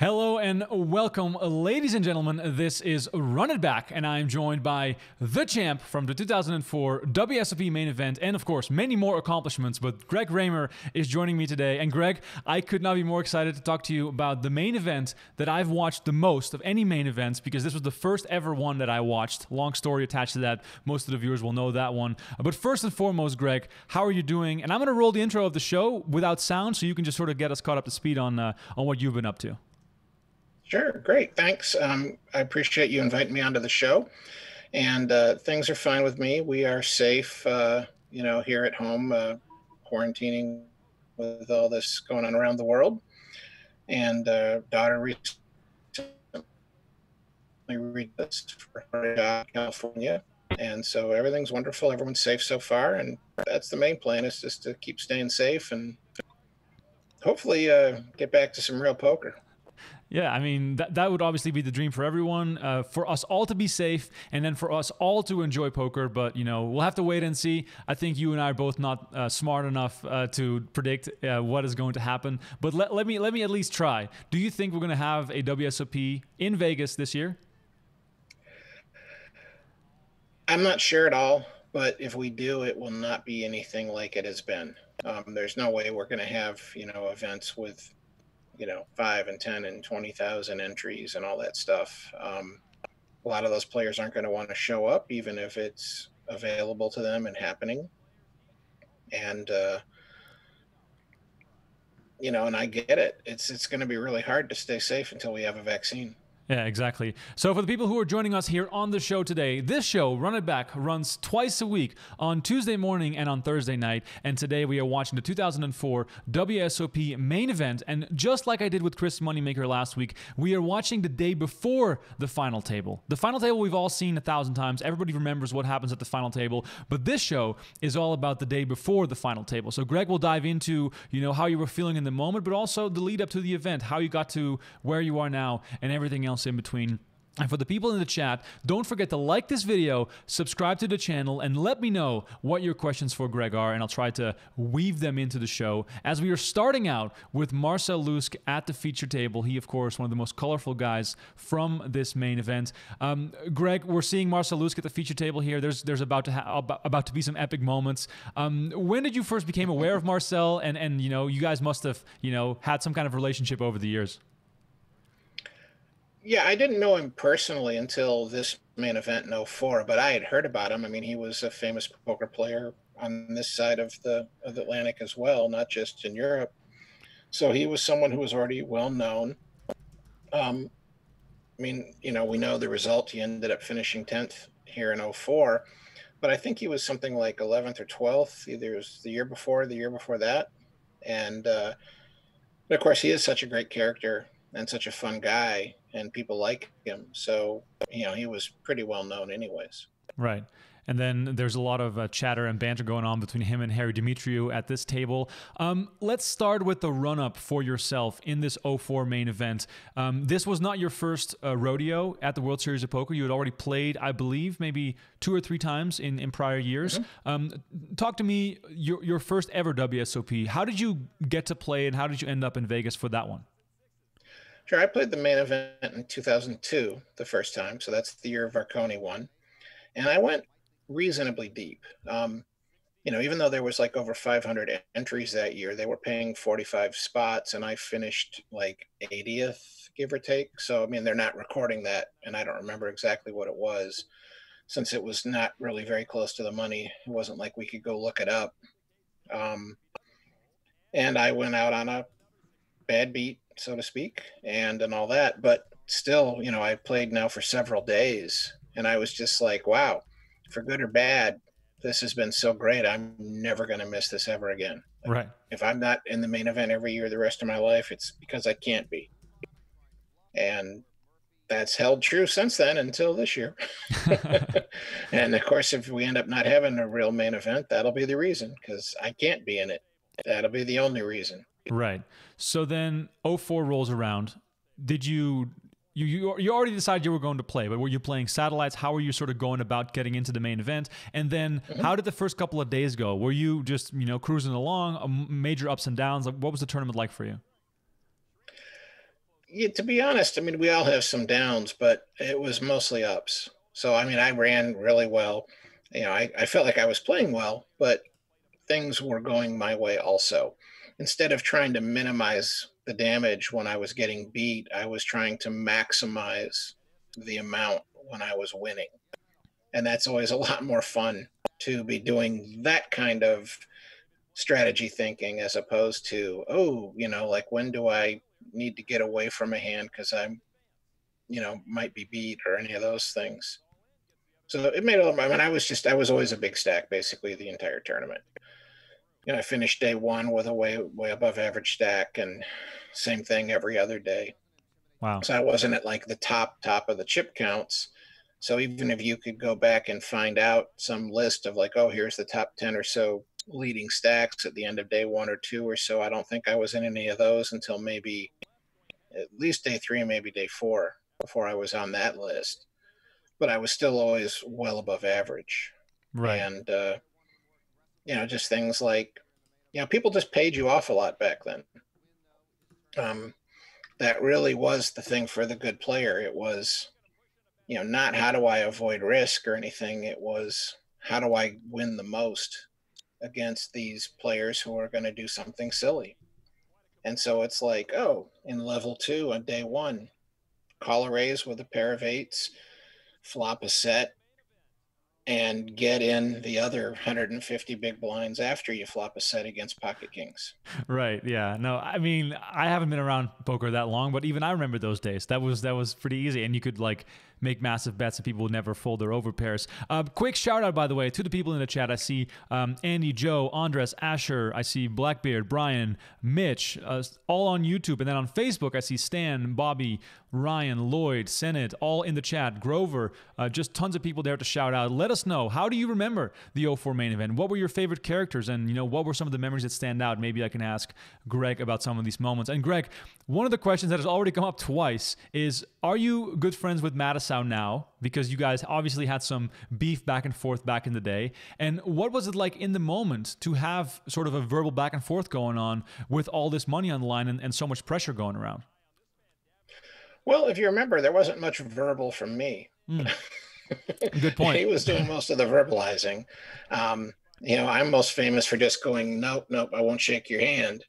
Hello and welcome, ladies and gentlemen. This is Run It Back, and I am joined by the champ from the 2004 WSOP main event, and of course, many more accomplishments, but Greg Raymer is joining me today. And Greg, I could not be more excited to talk to you about the main event that I've watched the most of any main events, because this was the first ever one that I watched. Long story attached to that. Most of the viewers will know that one. But first and foremost, Greg, how are you doing? And I'm going to roll the intro of the show without sound, so you can just sort of get us caught up to speed on what you've been up to. Sure. Great. Thanks. I appreciate you inviting me onto the show, and things are fine with me. We are safe, you know, here at home, quarantining with all this going on around the world. And daughter recently read this for her job in California. And so everything's wonderful. Everyone's safe so far. And that's the main plan, is just to keep staying safe and hopefully get back to some real poker. Yeah, I mean, that would obviously be the dream for everyone, for us all to be safe, and then for us all to enjoy poker. But, you know, we'll have to wait and see. I think you and I are both not smart enough to predict what is going to happen. But let me at least try. Do you think we're going to have a WSOP in Vegas this year? I'm not sure at all, but if we do, it will not be anything like it has been. There's no way we're going to have, you know, events with, you know, 5 and 10 and 20,000 entries and all that stuff. A lot of those players aren't going to want to show up, even if it's available to them and happening. And you know, and I get it. It's going to be really hard to stay safe until we have a vaccine. Yeah, exactly. So for the people who are joining us here on the show today, this show, Run It Back, runs twice a week, on Tuesday morning and on Thursday night. And today we are watching the 2004 WSOP main event. And just like I did with Chris Moneymaker last week, we are watching the day before the final table. The final table we've all seen 1,000 times. Everybody remembers what happens at the final table. But this show is all about the day before the final table. So Greg will dive into, you know, how you were feeling in the moment, but also the lead up to the event, how you got to where you are now, and everything else in between. And for the people in the chat, don't forget to like this video, subscribe to the channel, and let me know what your questions for Greg are, and I'll try to weave them into the show. As we are starting out with Marcel Luske at the feature table, he, of course, one of the most colorful guys from this main event. Greg, we're seeing Marcel Luske at the feature table here. There's about to be some epic moments. When did you first become aware of Marcel, and you know, you guys must have, you know, had some kind of relationship over the years? Yeah, I didn't know him personally until this main event in 04, but I had heard about him. I mean, he was a famous poker player on this side of the Atlantic as well, not just in Europe. So he was someone who was already well known. I mean, you know, we know the result. He ended up finishing 10th here in 04, but I think he was something like 11th or 12th, either it was the year before, that. And of course, he is such a great character and such a fun guy, and people like him. So, you know, he was pretty well known anyways. Right. And then there's a lot of chatter and banter going on between him and Harry Demetriou at this table. Let's start with the run-up for yourself in this 04 main event. This was not your first rodeo at the World Series of Poker. You had already played, I believe, maybe 2 or 3 times in prior years. Mm-hmm. Talk to me, your first ever WSOP. How did you get to play, and how did you end up in Vegas for that one? Sure, I played the main event in 2002 the first time, so that's the year Varkonyi won, and I went reasonably deep. You know, even though there was like over 500 entries that year, they were paying 45 spots, and I finished like 80th, give or take. So I mean, they're not recording that, and I don't remember exactly what it was, since it was not really very close to the money. It wasn't like we could go look it up. And I went out on a bad beat, so to speak, and all that, but still, you know, I played now for several days, and I was just like, wow, for good or bad, this has been so great. I'm never going to miss this ever again. Right. If I'm not in the main event every year the rest of my life, it's because I can't be. And that's held true since then until this year. And of course, if we end up not having a real main event, that'll be the reason, because I can't be in it. That'll be the only reason. Right. So then 04 rolls around. Did you already decided you were going to play, but were you playing satellites? How were you sort of going about getting into the main event? And then how did the first couple of days go? Were you just, you know, cruising along, major ups and downs? What was the tournament like for you? yeah, to be honest, I mean, we all have some downs, but it was mostly ups. So, I mean, I ran really well. You know, I felt like I was playing well, but things were going my way also. Instead of trying to minimize the damage when I was getting beat, I was trying to maximize the amount when I was winning. And that's always a lot more fun to be doing that kind of strategy thinking as opposed to, oh, you know, like, when do I need to get away from a hand because I'm, you know, might be beat or any of those things. So it made all my, I mean, I was always a big stack basically the entire tournament. You know, I finished day one with a way above average stack, and same thing every other day. Wow. So I wasn't at like the top of the chip counts. So even if you could go back and find out some list of like, oh, here's the top 10 or so leading stacks at the end of day one or two or so, I don't think I was in any of those until maybe at least day three and maybe day four before I was on that list. But I was still always well above average. Right. And, you know, just things like, you know, people just paid you off a lot back then. That really was the thing for the good player. It was, you know, not how do I avoid risk or anything. It was how do I win the most against these players who are going to do something silly. And so it's like, oh, in level two on day one, call a raise with a pair of eights, flop a set, and get in the other 150 big blinds after you flop a set against pocket kings. Right. Yeah. No, I mean, I haven't been around poker that long, but even I remember those days. That was pretty easy. And you could like make massive bets and people would never fold their over pairs. Quick shout out, by the way, to the people in the chat. I see Andy, Joe, Andres, Asher. I see Blackbeard, Brian, Mitch, all on YouTube. And then on Facebook, I see Stan, Bobby, Ryan, Lloyd, Senate, all in the chat. Grover, just tons of people there to shout out. Let us know, how do you remember the 04 main event? What were your favorite characters? And, you know, what were some of the memories that stand out? Maybe I can ask Greg about some of these moments. And Greg, one of the questions that has already come up twice is, are you good friends with Madison now, because you guys obviously had some beef back and forth back in the day? And what was it like in the moment to have sort of a verbal back and forth going on with all this money on the line and so much pressure going around? Well, if you remember, there wasn't much verbal from me. Good point. He was doing most of the verbalizing. You know, I'm most famous for just going, nope, nope, I won't shake your hand.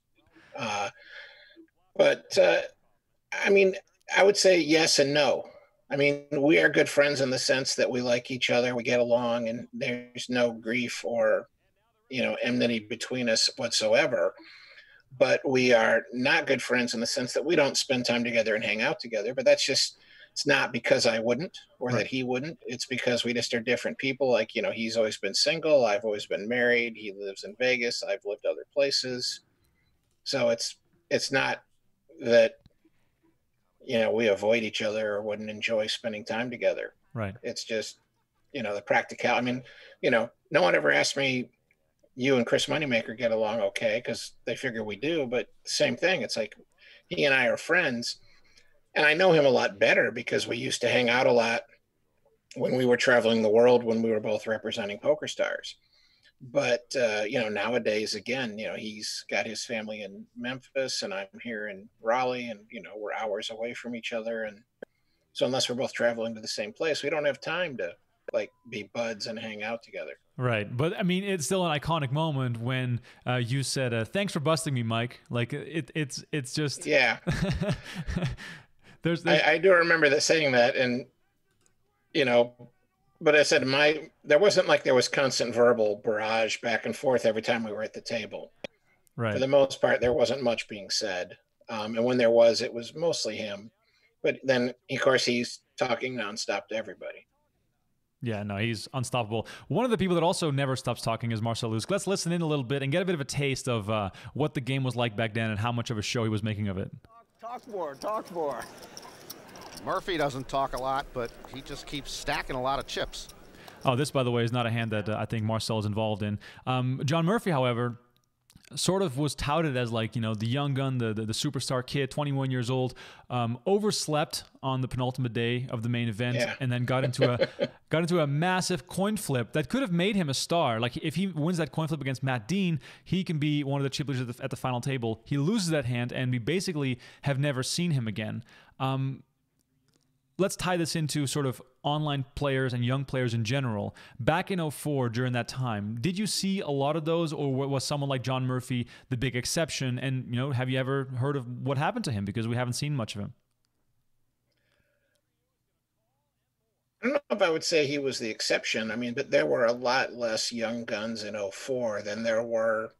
But I mean, I would say yes and no. I mean, we are good friends in the sense that we like each other, we get along, and there's no grief or, you know, enmity between us whatsoever. But we are not good friends in the sense that we don't spend time together and hang out together. But that's just, it's not because I wouldn't or that he wouldn't. It's because we just are different people. Like, you know, he's always been single, I've always been married. He lives in Vegas, I've lived other places. So it's not that, you know, we avoid each other or wouldn't enjoy spending time together. Right. It's just, you know, the practicality. I mean, you know, no one ever asked me, you and Chris Moneymaker get along okay, because they figure we do, but same thing. It's like he and I are friends, and I know him a lot better because we used to hang out a lot when we were traveling the world, when we were both representing PokerStars. But, you know, nowadays, again, you know, he's got his family in Memphis and I'm here in Raleigh, and, you know, we're hours away from each other. And so unless we're both traveling to the same place, we don't have time to like be buds and hang out together. Right. But I mean, it's still an iconic moment when you said, thanks for busting me, Mike. Like it's just, yeah, I do remember that, saying that, and, you know, but I said, there wasn't like there was constant verbal barrage back and forth every time we were at the table. Right. For the most part, there wasn't much being said. And when there was, it was mostly him. But then, of course, he's talking nonstop to everybody. Yeah, no, he's unstoppable. One of the people that also never stops talking is Marcel Luske. Let's listen in a little bit and get a bit of a taste of what the game was like back then and how much of a show he was making of it. Talk more, talk more. Murphy doesn't talk a lot, but he just keeps stacking a lot of chips. Oh, this, by the way, is not a hand that I think Marcel is involved in. John Murphy, however, sort of was touted as like, you know, the young gun, the superstar kid, 21 years old, overslept on the penultimate day of the main event, and then got into a massive coin flip that could have made him a star. Like, if he wins that coin flip against Matt Dean, he can be one of the chip leaders at the final table. He loses that hand, and we basically have never seen him again. Let's tie this into sort of online players and young players in general. Back in 04, during that time, did you see a lot of those, or was someone like John Murphy the big exception? And, you know, have you ever heard of what happened to him? Because we haven't seen much of him. I don't know if I would say he was the exception. I mean, but there were a lot less young guns in 04 than there were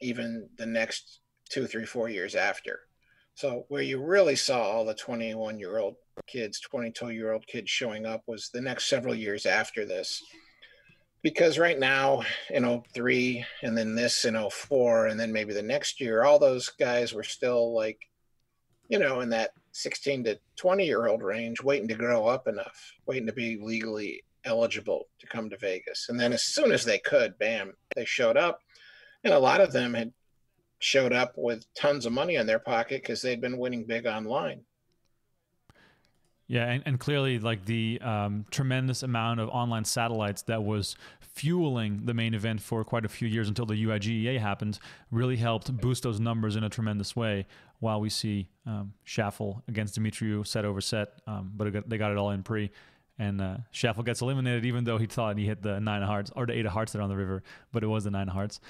even the next 2, 3, 4 years after. So where you really saw all the 21-year-old kids, 22-year-old kids showing up was the next several years after this. Because right now in 03 and then this in 04 and then maybe the next year, all those guys were still like, you know, in that 16 to 20-year-old range, waiting to grow up enough, waiting to be legally eligible to come to Vegas. And then as soon as they could, bam, they showed up. And a lot of them had showed up with tons of money in their pocket because they'd been winning big online. Yeah, and clearly, like, the tremendous amount of online satellites that was fueling the main event for quite a few years until the UIGEA happened really helped boost those numbers in a tremendous way, while we see Schaffel against Demetriou set over set, but they got it all in pre. And Schaffel gets eliminated, even though he thought he hit the 9 of hearts or the 8 of hearts that are on the river, but it was the 9 of hearts.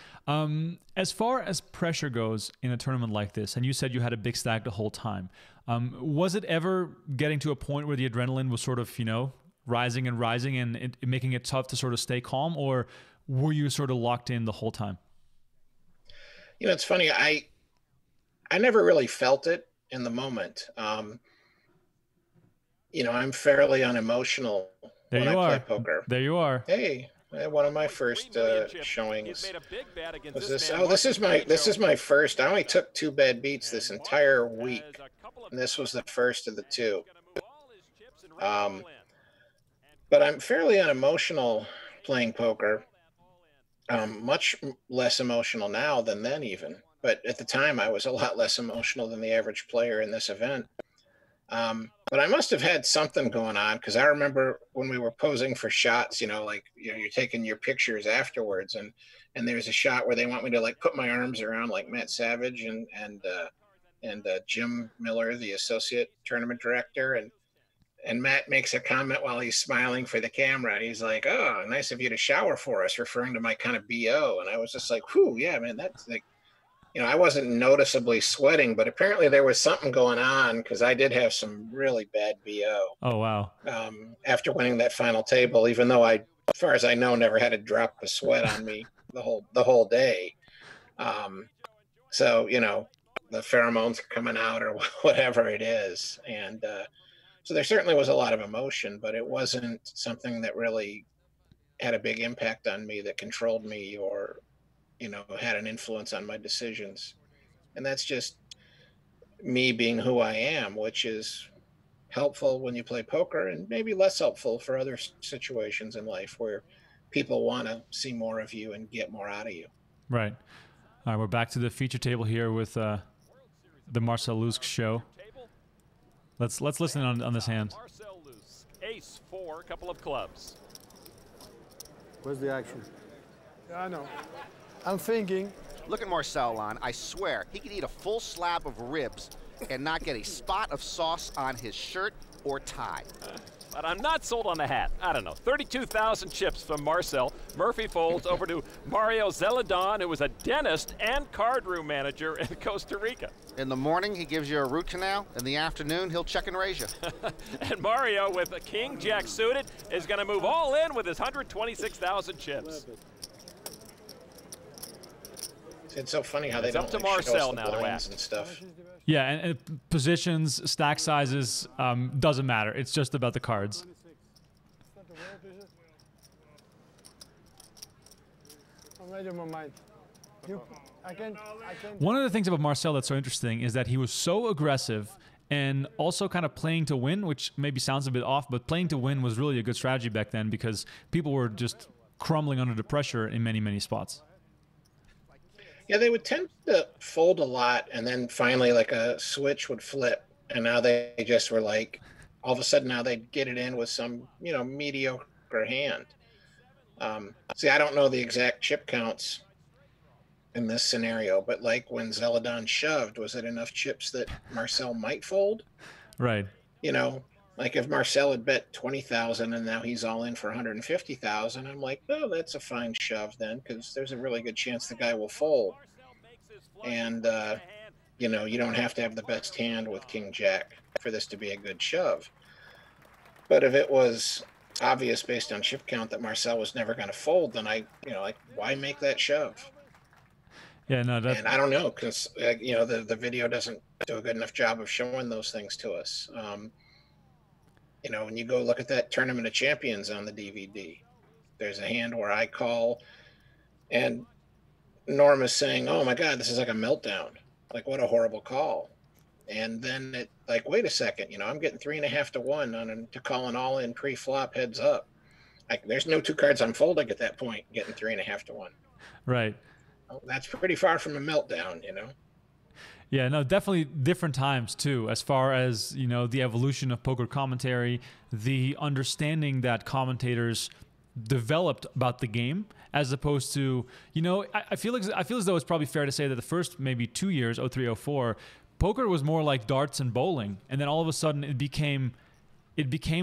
As far as pressure goes in a tournament like this, and you said you had a big stack the whole time, was it ever getting to a point where the adrenaline was sort of, you know, rising and rising and it making it tough to sort of stay calm, or were you sort of locked in the whole time? You know, it's funny. I never really felt it in the moment. You know, I'm fairly unemotional when I play poker. There you are. Hey, one of my first showings was this. Oh, this is my first. I only took 2 bad beats this entire week, and this was the first of the 2. But I'm fairly unemotional playing poker. Much less emotional now than then, even. But at the time, I was a lot less emotional than the average player in this event. But I must have had something going on, because I remember when we were posing for shots, you know, like, you know, you're taking your pictures afterwards, and there's a shot where they want me to, like, put my arms around, like, Matt Savage and Jim Miller, the associate tournament director, and Matt makes a comment while he's smiling for the camera, and he's like, "Oh, nice of you to shower for us," referring to my kind of BO, and I was just like, "Whew, yeah, man, that's like." You know, I wasn't noticeably sweating, but apparently there was something going on, because I did have some really bad BO. Oh, wow. After winning that final table, even though I, as far as I know, never had a drop of sweat on me the whole day. So, you know, the pheromones are coming out or whatever it is. And so there certainly was a lot of emotion, but it wasn't something that really had a big impact on me, that controlled me or, you know, had an influence on my decisions. And that's just me being who I am, which is helpful when you play poker and maybe less helpful for other situations in life where people want to see more of you and get more out of you. Right. All right, we're back to the feature table here with the Marcel Luske show. Let's listen on this hand. Marcel Luske, ace 4, couple of clubs. Where's the action? Yeah, I know. I'm thinking. Look at Marcel, Lon. I swear, he could eat a full slab of ribs and not get a spot of sauce on his shirt or tie. But I'm not sold on the hat. I don't know. 32,000 chips from Marcel. Murphy folds over to Mario Zeladan, who was a dentist and card room manager in Costa Rica. In the morning, he gives you a root canal. In the afternoon, he'll check and raise you. And Mario, with a king jack suited, is going to move all in with his 126,000 chips. It's so funny how they don't show us the blinds and stuff. Yeah, and positions, stack sizes, doesn't matter. It's just about the cards. One of the things about Marcel that's so interesting is that he was so aggressive and also kind of playing to win, which maybe sounds a bit off, but playing to win was really a good strategy back then, because people were just crumbling under the pressure in many, many spots. Yeah, they would tend to fold a lot, and then finally, like, a switch would flip, and now they just were like, all of a sudden, now they'd get it in with some, you know, mediocre hand. See, I don't know the exact chip counts in this scenario, but like when Zeladan shoved, was it enough chips that Marcel might fold? Right. You know, like if Marcel had bet 20,000 and now he's all in for 150,000, I'm like, oh, that's a fine shove then, because there's a really good chance the guy will fold. And, you know, you don't have to have the best hand with King Jack for this to be a good shove. But if it was obvious based on chip count that Marcel was never going to fold, then I, you know, like, why make that shove? Yeah, no, that's... And I don't know, because, you know, the video doesn't do a good enough job of showing those things to us. You know, when you go look at that Tournament of Champions on the DVD, there's a hand where I call and Norm is saying, oh my God, this is like a meltdown. Like, what a horrible call. And then it, like, wait a second, you know, I'm getting 3.5 to 1 on to call an all in pre-flop heads up. Like, there's no two cards I'm folding at that point, getting 3.5 to 1. Right. That's pretty far from a meltdown, you know? Yeah, no, definitely different times too, as far as, you know, the evolution of poker commentary, the understanding that commentators developed about the game, as opposed to, you know, I feel as though it's probably fair to say that the first maybe 2 years, 03, 04, poker was more like darts and bowling. And then all of a sudden it became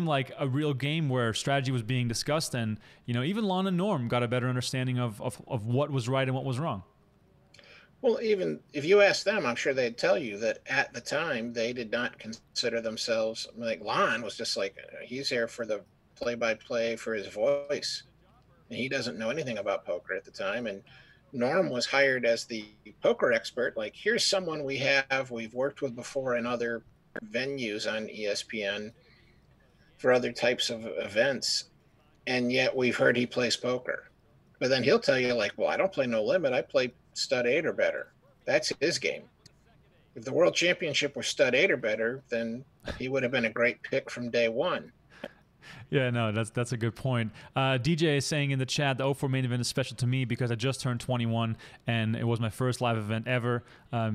like a real game where strategy was being discussed, and, you know, even Lon and Norm got a better understanding of what was right and what was wrong. Well, even if you ask them, I'm sure they'd tell you that at the time they did not consider themselves, like, Lon was just like, he's here for the play-by-play for his voice, and he doesn't know anything about poker at the time. And Norm was hired as the poker expert. Like, here's someone we've worked with before in other venues on ESPN for other types of events, and yet we've heard he plays poker. But then he'll tell you, like, well, I don't play no limit, I play stud 8 or better. That's his game. If the World Championship were stud 8 or better, then he would have been a great pick from day one. Yeah, no, that's a good point. DJ is saying in the chat, the 04 main event is special to me because I just turned 21 and it was my first live event ever.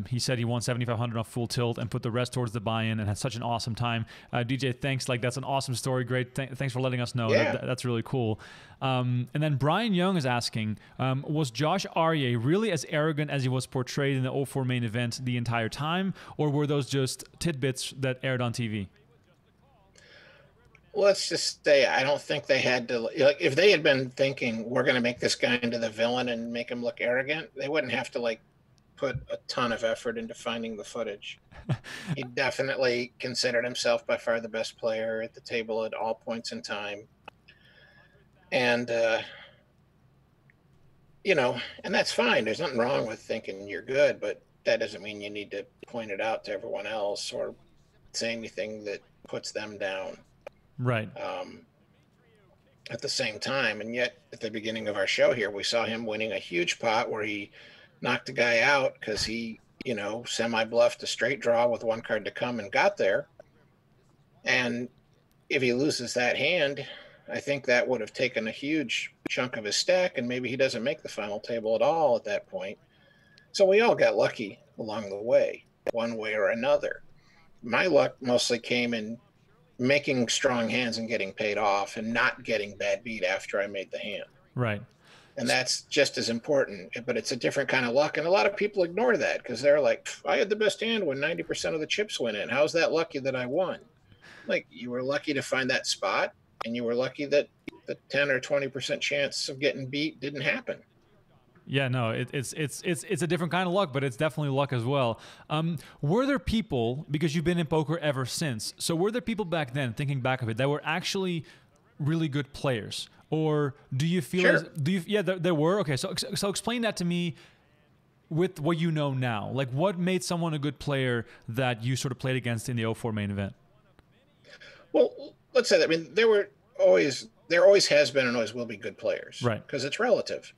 He said he won $7,500 off Full Tilt and put the rest towards the buy-in and had such an awesome time. DJ, thanks. Like, that's an awesome story. Great. Thanks for letting us know. Yeah. That's really cool. And then Brian Young is asking, was Josh Arieh really as arrogant as he was portrayed in the 04 main event the entire time, or were those just tidbits that aired on TV? Let's just say I don't think they had to, like, if they had been thinking we're going to make this guy into the villain and make him look arrogant, they wouldn't have to, like, put a ton of effort into finding the footage. He definitely considered himself by far the best player at the table at all points in time. And, you know, and that's fine. There's nothing wrong with thinking you're good, but that doesn't mean you need to point it out to everyone else or say anything that puts them down. Right. At the same time, and yet at the beginning of our show here, we saw him winning a huge pot where he knocked a guy out because he, you know, semi-bluffed a straight draw with one card to come and got there. And if he loses that hand, I think that would have taken a huge chunk of his stack, and maybe he doesn't make the final table at all at that point. So we all got lucky along the way, one way or another. My luck mostly came in making strong hands and getting paid off and not getting bad beat after I made the hand. Right. And that's just as important, but it's a different kind of luck. And a lot of people ignore that because they're like, I had the best hand when 90% of the chips went in. How's that lucky that I won? Like, you were lucky to find that spot, and you were lucky that the 10 or 20% chance of getting beat didn't happen. Yeah, no, it's a different kind of luck, but it's definitely luck as well. Were there people, because you've been in poker ever since, so were there people back then, thinking back of it, that were actually really good players, or do you feel? Sure. Yeah, there were. Okay, so explain that to me with what you know now. Like, what made someone a good player that you sort of played against in the 04 main event? Well, let's say that. I mean, there always has been and always will be good players, right? Because it's relative.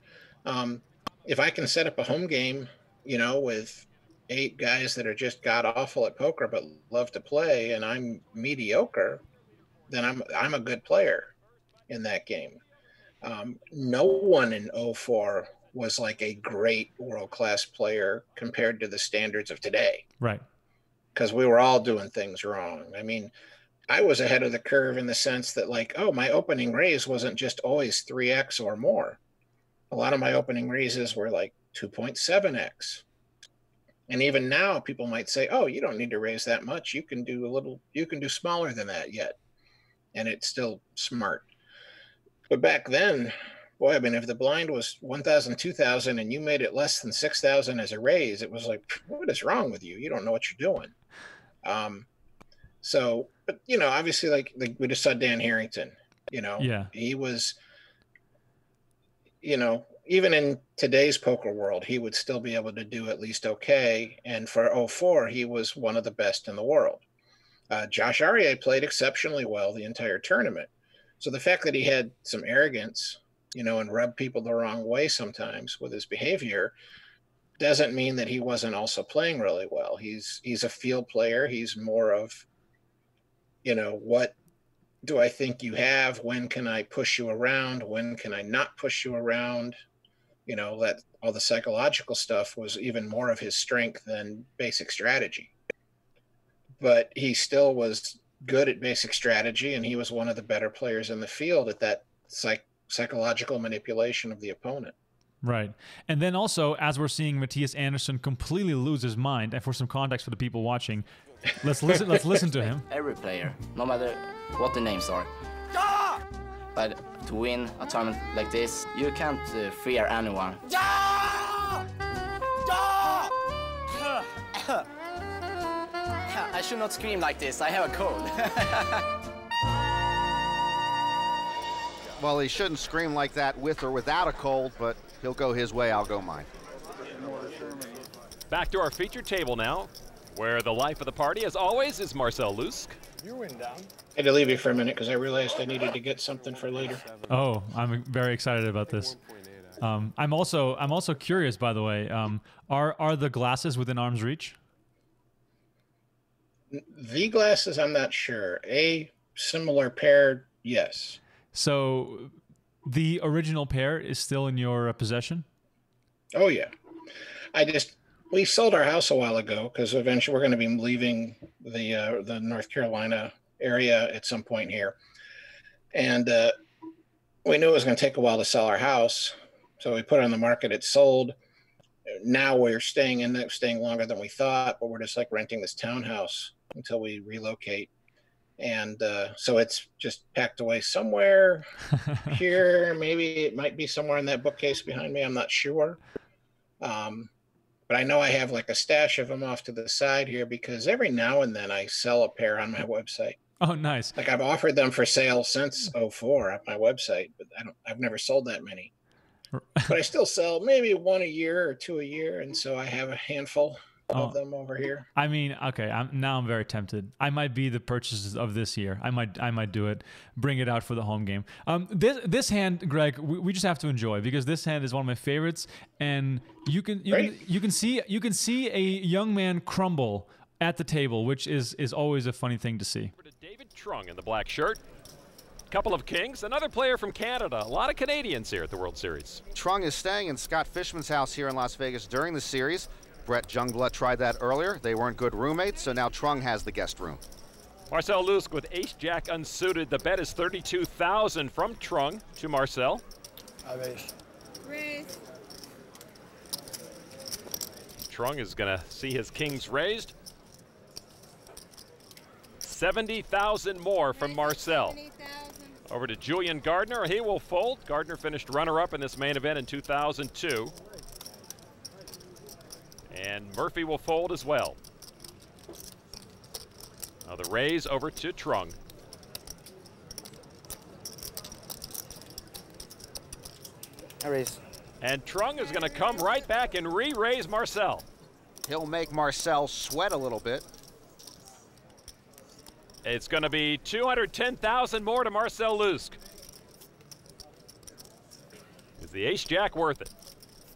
If I can set up a home game, you know, with 8 guys that are just god awful at poker but love to play, and I'm mediocre, then I'm a good player in that game. No one in 04 was like a great world-class player compared to the standards of today. Right. Because we were all doing things wrong. I mean, I was ahead of the curve in the sense that, like, oh, my opening raise wasn't just always 3x or more. A lot of my opening raises were like 2.7x. And even now people might say, oh, you don't need to raise that much. You can do a little, you can do smaller than that yet. And it's still smart. But back then, boy, I mean, if the blind was 1,000, 2,000 and you made it less than 6,000 as a raise, it was like, what is wrong with you? You don't know what you're doing. So, but, you know, obviously, like we just saw Dan Harrington, you know, yeah, he was, you know, even in today's poker world, he would still be able to do at least okay. And for 04, he was one of the best in the world. Josh Arieh played exceptionally well the entire tournament. So the fact that he had some arrogance, you know, and rubbed people the wrong way sometimes with his behavior doesn't mean that he wasn't also playing really well. He's a field player. He's more of, you know, what do I think you have? When can I push you around? When can I not push you around? You know, that all the psychological stuff was even more of his strength than basic strategy. But he still was good at basic strategy, and he was one of the better players in the field at that psychological manipulation of the opponent. Right. And then also, as we're seeing Matthias Andersson completely lose his mind, and for some context for the people watching, let's listen to him. Every player, no matter what the names are. Ah! But to win a tournament like this, you can't fear anyone. Ah! Ah! I should not scream like this. I have a cold. Well, he shouldn't scream like that with or without a cold, but he'll go his way, I'll go mine. Back to our feature table now, where the life of the party, as always, is Marcel Luske. You're in down. I had to leave you for a minute because I realized I needed to get something for later. Oh, I'm very excited about this. I'm also curious, by the way. Are the glasses within arm's reach? The glasses, I'm not sure. A similar pair, yes. So the original pair is still in your possession? Oh, yeah. We sold our house a while ago because eventually we're going to be leaving the North Carolina area at some point here. And we knew it was going to take a while to sell our house. So we put it on the market. It sold. Now we're staying longer than we thought, but we're just like renting this townhouse until we relocate. And so it's just packed away somewhere here. Maybe it might be somewhere in that bookcase behind me. I'm not sure. But I know I have like a stash of them off to the side here because every now and then I sell a pair on my website. Oh, nice. Like I've offered them for sale since 04 at my website, but I've never sold that many. But I still sell maybe one a year or two a year, and so I have a handful of them over here. I mean, okay, now I'm very tempted. I might be the purchases of this year. I might do it, bring it out for the home game. This hand, Greg, we just have to enjoy because this hand is one of my favorites, and you can see a young man crumble at the table, which is always a funny thing to see. David Trung in the black shirt. Couple of kings, another player from Canada. A lot of Canadians here at the World Series. Trung is staying in Scott Fishman's house here in Las Vegas during the series. Brett Jungblut tried that earlier. They weren't good roommates, so now Trung has the guest room. Marcel Luske with ace-jack unsuited. The bet is 32,000 from Trung to Marcel. Raise. Trung is going to see his kings raised. 70,000 more from Marcel. Over to Julian Gardner. He will fold. Gardner finished runner-up in this main event in 2002. And Murphy will fold as well. Now the raise over to Trung. I raise. And Trung is going to come right back and re-raise Marcel. He'll make Marcel sweat a little bit. It's going to be 210,000 more to Marcel Luske. Is the ace-jack worth it?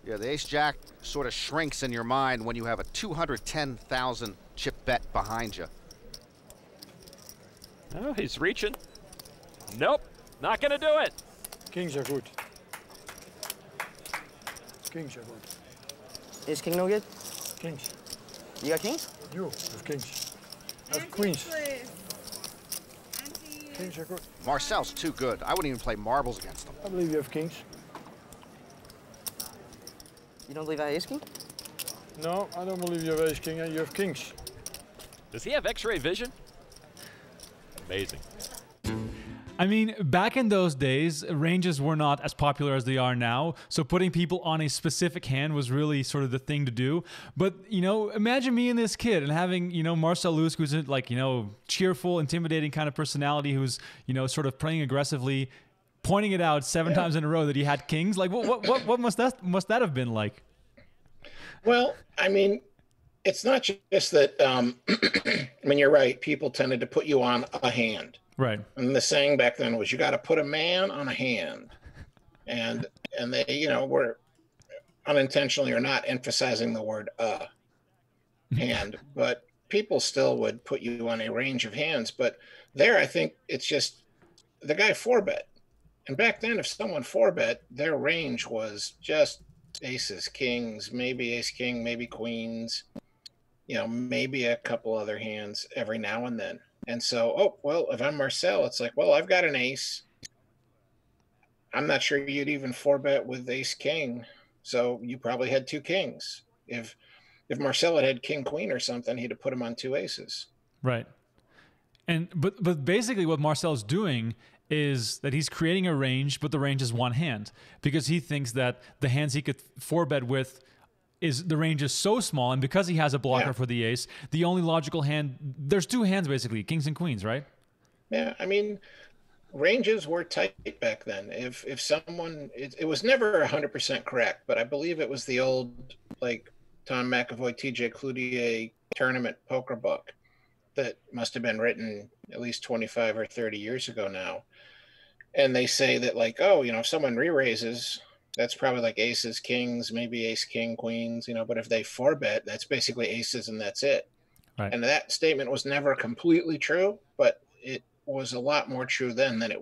Yeah, the ace-jack sort of shrinks in your mind when you have a 210,000 chip bet behind you. Oh, he's reaching. Nope, not going to do it. Kings are good. king share board. Is king no good? Kings. You got kings? You have kings. I have queens. Kings are good. Marcel's too good. I wouldn't even play marbles against him. I believe you have kings. You don't believe I have ace king? No, I don't believe you have ace king, and you have kings. Does he have X-ray vision? Amazing. I mean, back in those days, ranges were not as popular as they are now, so putting people on a specific hand was really sort of the thing to do. But, you know, imagine me and this kid and having, you know, Marcel Luske, who's like, you know, cheerful, intimidating kind of personality, who's, you know, sort of playing aggressively, pointing it out seven times in a row that he had kings. Like, what must that have been like? Well, I mean, it's not just that, I mean, you're right, people tended to put you on a hand. Right. And the saying back then was, you got to put a man on a hand. And they, you know, were unintentionally or not emphasizing the word hand, but people still would put you on a range of hands. But there, I think it's just the guy four bet. And back then, if someone four bet, their range was just aces, kings, maybe ace king, maybe queens, you know, maybe a couple other hands every now and then. And so, oh, well, if I'm Marcel, it's like, well, I've got an ace. I'm not sure you'd even four bet with ace king. So you probably had two kings. If Marcel had king queen or something, he'd have put him on two aces. Right. And but basically what Marcel's doing is that he's creating a range, but the range is one hand, because he thinks that the hands he could four bet with is the range is so small, and because he has a blocker for the ace, the only logical hand, there's two hands basically, kings and queens, right? Yeah, I mean, ranges were tight back then. If someone, it was never 100% correct, but I believe it was the old, like, Tom McAvoy, TJ Cloutier tournament poker book that must have been written at least 25 or 30 years ago now. And they say that, like, oh, you know, if someone re-raises, that's probably like aces, kings, maybe ace, king, queens, you know, but if they four bet, that's basically aces and that's it. Right. And that statement was never completely true, but it was a lot more true then than it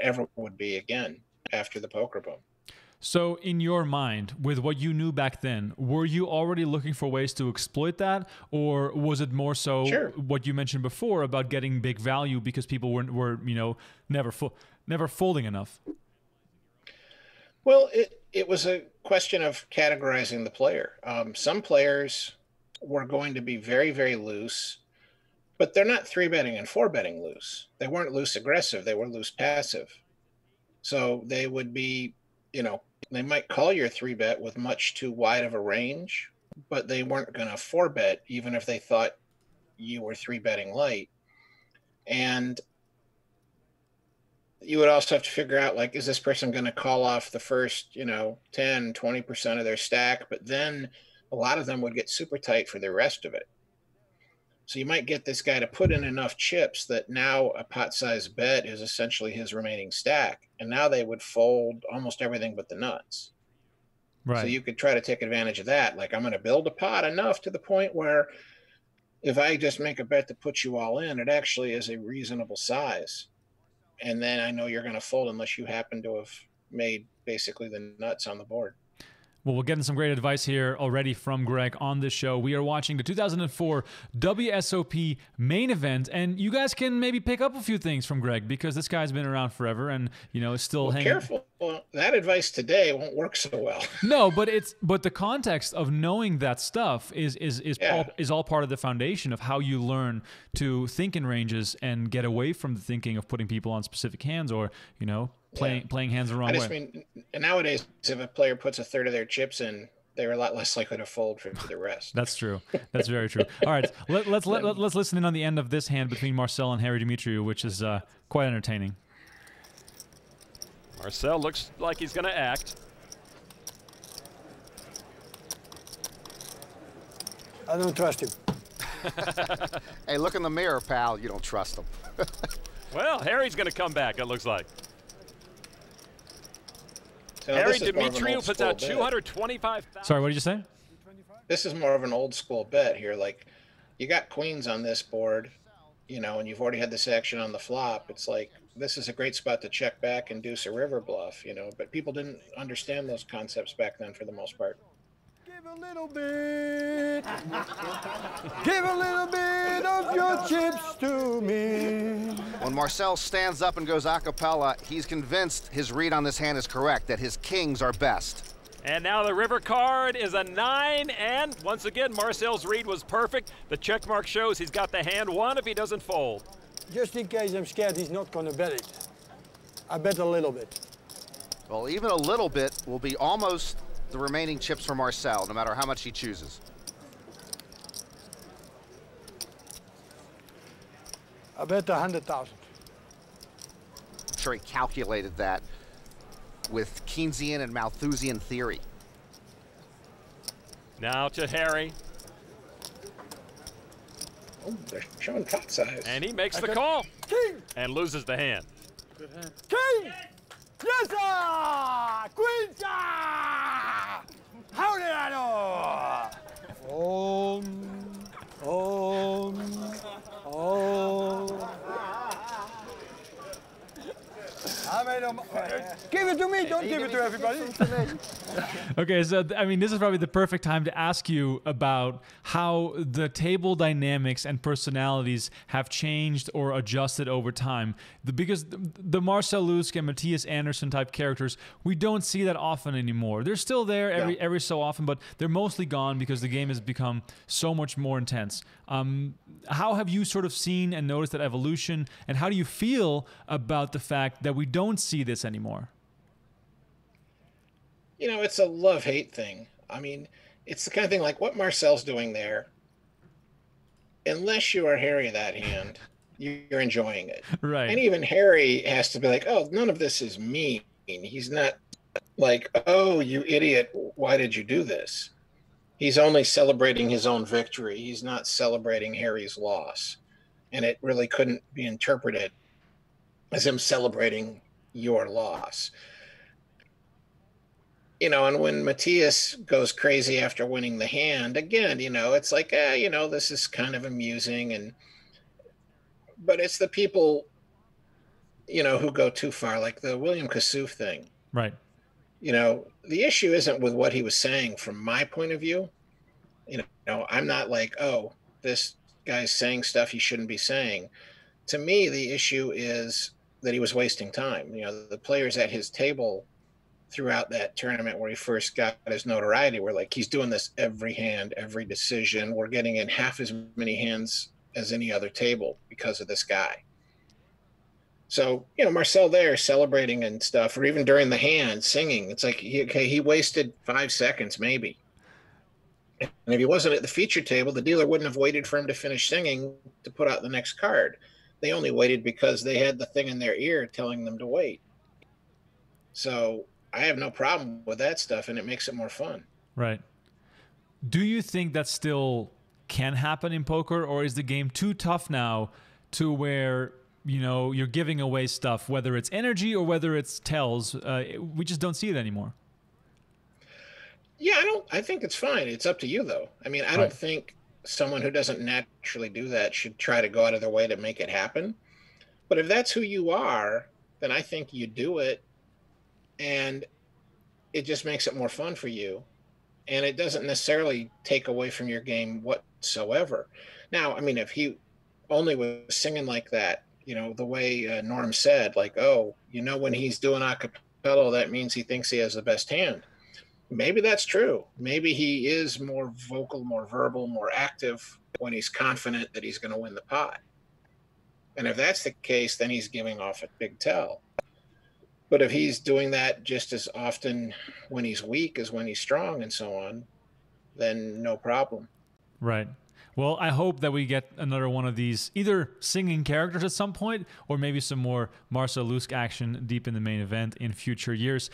ever would be again after the poker boom. So in your mind, with what you knew back then, were you already looking for ways to exploit that? Or was it more so what you mentioned before about getting big value because people were you know, never folding enough? Well, it was a question of categorizing the player. Some players were going to be very, very loose, but they're not three betting and four betting loose. They weren't loose aggressive. They were loose passive. So they would be, you know, they might call your three bet with much too wide of a range, but they weren't going to four bet even if they thought you were three betting light. And you would also have to figure out, like, is this person going to call off the first, you know, 10, 20% of their stack? But then a lot of them would get super tight for the rest of it. So you might get this guy to put in enough chips that now a pot size bet is essentially his remaining stack. And now they would fold almost everything but the nuts. Right. So you could try to take advantage of that. Like, I'm going to build a pot enough to the point where if I just make a bet that puts you all in, it actually is a reasonable size. And then I know you're going to fold unless you happen to have made basically the nuts on the board. Well, we're getting some great advice here already from Greg on this show. We are watching the 2004 WSOP main event, and you guys can maybe pick up a few things from Greg because this guy's been around forever and, you know, is still hanging. Careful. Well, that advice today won't work so well. No, but the context of knowing that stuff is all part of the foundation of how you learn to think in ranges and get away from the thinking of putting people on specific hands or, you know, playing hands the wrong way. I just mean, nowadays, if a player puts a third of their chips in, they're a lot less likely to fold for the rest. That's true. That's very true. All right, let's listen in on the end of this hand between Marcel and Harry Demetriou, which is quite entertaining. Marcel looks like he's going to act. I don't trust him. Hey, look in the mirror, pal. You don't trust him. Well, Harry's going to come back, it looks like. So Harry Demetriou puts out 225,000. Sorry, what did you say? This is more of an old school bet here. Like, you got queens on this board. you know, and you've already had this action on the flop, it's like, this is a great spot to check back and deuce a river bluff, you know, but people didn't understand those concepts back then for the most part. Give a little bit, give a little bit of your chips to me. When Marcel stands up and goes a cappella, he's convinced his read on this hand is correct, that his kings are best. And now the river card is a 9, and once again, Marcel's read was perfect. The check mark shows he's got the hand won if he doesn't fold. Just in case I'm scared he's not gonna bet it, I bet a little bit. Well, even a little bit will be almost the remaining chips for Marcel, no matter how much he chooses. I bet 100,000. I'm sure he calculated that with Keynesian and Malthusian theory. Now to Harry. Oh, they're showing pot size. And he makes the call. King. And loses the hand. Good hand. King! Yes, sir! Queen, sir! How did I know? I made him, give it to me, don't give it to everybody. Okay, so I mean, this is probably the perfect time to ask you about how the table dynamics and personalities have changed or adjusted over time. Because the Marcel Luske and Matthias Andersson type characters, we don't see that often anymore. They're still there every so often, but they're mostly gone because the game has become so much more intense. How have you sort of seen and noticed that evolution, and how do you feel about the fact that we don't see this anymore? You know, it's a love-hate thing. I mean, it's the kind of thing like what Marcel's doing there, unless you are Harry that hand, you're enjoying it. Right. And even Harry has to be like, oh, none of this is mean. He's not like, oh, you idiot, why did you do this? He's only celebrating his own victory. He's not celebrating Harry's loss. And it really couldn't be interpreted as him celebrating your loss. You know, and when Matthias goes crazy after winning the hand, again, you know, it's like, ah, you know, this is kind of amusing. And but it's the people, you know, who go too far, like the William Kassouf thing. Right. You know, the issue isn't with what he was saying from my point of view. You know, I'm not like, oh, this guy's saying stuff he shouldn't be saying. To me, the issue is that he was wasting time. You know, the players at his table throughout that tournament where he first got his notoriety were like, he's doing this every hand, every decision. We're getting in half as many hands as any other table because of this guy. So, you know, Marcel there celebrating and stuff, or even during the hand singing, it's like, okay, he wasted 5 seconds maybe. And if he wasn't at the feature table, the dealer wouldn't have waited for him to finish singing to put out the next card. They only waited because they had the thing in their ear telling them to wait. So I have no problem with that stuff, and it makes it more fun. Right. Do you think that still can happen in poker, or is the game too tough now to where, you know, you're giving away stuff, whether it's energy or whether it's tells? We just don't see it anymore. Yeah, I think it's fine. It's up to you, though. I mean, I don't think someone who doesn't naturally do that should try to go out of their way to make it happen. But if that's who you are, then I think you do it, and it just makes it more fun for you. And it doesn't necessarily take away from your game whatsoever. Now, I mean, if he only was singing like that, you know, the way Norm said, like, oh, you know, when he's doing a cappella, that means he thinks he has the best hand. Maybe that's true. Maybe he is more vocal, more verbal, more active when he's confident that he's going to win the pot. And if that's the case, then he's giving off a big tell. But if he's doing that just as often when he's weak as when he's strong and so on, then no problem. Right. Well, I hope that we get another one of these either singing characters at some point or maybe some more Marcel Luske action deep in the main event in future years.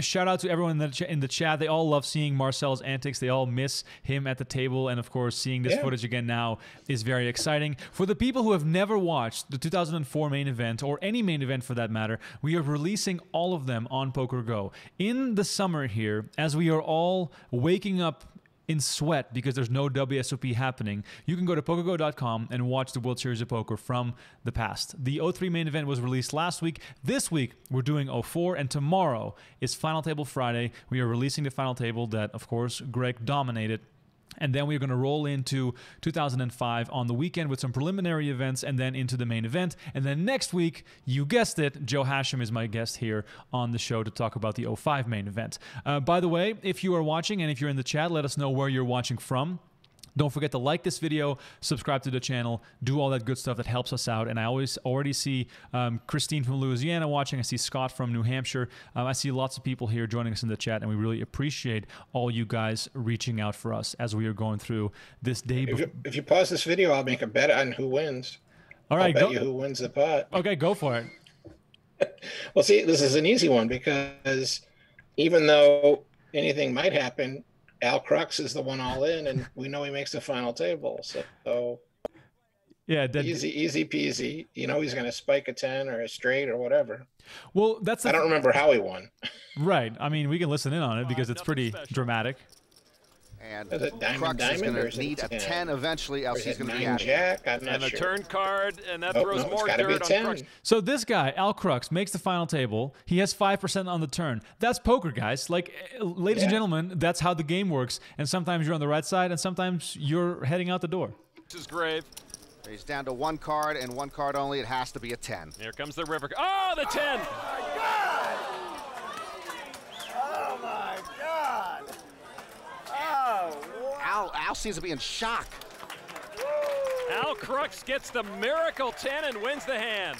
Shout out to everyone in the chat. They all love seeing Marcel's antics. They all miss him at the table. And, of course, seeing this footage again now is very exciting. For the people who have never watched the 2004 main event or any main event for that matter, we are releasing all of them on Poker Go. In the summer here, as we are all waking up in sweat because there's no WSOP happening, you can go to PokerGo.com and watch the World Series of Poker from the past. The 03 main event was released last week. This week, we're doing 04, and tomorrow is Final Table Friday. We are releasing the Final Table that, of course, Greg dominated. And then we're going to roll into 2005 on the weekend with some preliminary events and then into the main event. And then next week, you guessed it, Joe Hachem is my guest here on the show to talk about the 05 main event. By the way, if you are watching and if you're in the chat, let us know where you're watching from. Don't forget to like this video, subscribe to the channel, do all that good stuff that helps us out. And I already see Christine from Louisiana watching. I see Scott from New Hampshire. I see lots of people here joining us in the chat, and we really appreciate all you guys reaching out for us as we are going through this day. If you pause this video, I'll make a bet on who wins. All right, I'll bet you who wins the pot. Okay, go for it. Well, see, this is an easy one because even though anything might happen, Al Crux is the one all in, and we know he makes the final table. So yeah, easy peasy. You know he's going to spike a 10 or a straight or whatever. Well, that's I don't remember how he won. Right. I mean, we can listen in on it because it's pretty dramatic. And Crux is going to need a 10 eventually, else he's going to be out. And a turn card, and that throws more dirt on Crux. So this guy, Al Crux, makes the final table. He has 5% on the turn. That's poker, guys. Like, ladies and gentlemen, that's how the game works. And sometimes you're on the right side, and sometimes you're heading out the door. This is grave. He's down to one card and one card only. It has to be a 10. Here comes the river. Oh, the 10! Oh, my God! Oh, my God! Al seems to be in shock. Al Crux gets the miracle 10 and wins the hand.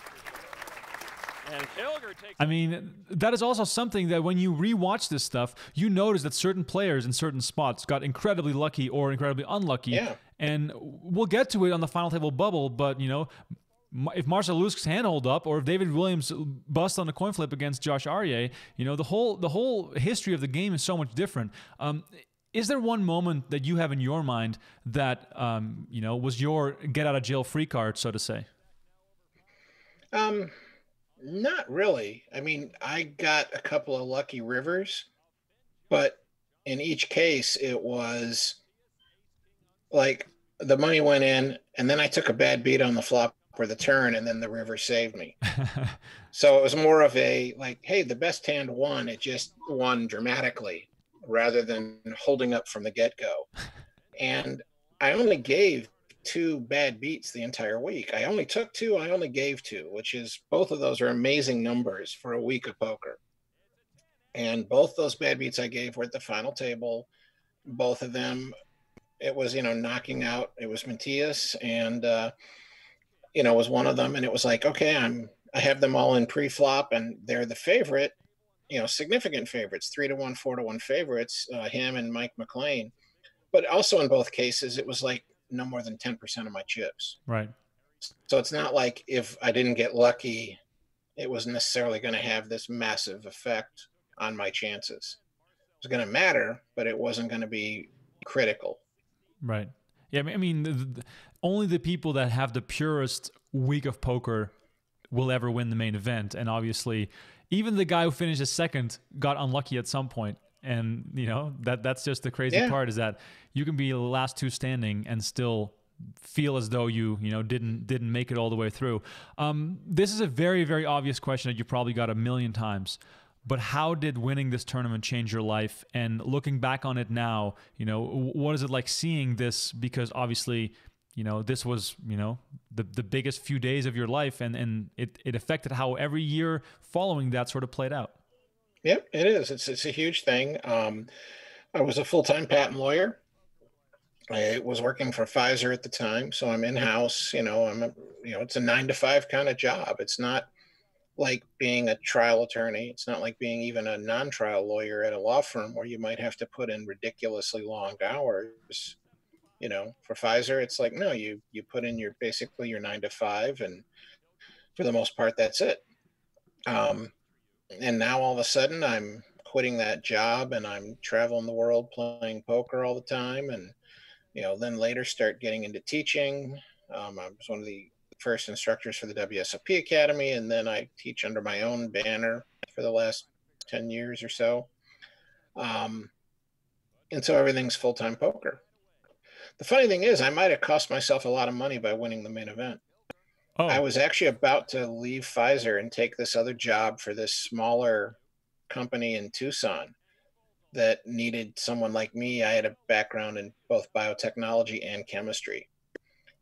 And Hilger takes. I mean, that is also something that when you rewatch this stuff, you notice that certain players in certain spots got incredibly lucky or incredibly unlucky. Yeah. And we'll get to it on the final table bubble, but you know, if Marcel Luske's hand hold up, or if David Williams busts on the coin flip against Josh Arieh, you know, the whole history of the game is so much different. Is there one moment that you have in your mind that you know, was your get out of jail free card, so to say? Not really. I mean, I got a couple of lucky rivers, but in each case, it was like the money went in, and then I took a bad beat on the flop or the turn, and then the river saved me. So it was more of a like, hey, the best hand won. It just won dramatically, rather than holding up from the get-go. And I only gave 2 bad beats the entire week. I only took 2, I only gave 2, which is, both of those are amazing numbers for a week of poker. And both those bad beats I gave were at the final table. Both of them, it was, you know, knocking out, it was Matthias, and, you know, was one of them. And it was like, okay, I have them all in pre-flop, and they're the favorite. You know, significant favorites, 3-1, 4-1 favorites, him and Mike McLean. But also in both cases, it was like no more than 10% of my chips. Right. So it's not like if I didn't get lucky, it was necessarily going to have this massive effect on my chances. It was going to matter, but it wasn't going to be critical. Right. Yeah. I mean, only the people that have the purest week of poker will ever win the main event. And obviously, even the guy who finishes second got unlucky at some point. And, you know, that's just the crazy part, is that you can be the last 2 standing and still feel as though you know, didn't make it all the way through. This is a very, very obvious question that you probably got a million times. But how did winning this tournament change your life? And looking back on it now, you know, what is it like seeing this? Because obviously, you know, this was, you know, the biggest few days of your life, and it affected how every year following that sort of played out. Yep, it is. It's a huge thing. I was a full-time patent lawyer. I was working for Pfizer at the time, so I'm in-house. You know, it's a 9-to-5 kind of job. It's not like being a trial attorney. It's not like being even a non-trial lawyer at a law firm where you might have to put in ridiculously long hours. You know, for Pfizer, it's like, no, you put in your, basically your 9-to-5, and for the most part, that's it. And now all of a sudden I'm quitting that job and I'm traveling the world playing poker all the time. And, you know, then later start getting into teaching. I was one of the first instructors for the WSOP Academy. And then I teach under my own banner for the last 10 years or so. And so everything's full-time poker. The funny thing is, I might have cost myself a lot of money by winning the main event. Oh. I was actually about to leave Pfizer and take this other job for this smaller company in Tucson that needed someone like me. I had a background in both biotechnology and chemistry,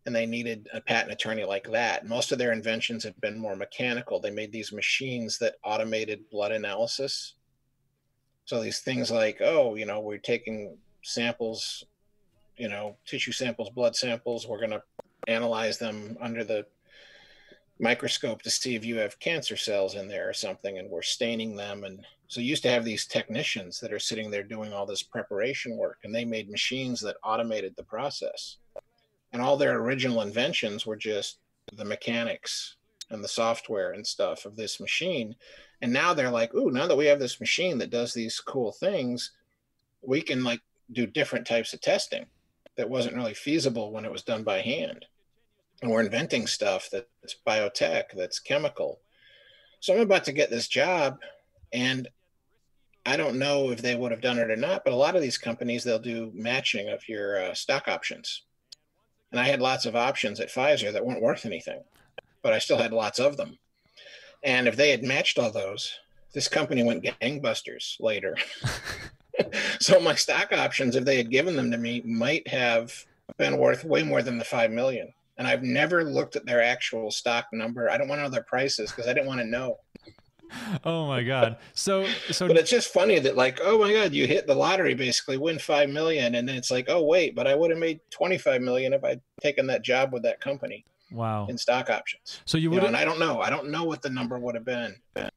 and they needed a patent attorney like that. Most of their inventions had been more mechanical. They made these machines that automated blood analysis. So these things like, oh, you know, we're taking samples, you know, tissue samples, blood samples, we're going to analyze them under the microscope to see if you have cancer cells in there or something, and we're staining them. And so you used to have these technicians that are sitting there doing all this preparation work, and they made machines that automated the process. And all their original inventions were just the mechanics and the software and stuff of this machine. And now they're like, ooh, now that we have this machine that does these cool things, we can like do different types of testing that wasn't really feasible when it was done by hand. And we're inventing stuff that's biotech, that's chemical. So I'm about to get this job, and I don't know if they would have done it or not, but a lot of these companies, they'll do matching of your stock options. And I had lots of options at Pfizer that weren't worth anything, but I still had lots of them. And if they had matched all those, this company went gangbusters later. So my stock options, if they had given them to me, might have been worth way more than the $5 million. And I've never looked at their actual stock number. I don't want to know their prices because I didn't want to know. Oh my God. So but it's just funny that like, oh my God, you hit the lottery, basically win $5 million. And then it's like, oh wait, but I would have made $25 million if I'd taken that job with that company. Wow. In stock options. So you would, and I don't know what the number would have been. But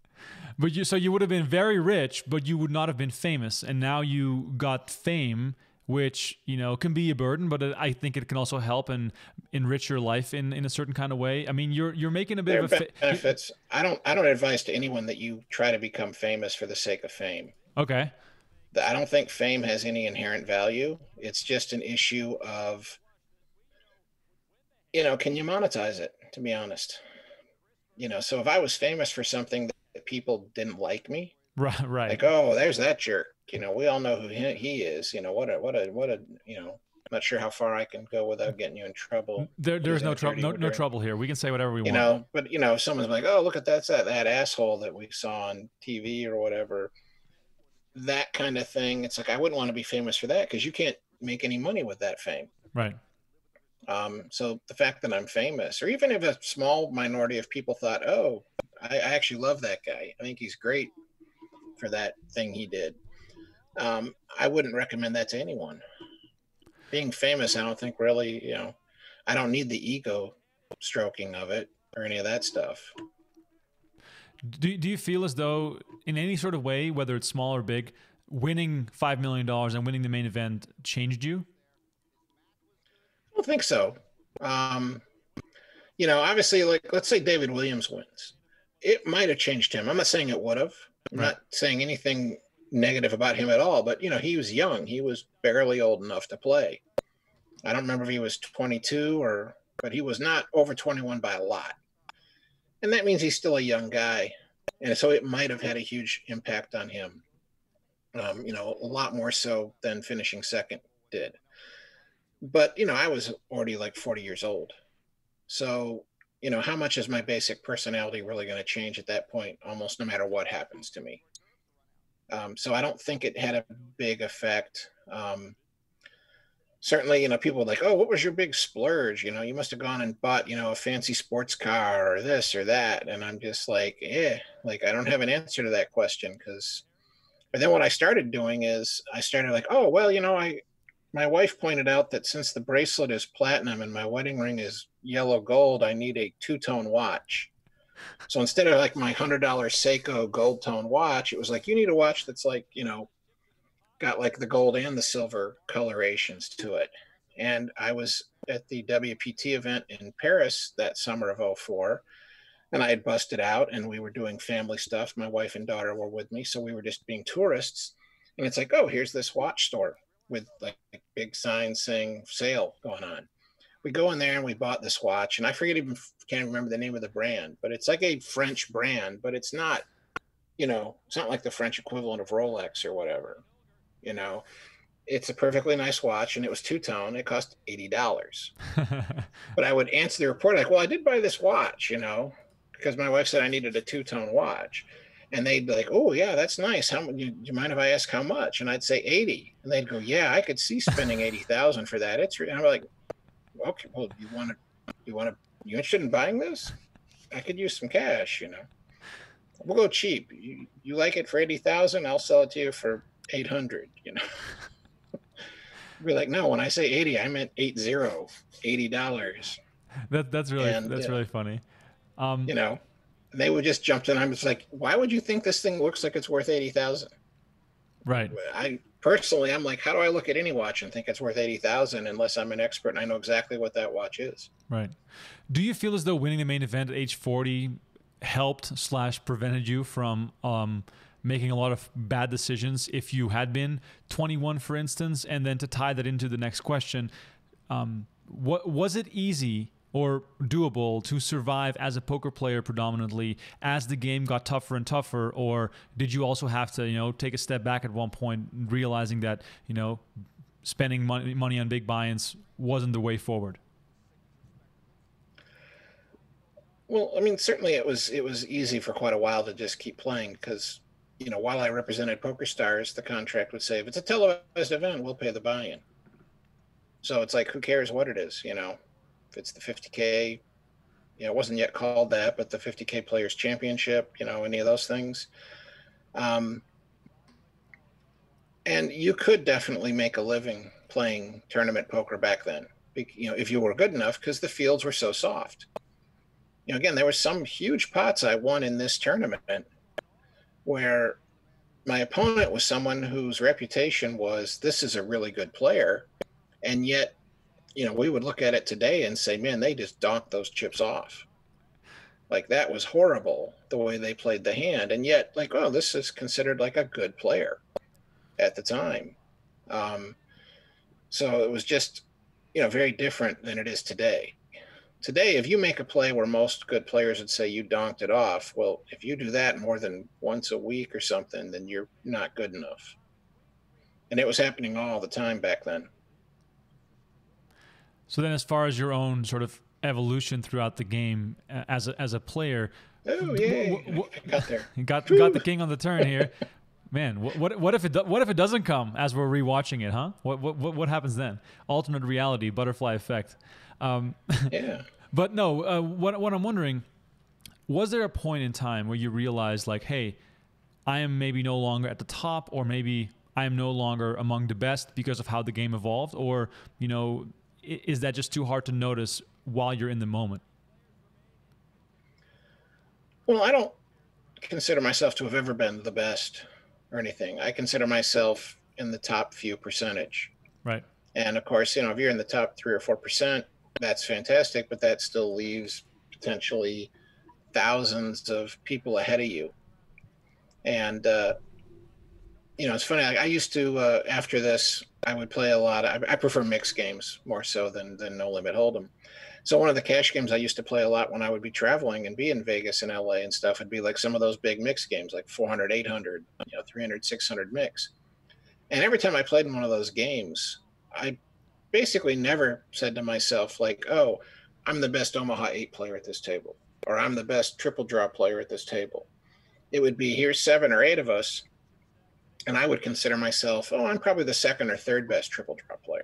so you would have been very rich, but you would not have been famous. And now you got fame, which, you know, can be a burden, but I think it can also help and enrich your life in a certain kind of way. I mean, you're making a bit there of a benefits. I don't advise to anyone that you try to become famous for the sake of fame. Okay. I don't think fame has any inherent value. It's just an issue of, you know, can you monetize it, to be honest? You know, so if I was famous for something that people didn't like me, right, like, oh, there's that jerk, you know, we all know who he is, you know, what a you know, not sure how far I can go without getting you in trouble. There's no trouble, no trouble here. We can say whatever we want, you know. But you know, if someone's like, oh, look at that asshole that we saw on TV or whatever, that kind of thing, it's like, I wouldn't want to be famous for that because you can't make any money with that fame, right? So the fact that I'm famous, or even if a small minority of people thought, oh, I actually love that guy, I think he's great for that thing he did, I wouldn't recommend that to anyone. Being famous, I don't think really, you know, I don't need the ego stroking of it or any of that stuff. Do you feel as though in any sort of way, whether it's small or big, winning $5 million and winning the main event changed you? I don't think so. You know, obviously, like, let's say David Williams wins. It might have changed him. I'm not saying it would have. I'm not saying anything negative about him at all, but you know, he was young. He was barely old enough to play. I don't remember if he was 22 or, but he was not over 21 by a lot. And that means he's still a young guy. And so it might have had a huge impact on him. You know, a lot more so than finishing second did. But you know, I was already like 40 years old. So, you know, how much is my basic personality really going to change at that point, almost no matter what happens to me? So I don't think it had a big effect. Certainly, you know, people were like, oh, what was your big splurge? You know, you must have gone and bought, you know, a fancy sports car or this or that. And I'm just like, I don't have an answer to that question. But then what I started doing is I started like, oh, well, you know, my wife pointed out that since the bracelet is platinum and my wedding ring is yellow gold, I need a two-tone watch. So instead of like my $100 Seiko gold tone watch, it was like, you need a watch that's like, you know, got like the gold and the silver colorations to it. And I was at the WPT event in Paris that summer of 2004, and I had busted out and we were doing family stuff. My wife and daughter were with me. So we were just being tourists. And it's like, oh, here's this watch store with like big signs saying sale going on. We go in there and we bought this watch, and I can't remember the name of the brand, but it's like a French brand, but it's not, you know, it's not like the French equivalent of Rolex or whatever, you know, It's a perfectly nice watch, and it was two-tone. It cost $80. But I would answer the report like, well, I did buy this watch, you know, because my wife said I needed a two-tone watch. And they'd be like, oh, yeah, that's nice. How much? Do you mind if I ask how much? And I'd say 80. And they'd go, yeah, I could see spending 80,000 for that. It's, and I'm like, okay, well, you interested in buying this? I could use some cash, you know. We'll go cheap. You like it for 80,000? I'll sell it to you for 800, you know. Be like, no, when I say 80, I meant 80, $80. That's really funny. You know, they would just jump in. I'm just like, why would you think this thing looks like it's worth 80,000? Right. I personally, I'm like, how do I look at any watch and think it's worth 80,000 unless I'm an expert and I know exactly what that watch is? Right. Do you feel as though winning the main event at age 40 helped / prevented you from making a lot of bad decisions if you had been 21, for instance? And then to tie that into the next question, what was it easy or doable to survive as a poker player predominantly as the game got tougher and tougher? Or did you also have to, you know, take a step back at one point, realizing that, you know, spending money on big buy-ins wasn't the way forward? Well, I mean, certainly it was easy for quite a while to just keep playing because, you know, while I represented PokerStars, the contract would say, if it's a televised event, we'll pay the buy-in. So it's like, who cares what it is, you know? If it's the 50K, you know, it wasn't yet called that, but the 50K Players Championship, you know, any of those things. And you could definitely make a living playing tournament poker back then, you know, if you were good enough, because the fields were so soft. You know, again, there were some huge pots I won in this tournament where my opponent was someone whose reputation was, this is a really good player. And yet, you know, we would look at it today and say, man, they just donked those chips off. Like, that was horrible, the way they played the hand. And yet, like, oh, this is considered like a good player at the time. So it was just, you know, very different than it is today. Today, if you make a play where most good players would say you donked it off, well, if you do that more than once a week or something, then you're not good enough. And it was happening all the time back then. So then as far as your own sort of evolution throughout the game as a player, oh, yeah, got there. got the king on the turn here. Man, what if it doesn't come as we're rewatching it, huh? What happens then? Alternate reality, butterfly effect. Yeah. But no, what I'm wondering, was there a point in time where you realized, like, hey, I am maybe no longer at the top, or maybe I am no longer among the best because of how the game evolved? Or, you know, is that just too hard to notice while you're in the moment? Well, I don't consider myself to have ever been the best or anything. I consider myself in the top few percentage. Right. And of course, you know, if you're in the top 3 or 4%, that's fantastic, but that still leaves potentially thousands of people ahead of you. And, you know, it's funny. I used to, after this, I would play a lot. I prefer mixed games more so than No Limit Hold'em. So one of the cash games I used to play a lot when I would be traveling and be in Vegas and LA and stuff would be like some of those big mixed games, like 400, 800, you know, 300, 600 mix. And every time I played in one of those games, I basically never said to myself like, oh, I'm the best Omaha 8 player at this table, or I'm the best triple draw player at this table. It would be, here's 7 or 8 of us. And I would consider myself, oh, I'm probably the 2nd or 3rd best triple draw player.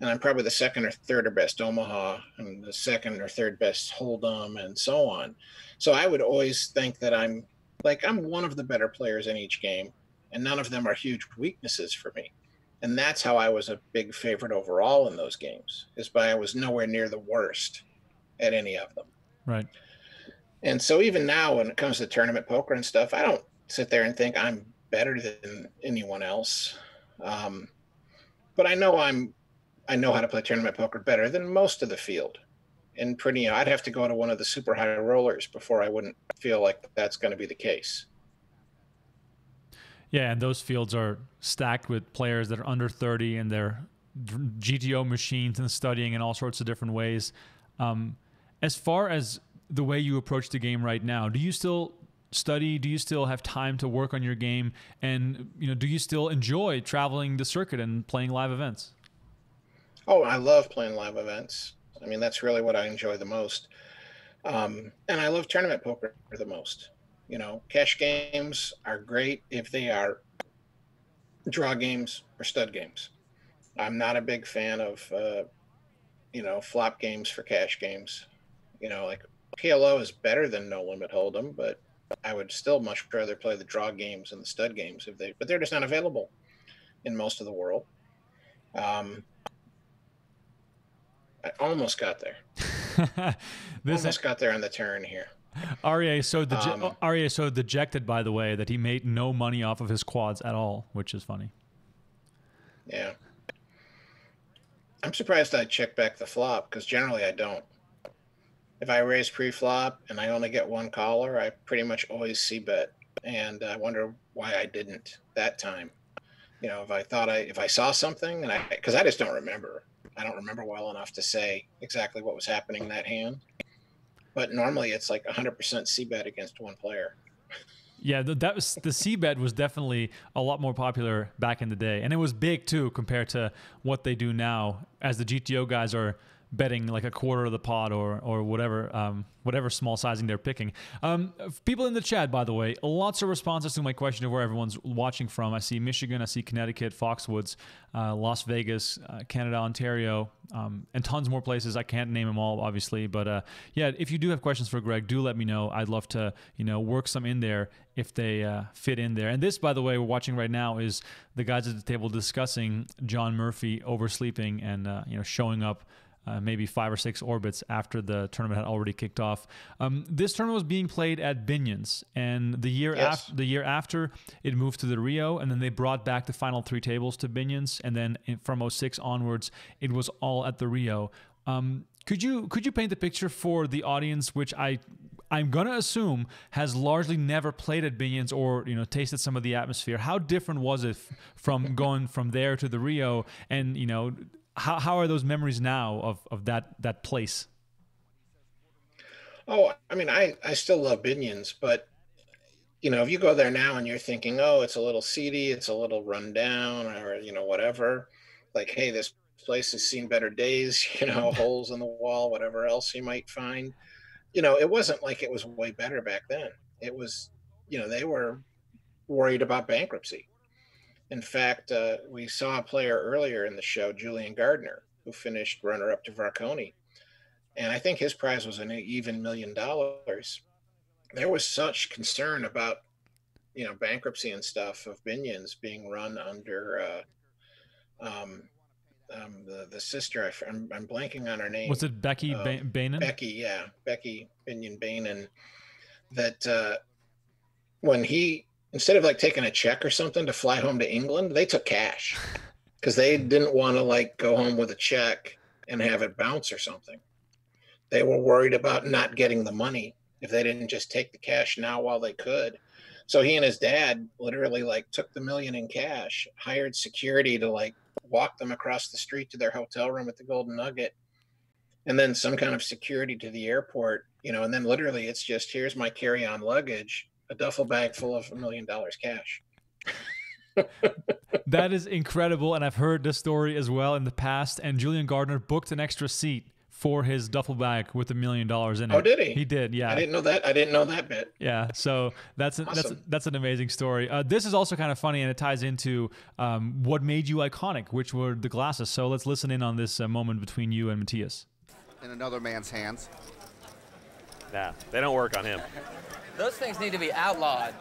And I'm probably the 2nd or 3rd best Omaha, and the 2nd or 3rd best Hold'em, and so on. So I would always think that I'm one of the better players in each game, and none of them are huge weaknesses for me. And that's how I was a big favorite overall in those games, is by I was nowhere near the worst at any of them. Right. And so even now when it comes to tournament poker and stuff, I don't sit there and think I'm better than anyone else. But I know I know how to play tournament poker better than most of the field. And pretty, you know, I'd have to go to one of the super high rollers before I wouldn't feel like that's going to be the case. Yeah, and those fields are stacked with players that are under 30 and they're GTO machines and studying in all sorts of different ways. As far as the way you approach the game right now, do you still study? Do you still have time to work on your game? And, you know, do you still enjoy traveling the circuit and playing live events? Oh, I love playing live events. I mean, that's really what I enjoy the most. And I love tournament poker the most. You know, cash games are great if they are draw games or stud games. I'm not a big fan of, you know, flop games for cash games. You know, like PLO is better than No Limit Hold'em, but I would still much rather play the draw games and the stud games if they, but they're just not available in most of the world. I almost got there. Almost got there on the turn here. Arieh so dejected, by the way, that he made no money off of his quads at all, which is funny. Yeah. I'm surprised I check back the flop because generally I don't. If I raise pre-flop and I only get one caller, I pretty much always c-bet, and I wonder why I didn't that time. You know, if I thought if I saw something, and because I just don't remember. I don't remember well enough to say exactly what was happening in that hand. But normally it's like 100% c-bet against one player. Yeah, that was the c-bet was definitely a lot more popular back in the day, and it was big too compared to what they do now, as the GTO guys are betting like a quarter of the pot or whatever whatever small sizing they're picking. People in the chat, by the way, lots of responses to my question of where everyone's watching from. I see Michigan, I see Connecticut, Foxwoods, Las Vegas, Canada, Ontario, and tons more places. I can't name them all, obviously, but yeah, if you do have questions for Greg, do let me know. I'd love to, you know, work some in there if they fit in there. And this, by the way, we're watching right now is the guys at the table discussing John Murphy oversleeping and you know, showing up maybe 5 or 6 orbits after the tournament had already kicked off. This tournament was being played at Binion's, and the year after it moved to the Rio, and then they brought back the final 3 tables to Binion's, and then from 06 onwards, it was all at the Rio. Could you paint the picture for the audience, which I'm gonna assume has largely never played at Binion's or, you know, tasted some of the atmosphere? How different was it from going from there to the Rio, and, you know, how are those memories now of that place? Oh, I mean, I still love Binion's, but, you know, if you go there now and you're thinking, oh, it's a little seedy, it's a little run down, or, you know, whatever, like, hey, this place has seen better days, you know, holes in the wall, whatever else you might find. You know, it wasn't like it was way better back then. It was, you know, they were worried about bankruptcy. In fact, we saw a player earlier in the show, Julian Gardner, who finished runner-up to Varkonyi, and I think his prize was an even $1 million. There was such concern about, you know, bankruptcy and stuff of Binion's being run under the sister. I'm blanking on her name. Was it Becky Binion? Becky, yeah, Becky Binion. That when he, instead of like taking a check or something to fly home to England, they took cash because they didn't want to like go home with a check and have it bounce or something. They were worried about not getting the money if they didn't just take the cash now while they could. So he and his dad literally like took the $1 million in cash, hired security to like walk them across the street to their hotel room at the Golden Nugget, and then some kind of security to the airport, you know, and then literally it's just, here's my carry-on luggage, a duffel bag full of $1 million cash. That is incredible. And I've heard this story as well in the past. And Julian Gardner booked an extra seat for his duffel bag with $1 million in it. Oh, did he? He did, yeah. I didn't know that. I didn't know that bit. Yeah, so that's awesome. That's an amazing story. This is also kind of funny, and it ties into what made you iconic, which were the glasses. So let's listen in on this moment between you and Matthias. In another man's hands. Nah, they don't work on him. Those things need to be outlawed.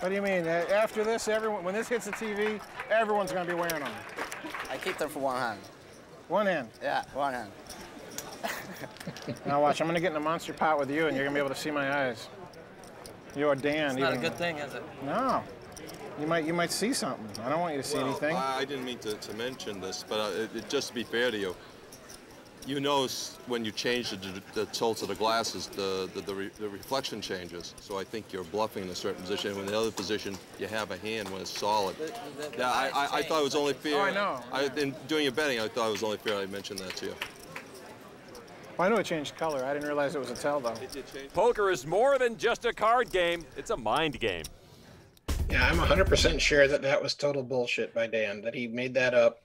What do you mean? After this, everyone, when this hits the TV, everyone's going to be wearing them. I keep them for one hand. One hand? Yeah, one hand. Now watch, I'm going to get in a monster pot with you, and you're going to be able to see my eyes. You're Dan. It's not even a good thing, is it? No. You might see something. I don't want you to see anything. I didn't mean to mention this, but just to be fair to you, you know, when you change the tilts of the glasses, the reflection changes. So I think you're bluffing in a certain position. When the other position, you have a hand when it's solid. Yeah, I thought it was only fair. Oh, I know. In doing your betting, I thought it was only fair I mentioned that to you. Well, I know it changed color. I didn't realize it was a tell, though. It did change. Poker is more than just a card game. It's a mind game. Yeah, I'm 100% sure that that was total bullshit by Dan, that he made that up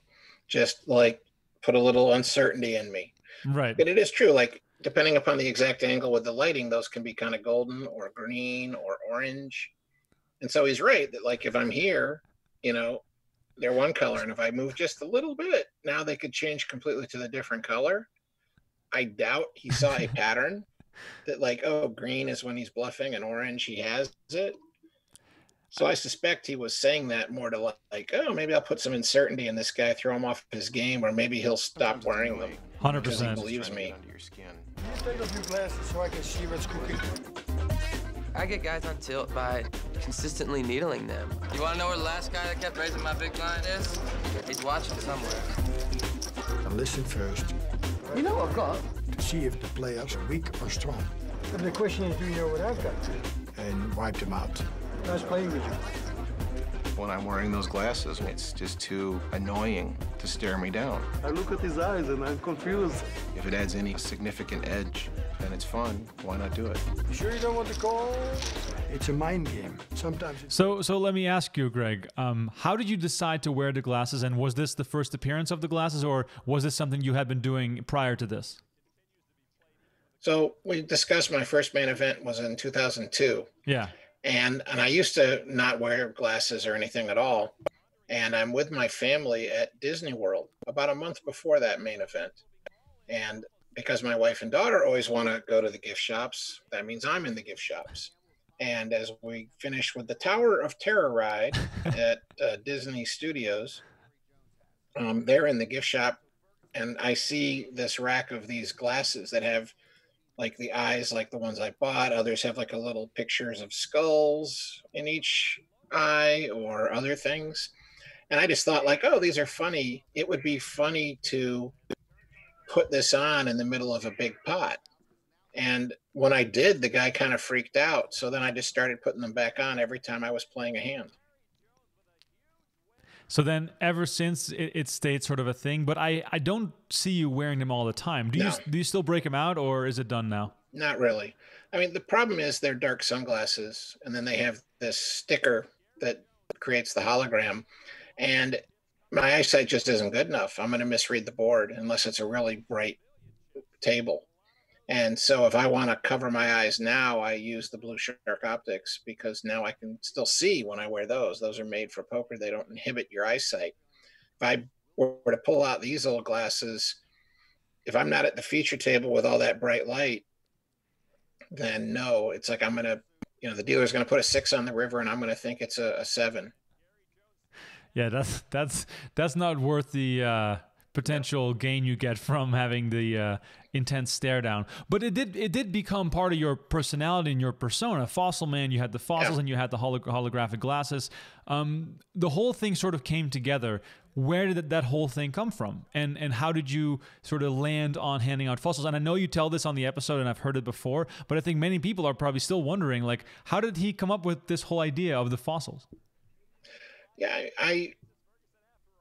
just, like, put a little uncertainty in me. Right. But it is true, like, depending upon the exact angle with the lighting, those can be kind of golden or green or orange. And so he's right that, like, if I'm here, you know, they're one color, and if I move just a little bit, now they could change completely to the different color. I doubt he saw a pattern that, like, oh, green is when he's bluffing and orange he has it. So I suspect he was saying that more to, like, oh, maybe I'll put some uncertainty in this guy, throw him off his game, or maybe he'll stop wearing them. 100%. He believes me. Under your skin. Can you take off your glasses so I can see what's cooking? I get guys on tilt by consistently needling them. You want to know where the last guy that kept raising my big blind is? He's watching somewhere. Now listen first. You know what I've got? To see if the players are weak or strong. But the question is, do you know what I've got? And wipe them out. I was playing with you. When I'm wearing those glasses, it's just too annoying to stare me down. I look at his eyes and I'm confused. If it adds any significant edge, then it's fun. Why not do it? You sure you don't want to call? It's a mind game. Sometimes it's... So let me ask you, Greg, how did you decide to wear the glasses? And was this the first appearance of the glasses, or was this something you had been doing prior to this? So we discussed my first main event was in 2002. Yeah. And I used to not wear glasses or anything at all. And I'm with my family at Disney World about a month before that main event. And because my wife and daughter always want to go to the gift shops, that means I'm in the gift shops. And as we finish with the Tower of Terror ride at Disney Studios, they're in the gift shop. And I see this rack of these glasses that have like the eyes, like the ones I bought. Others have like a little pictures of skulls in each eye or other things. And I just thought like, oh, these are funny. It would be funny to put this on in the middle of a big pot. And when I did, the guy kind of freaked out. So then I just started putting them back on every time I was playing a hand. So then ever since it stayed sort of a thing, but I don't see you wearing them all the time. Do you still break them out, or is it done now? Not really. I mean, the problem is they're dark sunglasses, and then they have this sticker that creates the hologram. And my eyesight just isn't good enough. I'm going to misread the board unless it's a really bright table. And so if I want to cover my eyes now, I use the Blue Shark optics, because now I can still see when I wear those. Those are made for poker. They don't inhibit your eyesight. If I were to pull out these old glasses, if I'm not at the feature table with all that bright light, then no, it's like I'm going to, you know, the dealer's going to put a 6 on the river and I'm going to think it's a 7. Yeah, that's not worth the potential gain you get from having the intense stare down. But it did become part of your personality and your persona. Fossil Man, you had the fossils, yeah, and you had the holographic glasses. The whole thing sort of came together. Where did that whole thing come from? And how did you sort of land on handing out fossils? And I know you tell this on the episode, and I've heard it before, but I think many people are probably still wondering, like, how did he come up with this whole idea of the fossils? Yeah, I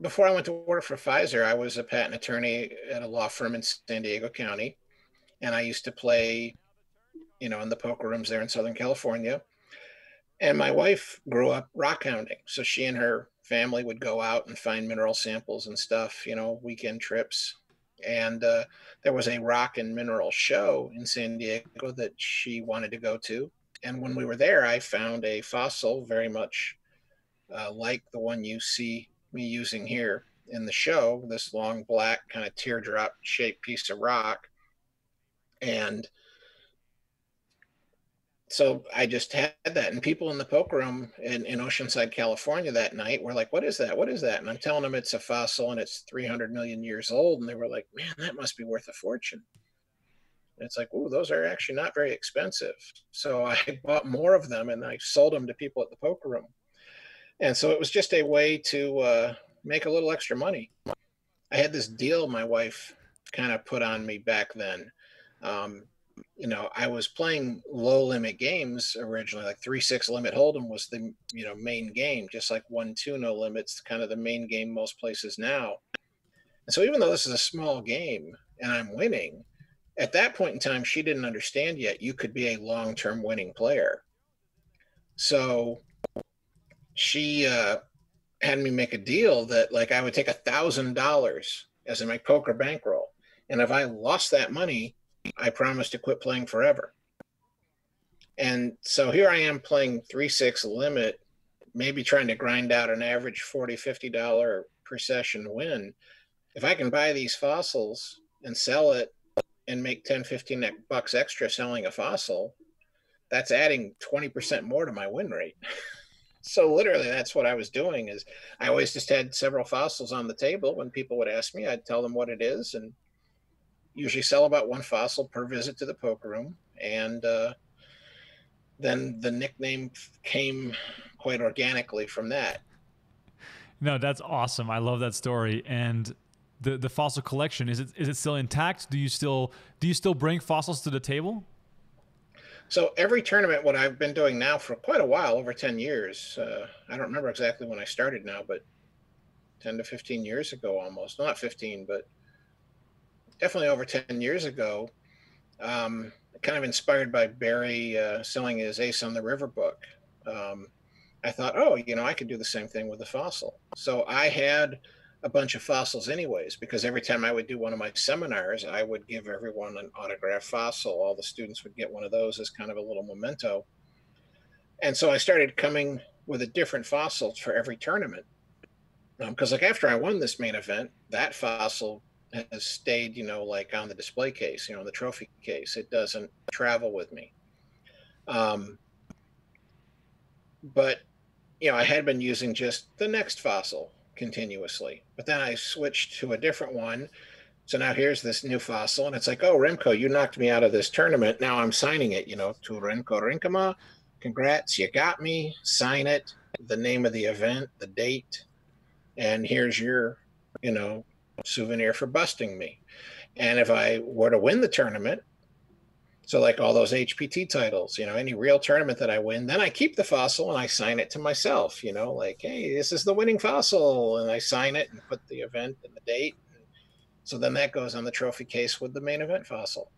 before I went to work for Pfizer, I was a patent attorney at a law firm in San Diego County. And I used to play, you know, in the poker rooms there in Southern California. And my wife grew up rock hounding. So she and her family would go out and find mineral samples and stuff, you know, weekend trips. And there was a rock and mineral show in San Diego that she wanted to go to. And when we were there, I found a fossil very much like the one you see me using here in the show, this long black kind of teardrop shaped piece of rock. And so I just had that, and people in the poker room in Oceanside, California that night were like, what is that? What is that? And I'm telling them it's a fossil and it's 300 million years old. And they were like, man, that must be worth a fortune. And it's like, ooh, those are actually not very expensive. So I bought more of them and I sold them to people at the poker room. And so it was just a way to make a little extra money. I had this deal my wife kind of put on me back then. You know, I was playing low limit games originally, like 3-6 limit hold'em was the, you know, main game, just like 1-2 no limits, kind of the main game most places now. And so even though this is a small game and I'm winning, At that point in time, she didn't understand yet you could be a long-term winning player. So she had me make a deal that, like, I would take $1,000 as in my poker bankroll. And if I lost that money, I promised to quit playing forever. And so here I am playing 3/6 limit, maybe trying to grind out an average $40, $50 per session win. If I can buy these fossils and sell it and make 10, 15 bucks extra selling a fossil, that's adding 20% more to my win rate. So literally that's what I was doing. Is I always just had several fossils on the table. When people would ask me, I'd tell them what it is and usually sell about one fossil per visit to the poker room. And then the nickname came quite organically from that. No, that's awesome. I love that story. And the fossil collection, is it still intact? Do you still bring fossils to the table? So every tournament, what I've been doing now for quite a while, over 10 years, I don't remember exactly when I started now, but 10 to 15 years ago almost, not 15, but definitely over 10 years ago, kind of inspired by Barry selling his Ace on the River book. I thought, oh, you know, I could do the same thing with a fossil. So I had a bunch of fossils anyways, because every time I would do one of my seminars, I would give everyone an autographed fossil. All the students would get one of those as kind of a little memento. And so I started coming with a different fossil for every tournament. Because like after I won this main event, that fossil has stayed, you know, like on the display case, you know, on the trophy case. It doesn't travel with me. But, you know, I had been using just the next fossil continuously, but then I switched to a different one. So now here's this new fossil, and it's like, oh, Remco, you knocked me out of this tournament. Now I'm signing it, you know, to Remco Rinkema. Congrats, you got me. Sign it, the name of the event, the date, and here's your, you know, souvenir for busting me. And if I were to win the tournament, so like all those HPT titles, you know, any real tournament that I win, then I keep the fossil and I sign it to myself, you know, like, hey, this is the winning fossil. And I sign it and put the event and the date. So then that goes on the trophy case with the main event fossil.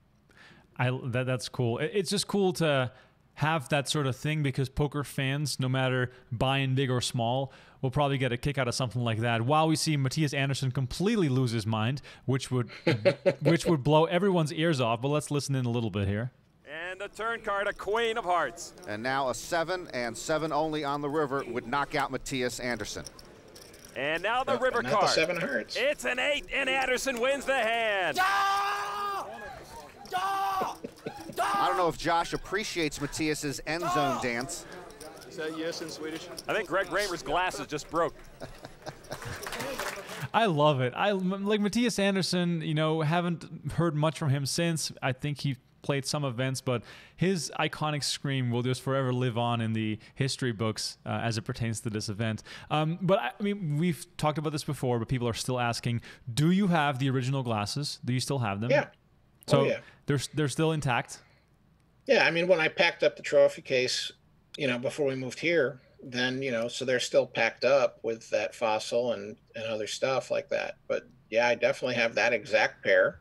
That's cool. It's just cool to have that sort of thing, because poker fans, no matter buying big or small, will probably get a kick out of something like that. While we see Matthias Andersson completely lose his mind, which would which would blow everyone's ears off. But let's listen in a little bit here. And the turn card, a queen of hearts. And now a 7 and 7 only on the river would knock out Matthias Andersson. And now the river card. The 7 hurts. It's an 8 and Andersson wins the hand. Ah! Ah! I don't know if Josh appreciates Matthias's end zone dance. Is that yes in Swedish? I think Greg Raymer's glasses just broke. I love it. I like Matthias Andersson, you know, haven't heard much from him since. I think he played some events, but his iconic scream will just forever live on in the history books as it pertains to this event. But I mean, we've talked about this before, but people are still asking, do you have the original glasses? Do you still have them? Yeah. So they're still intact. Yeah, I mean, when I packed up the trophy case, you know, before we moved here, then, you know, so they're still packed up with that fossil and other stuff like that. But yeah, I definitely have that exact pair.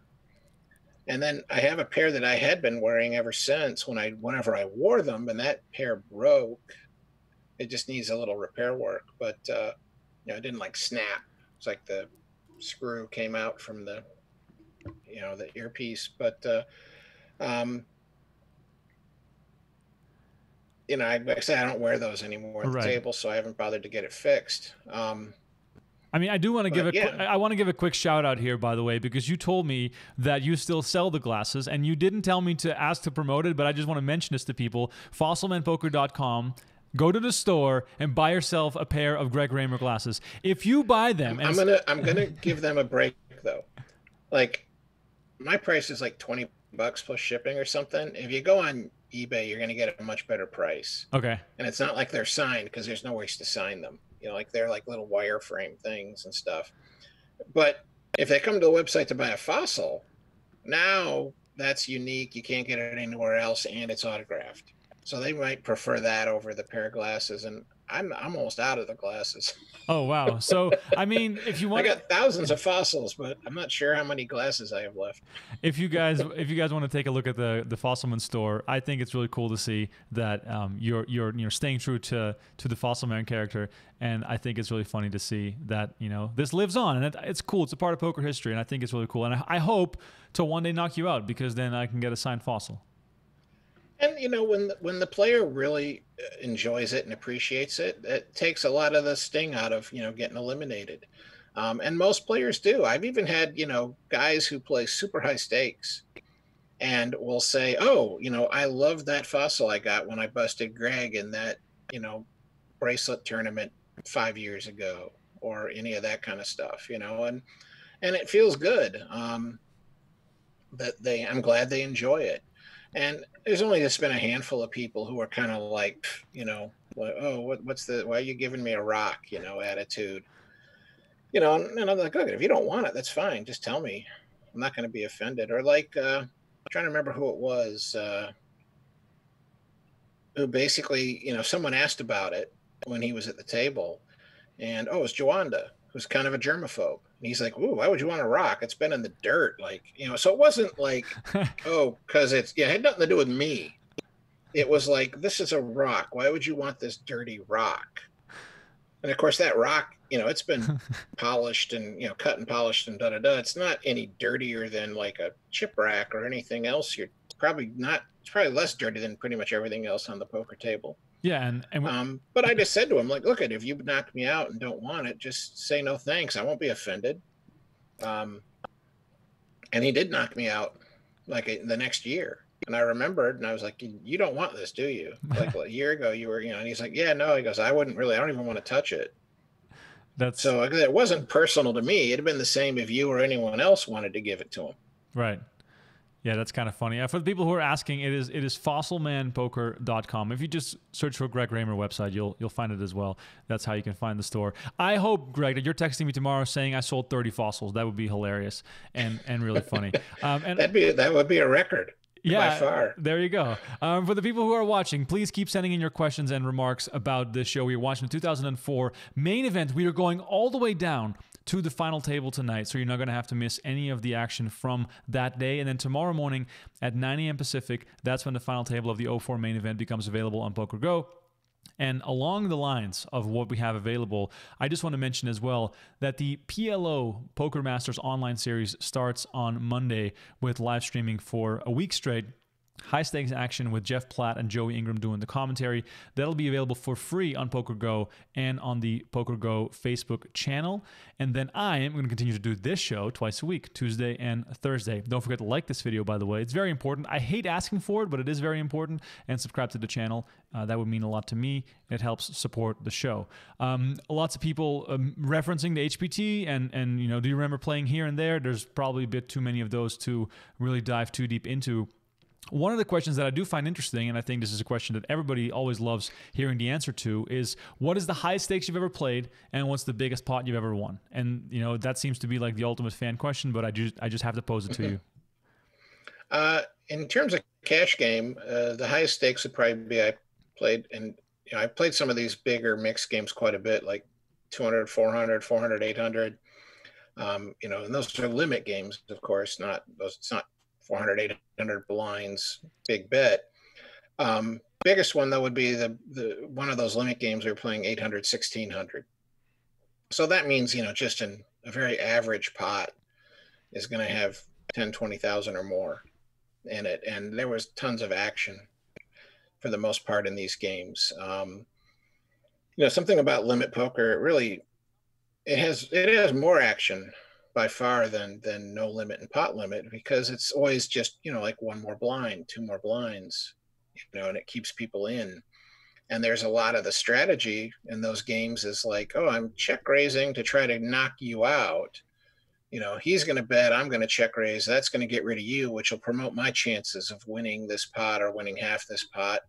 And then I have a pair that I had been wearing ever since whenever I wore them, and that pair broke. It just needs a little repair work, but you know, it didn't like snap. It's like the screw came out from the, you know, the earpiece, but you know, like I said, I don't wear those anymore at the table, so I haven't bothered to get it fixed. I mean, I do want to give a quick shout out here, by the way, because you told me that you still sell the glasses, and you didn't tell me to ask to promote it, but I just want to mention this to people: fossilmanpoker.com. Go to the store and buy yourself a pair of Greg Raymer glasses. If you buy them, and I'm gonna give them a break though. Like, my price is like 20 bucks plus shipping or something. If you go on eBay, you're going to get a much better price. Okay. And it's not like they're signed, because there's no ways to sign them. You know, like they're like little wireframe things and stuff. But if they come to the website to buy a fossil, now that's unique. You can't get it anywhere else, and it's autographed. So they might prefer that over the pair of glasses. And I'm almost out of the glasses. Oh, wow. So, I mean, if you want, I got thousands of fossils, but I'm not sure how many glasses I have left. If you guys want to take a look at the Fossilman store, I think it's really cool to see that you're staying true to the Fossilman character, and I think it's really funny to see that, you know, this lives on, and it's cool. It's a part of poker history, and I think it's really cool. And I hope to one day knock you out, because then I can get a signed fossil. And, you know, when the player really enjoys it and appreciates it, it takes a lot of the sting out of, you know, getting eliminated. And most players do. I've even had, you know, guys who play super high stakes and will say, oh, you know, I love that fossil I got when I busted Greg in that, you know, bracelet tournament 5 years ago, or any of that kind of stuff, you know, and it feels good that I'm glad they enjoy it. And there's only just been a handful of people who are kind of like, you know, like, oh, why are you giving me a rock, you know, attitude, you know, and I'm like, look, if you don't want it, that's fine. Just tell me. I'm not going to be offended. Or like, I'm trying to remember who it was, who basically, you know, someone asked about it when he was at the table, and, oh, it was Jawanda, who's kind of a germaphobe. And he's like, ooh, why would you want a rock? It's been in the dirt. Like, you know, so it wasn't like, oh, because it had nothing to do with me. It was like, this is a rock. Why would you want this dirty rock? And of course, that rock, you know, it's been polished and, you know, cut and polished and da da da. It's not any dirtier than like a chip rack or anything else. It's probably less dirty than pretty much everything else on the poker table. Yeah, but I just said to him, like, look, if you knock me out and don't want it, just say no thanks. I won't be offended. And he did knock me out, like, the next year. And I remembered, and I was like, you don't want this, do you? Like, a year ago, you were, you know. And he's like, yeah, no. He goes, I don't even want to touch it. So it wasn't personal to me. It'd have been the same if you or anyone else wanted to give it to him. Right. Yeah, that's kind of funny. For the people who are asking, it is fossilmanpoker.com. If you just search for Greg Raymer website, you'll find it as well. That's how you can find the store. I hope, Greg, that you're texting me tomorrow saying I sold 30 fossils. That would be hilarious and really funny. That would be a record. Yeah, by far. There you go. For the people who are watching, please keep sending in your questions and remarks about this show. We are watching the 2004 main event. We are going all the way down to the final table tonight, so you're not going to have to miss any of the action from that day. And then tomorrow morning at 9 a.m. Pacific, that's when the final table of the 04 main event becomes available on Poker Go. And along the lines of what we have available, I just want to mention as well that the PLO Poker Masters online series starts on Monday with live streaming for a week straight. High stakes action with Jeff Platt and Joey Ingram doing the commentary. That'll be available for free on Poker Go and on the Poker Go Facebook channel. And then I am going to continue to do this show twice a week, Tuesday and Thursday. Don't forget to like this video, by the way. It's very important. I hate asking for it, but it is very important. And subscribe to the channel. That would mean a lot to me. It helps support the show. Lots of people referencing the HPT and you know, do you remember playing here and there? There's probably a bit too many of those to really dive too deep into. One of the questions that I do find interesting, and I think this is a question that everybody always loves hearing the answer to, is what is the highest stakes you've ever played, and what's the biggest pot you've ever won? And, you know, that seems to be like the ultimate fan question, but I just have to pose it to you. In terms of cash game, the highest stakes would probably be I played some of these bigger mixed games quite a bit, like 200, 400, 400, 800. You know, and those are limit games, of course, it's not 400, 800 blinds, big bet. Biggest one, though, would be the one of those limit games we were playing, 800, 1600. So that means, you know, just a very average pot is going to have 10, 20,000 or more in it. And there was tons of action for the most part in these games. You know, something about limit poker, it has more action by far than no limit and pot limit, because it's always just, you know, like one more blind, two more blinds, you know, and it keeps people in. And there's a lot of the strategy in those games is like, oh, I'm check raising to try to knock you out. You know, he's going to bet, I'm going to check raise. That's going to get rid of you, which will promote my chances of winning this pot or winning half this pot.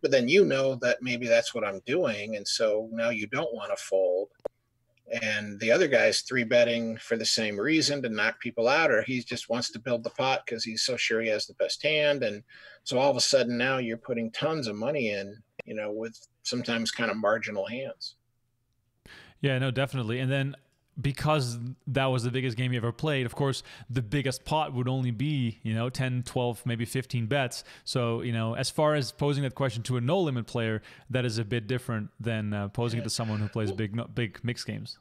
But then, you know, that maybe that's what I'm doing. And so now you don't want to fold. And the other guy's three betting for the same reason, to knock people out, or he just wants to build the pot because he's so sure he has the best hand. And so all of a sudden now you're putting tons of money in, you know, with sometimes kind of marginal hands. Yeah, no, definitely. And then because that was the biggest game you ever played, of course, the biggest pot would only be, you know, 10, 12, maybe 15 bets. So, you know, as far as posing that question to a no limit player, that is a bit different than posing it to someone who plays big mixed games.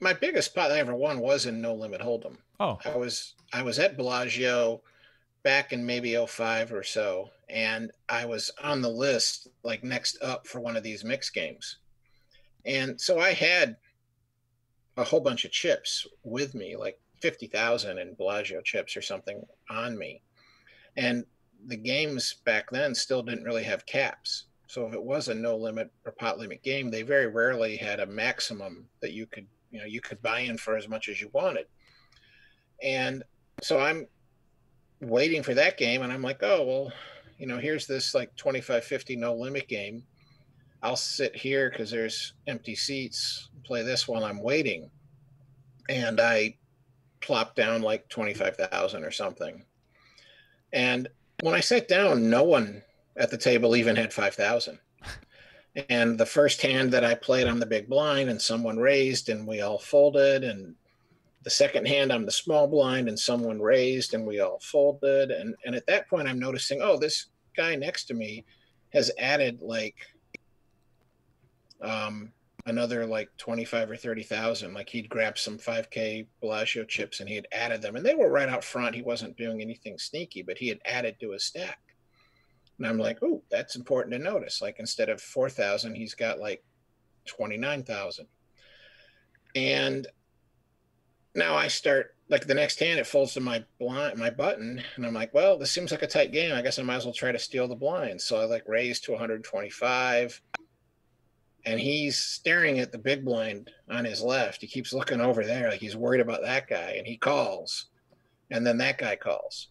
My biggest pot I ever won was in no limit hold'em. Oh, I was at Bellagio back in maybe 05 or so, and I was on the list like next up for one of these mixed games. And so I had a whole bunch of chips with me, like 50,000 in Bellagio chips or something on me. And the games back then still didn't really have caps. So if it was a no limit or pot limit game, they very rarely had a maximum that you could, you know, you could buy in for as much as you wanted. And so I'm waiting for that game, and I'm like, oh, well, you know, here's this like 25-50 no limit game. I'll sit here because there's empty seats, play this while I'm waiting. And I plopped down like 25,000 or something. And when I sat down, no one at the table even had 5,000. And the first hand that I played on the big blind, and someone raised and we all folded. And the second hand on the small blind, and someone raised and we all folded. And at that point, I'm noticing, oh, this guy next to me has added like another like 25 or 30,000. Like he'd grabbed some 5K Bellagio chips and he had added them, and they were right out front. He wasn't doing anything sneaky, but he had added to his stack. And I'm like, oh, that's important to notice. Like instead of 4,000, he's got like 29,000. And now I start like the next hand, it folds to my blind, my button. And I'm like, well, this seems like a tight game. I guess I might as well try to steal the blind. So I like raised to 125. And he's staring at the big blind on his left. He keeps looking over there like he's worried about that guy, and he calls. And then that guy calls.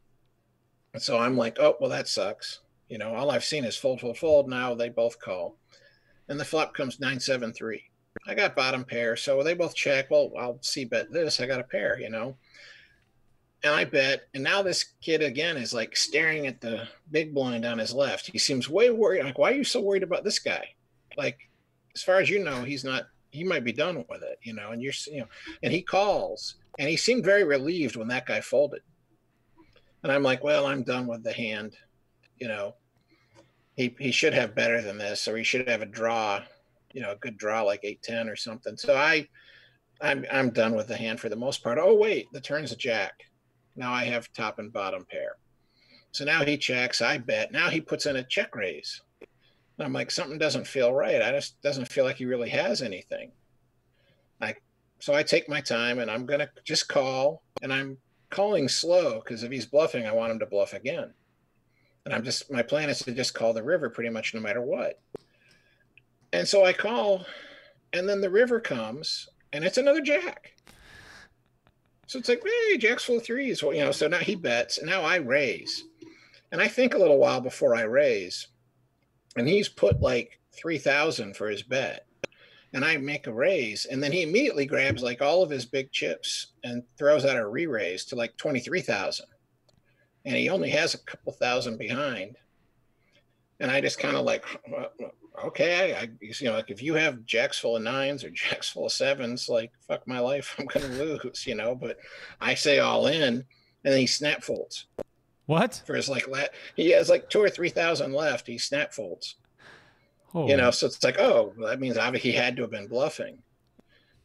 And so I'm like, oh, well, that sucks. You know, all I've seen is fold, fold, fold. Now they both call. And the flop comes 9-7-3. I got bottom pair, so they both check. Well, I'll see bet this. I got a pair, you know. And I bet, and now this kid again is like staring at the big blind on his left. He seems way worried. Like, why are you so worried about this guy? Like, as far as you know, he's not, he might be done with it, you know, and you're, you know, and he calls, and he seemed very relieved when that guy folded. And I'm like, well, I'm done with the hand, you know, he should have better than this, or he should have a draw, you know, a good draw, like 8-10 or something. So I'm done with the hand for the most part. Oh, wait, the turn's a jack. Now I have top and bottom pair. So now he checks, I bet. Now he puts in a check raise. I'm like, something doesn't feel right. I just doesn't feel like he really has anything. So I take my time, and I'm going to just call, and I'm calling slow because if he's bluffing, I want him to bluff again. And I'm just, my plan is to just call the river pretty much no matter what. And so I call, and then the river comes, and it's another jack. So it's like, hey, jack's full of threes. Well, you know, so now he bets, and now I raise. And I think a little while before I raise. And he's put like 3,000 for his bet, and I make a raise, and then he immediately grabs like all of his big chips and throws out a re-raise to like 23,000, and he only has a couple thousand behind. And I just kind of like, okay, I, you know, like if you have jacks full of nines or jacks full of sevens, like fuck my life, I'm gonna lose, you know. But I say all in, and then he snap folds. What? For his like, he has like 2,000 or 3,000 left. He snap folds, you know. So it's like, oh, well, that means obviously he had to have been bluffing.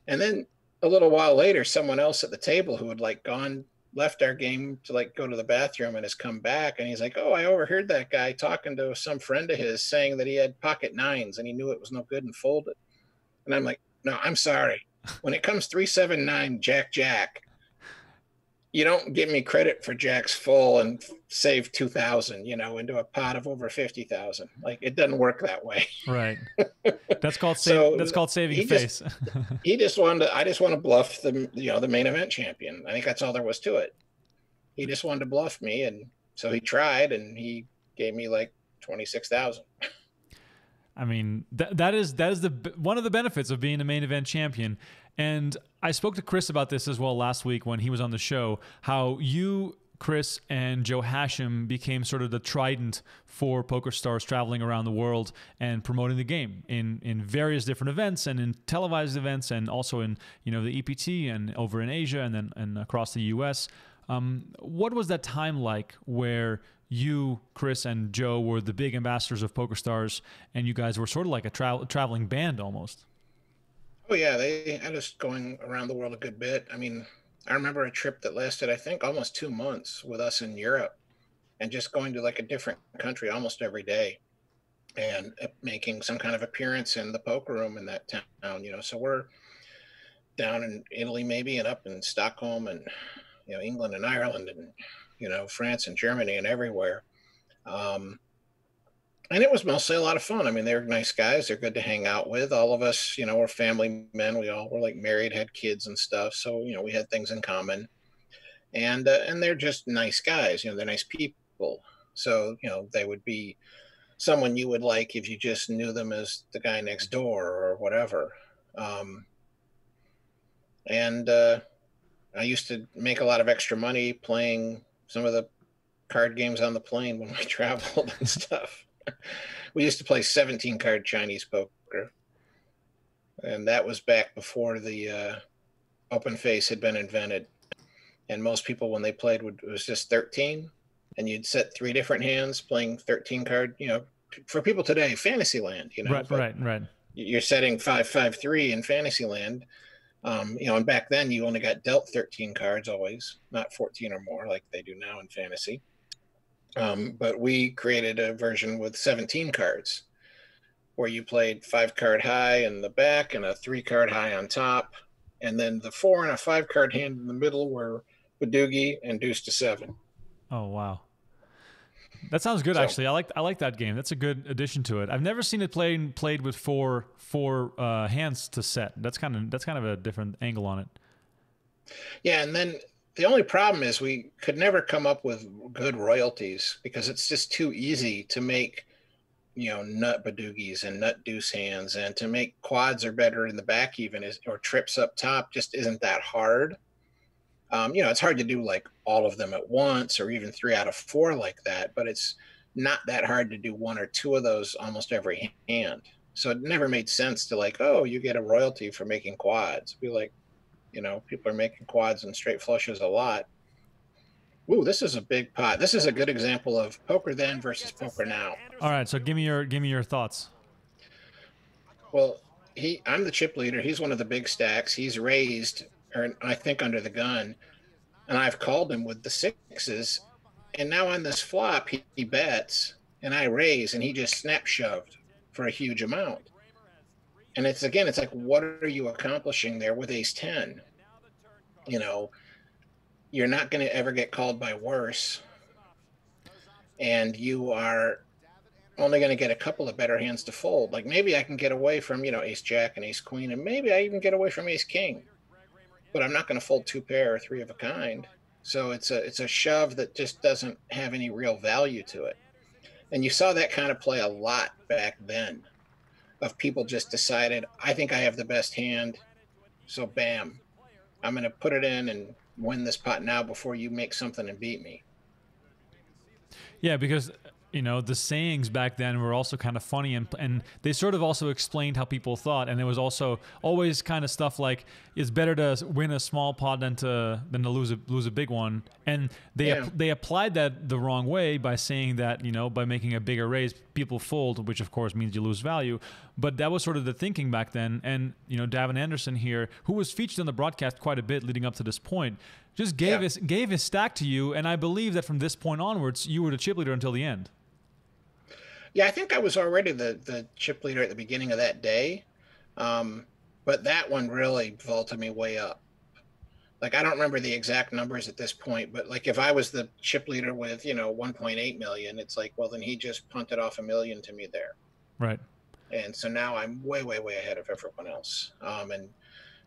And then a little while later, someone else at the table who had like gone left our game to like go to the bathroom and has come back, and he's like, oh, I overheard that guy talking to some friend of his saying that he had pocket nines and he knew it was no good and folded. And I'm like, no, I'm sorry. When it comes 3-7-9 jack. You don't give me credit for jack's full and save 2,000, you know, into a pot of over 50,000. Like it doesn't work that way. Right. That's called that's called saving face. He just wanted to, I just want to bluff the, you know, the main event champion. I think that's all there was to it. He just wanted to bluff me, and so he tried, and he gave me like 26,000. I mean, that is one of the benefits of being a main event champion. And I spoke to Chris about this as well last week when he was on the show, how you, Chris, and Joe Hachem became sort of the trident for PokerStars traveling around the world and promoting the game in various different events and in televised events and also in, you know, the EPT and over in Asia and then and across the U.S. What was that time like where you, Chris, and Joe were the big ambassadors of PokerStars and you guys were sort of like a traveling band almost? Oh, yeah. They had us going around the world a good bit. I mean, I remember a trip that lasted, I think, almost 2 months with us in Europe and just going to like a different country almost every day and making some kind of appearance in the poker room in that town, you know. So we're down in Italy maybe and up in Stockholm and, you know, England and Ireland and, you know, France and Germany and everywhere. And it was mostly a lot of fun. I mean, they're nice guys. They're good to hang out with. All of us, you know, we're family men. We all were like married, had kids and stuff. So, you know, we had things in common. And they're just nice guys. You know, they're nice people. So, you know, they would be someone you would like if you just knew them as the guy next door or whatever. I used to make a lot of extra money playing some of the card games on the plane when we traveled and stuff. We used to play 17-card Chinese poker, and that was back before the open face had been invented. And most people, when they played, it was just 13, and you'd set 3 different hands playing 13-card. You know, for people today, Fantasyland. You know, right. You're setting 5-5-3 in Fantasyland. You know, and back then you only got dealt 13 cards always, not 14 or more like they do now in fantasy. But we created a version with 17 cards where you played 5-card high in the back and a 3-card high on top. And then the 4 and a 5-card hand in the middle were Badoogie and Deuce to 7. Oh, wow. That sounds good, so, actually. I like that game. That's a good addition to it. I've never seen it played with four hands to set. That's kind of a different angle on it. Yeah, and then the only problem is we could never come up with good royalties because it's just too easy to make, you know, nut Badoogies and nut deuce hands, and to make quads or better in the back even or trips up top just isn't that hard. You know, it's hard to do like all of them at once or even 3 out of 4 like that, but it's not that hard to do 1 or 2 of those almost every hand. So it never made sense to like, oh, you get a royalty for making quads. Be like, you know, people are making quads and straight flushes a lot. Ooh, this is a big pot. This is a good example of poker then versus poker now. All right, so give me your thoughts. Well, I'm the chip leader. He's one of the big stacks. He's raised, or I think under the gun, and I've called him with the 6s, and now on this flop he bets and I raise and he just snap shoved for a huge amount. And it's, again, it's like, what are you accomplishing there with ace-10? You know, you're not going to ever get called by worse, and you are only going to get a couple of better hands to fold. Like, maybe I can get away from, you know, ace-jack and ace-queen, and maybe I even get away from ace-king, but I'm not going to fold 2 pair or 3 of a kind. So it's a shove that just doesn't have any real value to it. And you saw that kind of play a lot back then, of people just decided, I think I have the best hand, so bam, I'm going to put it in and win this pot now before you make something and beat me. Yeah, because, you know, the sayings back then were also kind of funny, and they sort of also explained how people thought. And there was also always kind of stuff like, it's better to win a small pot than to lose a big one. And they applied that the wrong way by saying that, you know, by making a bigger raise, people fold, which of course means you lose value. But that was sort of the thinking back then. And, you know, Davin Andersson here, who was featured on the broadcast quite a bit leading up to this point, just gave his stack to you. And I believe that from this point onwards, you were the chip leader until the end. Yeah, I think I was already the chip leader at the beginning of that day. But that one really vaulted me way up. Like, I don't remember the exact numbers at this point, but like if I was the chip leader with, you know, 1.8 million, it's like, well, then he just punted off $1 million to me there. Right. And so now I'm way, way, way ahead of everyone else. And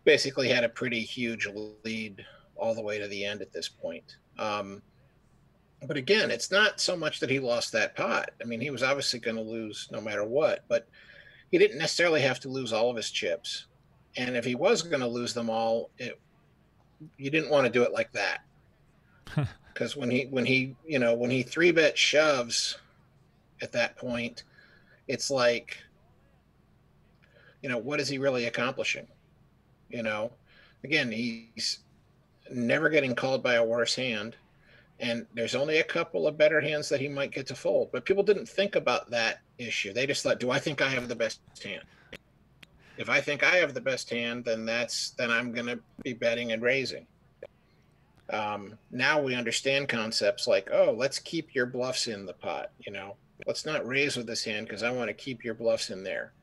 basically had a pretty huge lead all the way to the end at this point. But again, it's not so much that he lost that pot. I mean, he was obviously going to lose no matter what, but he didn't necessarily have to lose all of his chips. And if he was going to lose them all, you didn't want to do it like that. Because when he 3-bet shoves at that point, it's like, what is he really accomplishing? Again, he's never getting called by a worse hand. And there's only a couple of better hands that he might get to fold. But people didn't think about that issue. They just thought, do I think I have the best hand? If I think I have the best hand, then I'm going to be betting and raising. Now we understand concepts like, oh, let's keep your bluffs in the pot. Let's not raise with this hand because I want to keep your bluffs in there.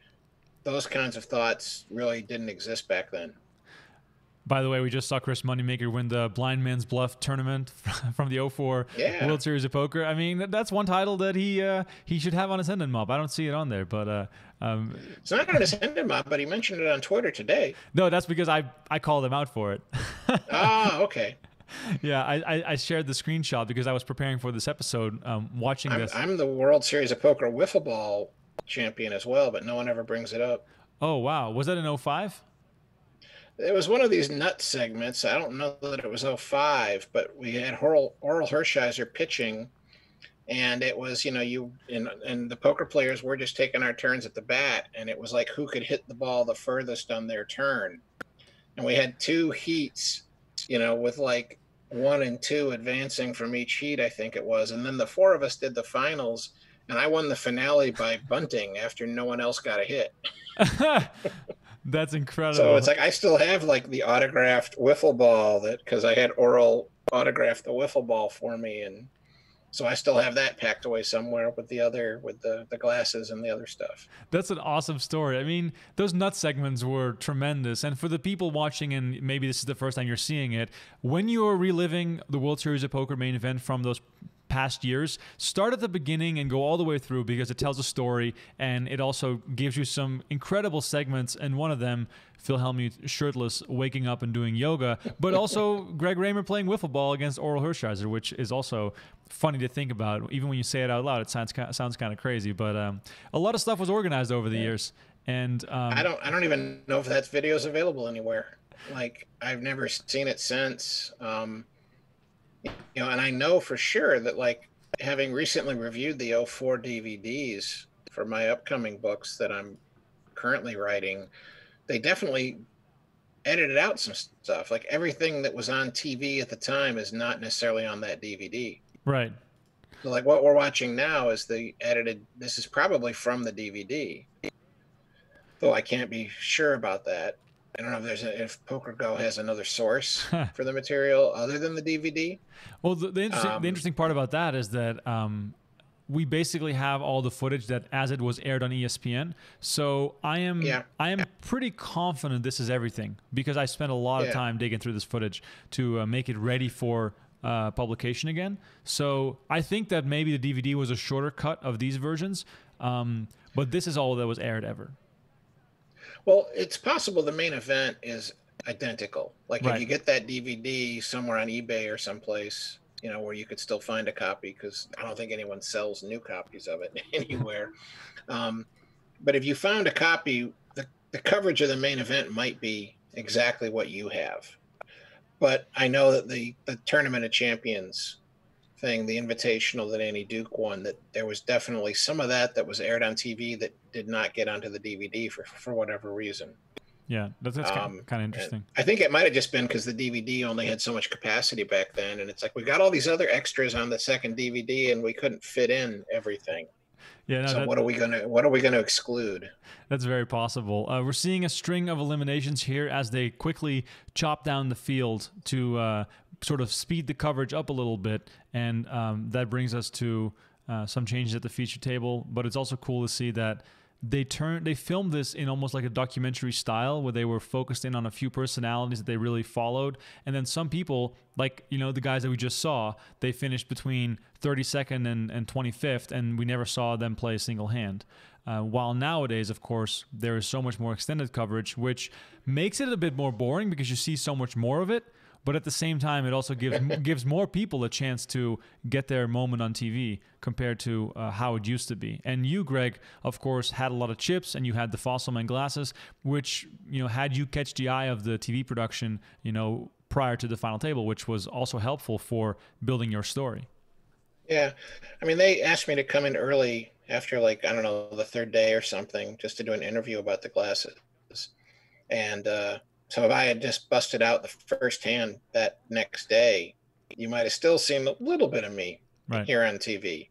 Those kinds of thoughts really didn't exist back then. By the way, we just saw Chris Moneymaker win the Blind Man's Bluff tournament from the 2004 World Series of Poker. I mean, that's one title that he should have on his Hendon Mob. I don't see it on there, but it's not on his Hendon Mob. But he mentioned it on Twitter today. No, that's because I called him out for it. Ah, okay. Yeah, I shared the screenshot because I was preparing for this episode, watching this. I'm the World Series of Poker wiffle ball champion as well, but no one ever brings it up. Oh wow, was that in 2005? It was one of these nut segments. I don't know that it was 2005, but we had Oral Hershiser pitching, and it was, and the poker players were just taking our turns at the bat, and it was like who could hit the ball the furthest on their turn. And we had two heats, with like 1 and 2 advancing from each heat, I think it was. And then the four of us did the finals, and I won the finale by bunting after no one else got a hit. That's incredible. So it's like I still have like the autographed wiffle ball because I had Oral autograph the wiffle ball for me, and so I still have that packed away somewhere with the glasses and the other stuff. That's an awesome story. I mean, those nut segments were tremendous. And for the people watching, and maybe this is the first time you're seeing it, when you are reliving the World Series of Poker main event from those past years, start at the beginning and go all the way through, because it tells a story and it also gives you some incredible segments. And one of them, Phil Hellmuth shirtless waking up and doing yoga, but also Greg Raymer playing wiffle ball against Oral Hershiser, which is also funny to think about. Even when you say it out loud, it sounds kind of crazy, but a lot of stuff was organized over the years. And I don't even know if that video is available anywhere. Like, I've never seen it since. And I know for sure that, like, having recently reviewed the 2004 DVDs for my upcoming books that I'm currently writing, they definitely edited out some stuff. Like, everything that was on TV at the time is not necessarily on that DVD. Right. So, like, what we're watching now is the edited, this is probably from the DVD. Though I can't be sure about that. I don't know if Poker Go has another source for the material other than the DVD. Well, the interesting part about that is that we basically have all the footage that as it was aired on ESPN. So I am pretty confident this is everything, because I spent a lot of time digging through this footage to make it ready for publication again. So I think that maybe the DVD was a shorter cut of these versions, but this is all that was aired ever. Well, it's possible the main event is identical. Like, right. If you get that DVD somewhere on eBay or someplace, where you could still find a copy, because I don't think anyone sells new copies of it anywhere. But if you found a copy, the coverage of the main event might be exactly what you have. But I know that the Tournament of Champions thing, the Invitational that Annie Duke won, that there was definitely some of that was aired on TV that did not get onto the DVD for whatever reason. Yeah, that's kind of interesting. I think it might have just been because the DVD only had so much capacity back then, and it's like we got all these other extras on the second DVD, and we couldn't fit in everything. Yeah. No, so what are we gonna exclude? That's very possible. We're seeing a string of eliminations here as they quickly chop down the field to sort of speed the coverage up a little bit, and that brings us to some changes at the feature table. But it's also cool to see that they filmed this in almost like a documentary style, where they were focused in on a few personalities that they really followed, and then some people, like the guys that we just saw, they finished between 32nd and 25th, and we never saw them play a single hand. While nowadays, of course, there is so much more extended coverage, which makes it a bit more boring because you see so much more of it. But at the same time, it also gives gives more people a chance to get their moment on TV compared to how it used to be. And you, Greg, of course, had a lot of chips, and you had the Fossilman glasses, which, you know, had you catch the eye of the TV production, you know, prior to the final table, which was also helpful for building your story. Yeah, I mean, they asked me to come in early after, like, I don't know, the third day or something, just to do an interview about the glasses. And so if I had just busted out the first hand that next day, you might have still seen a little bit of me right here on TV,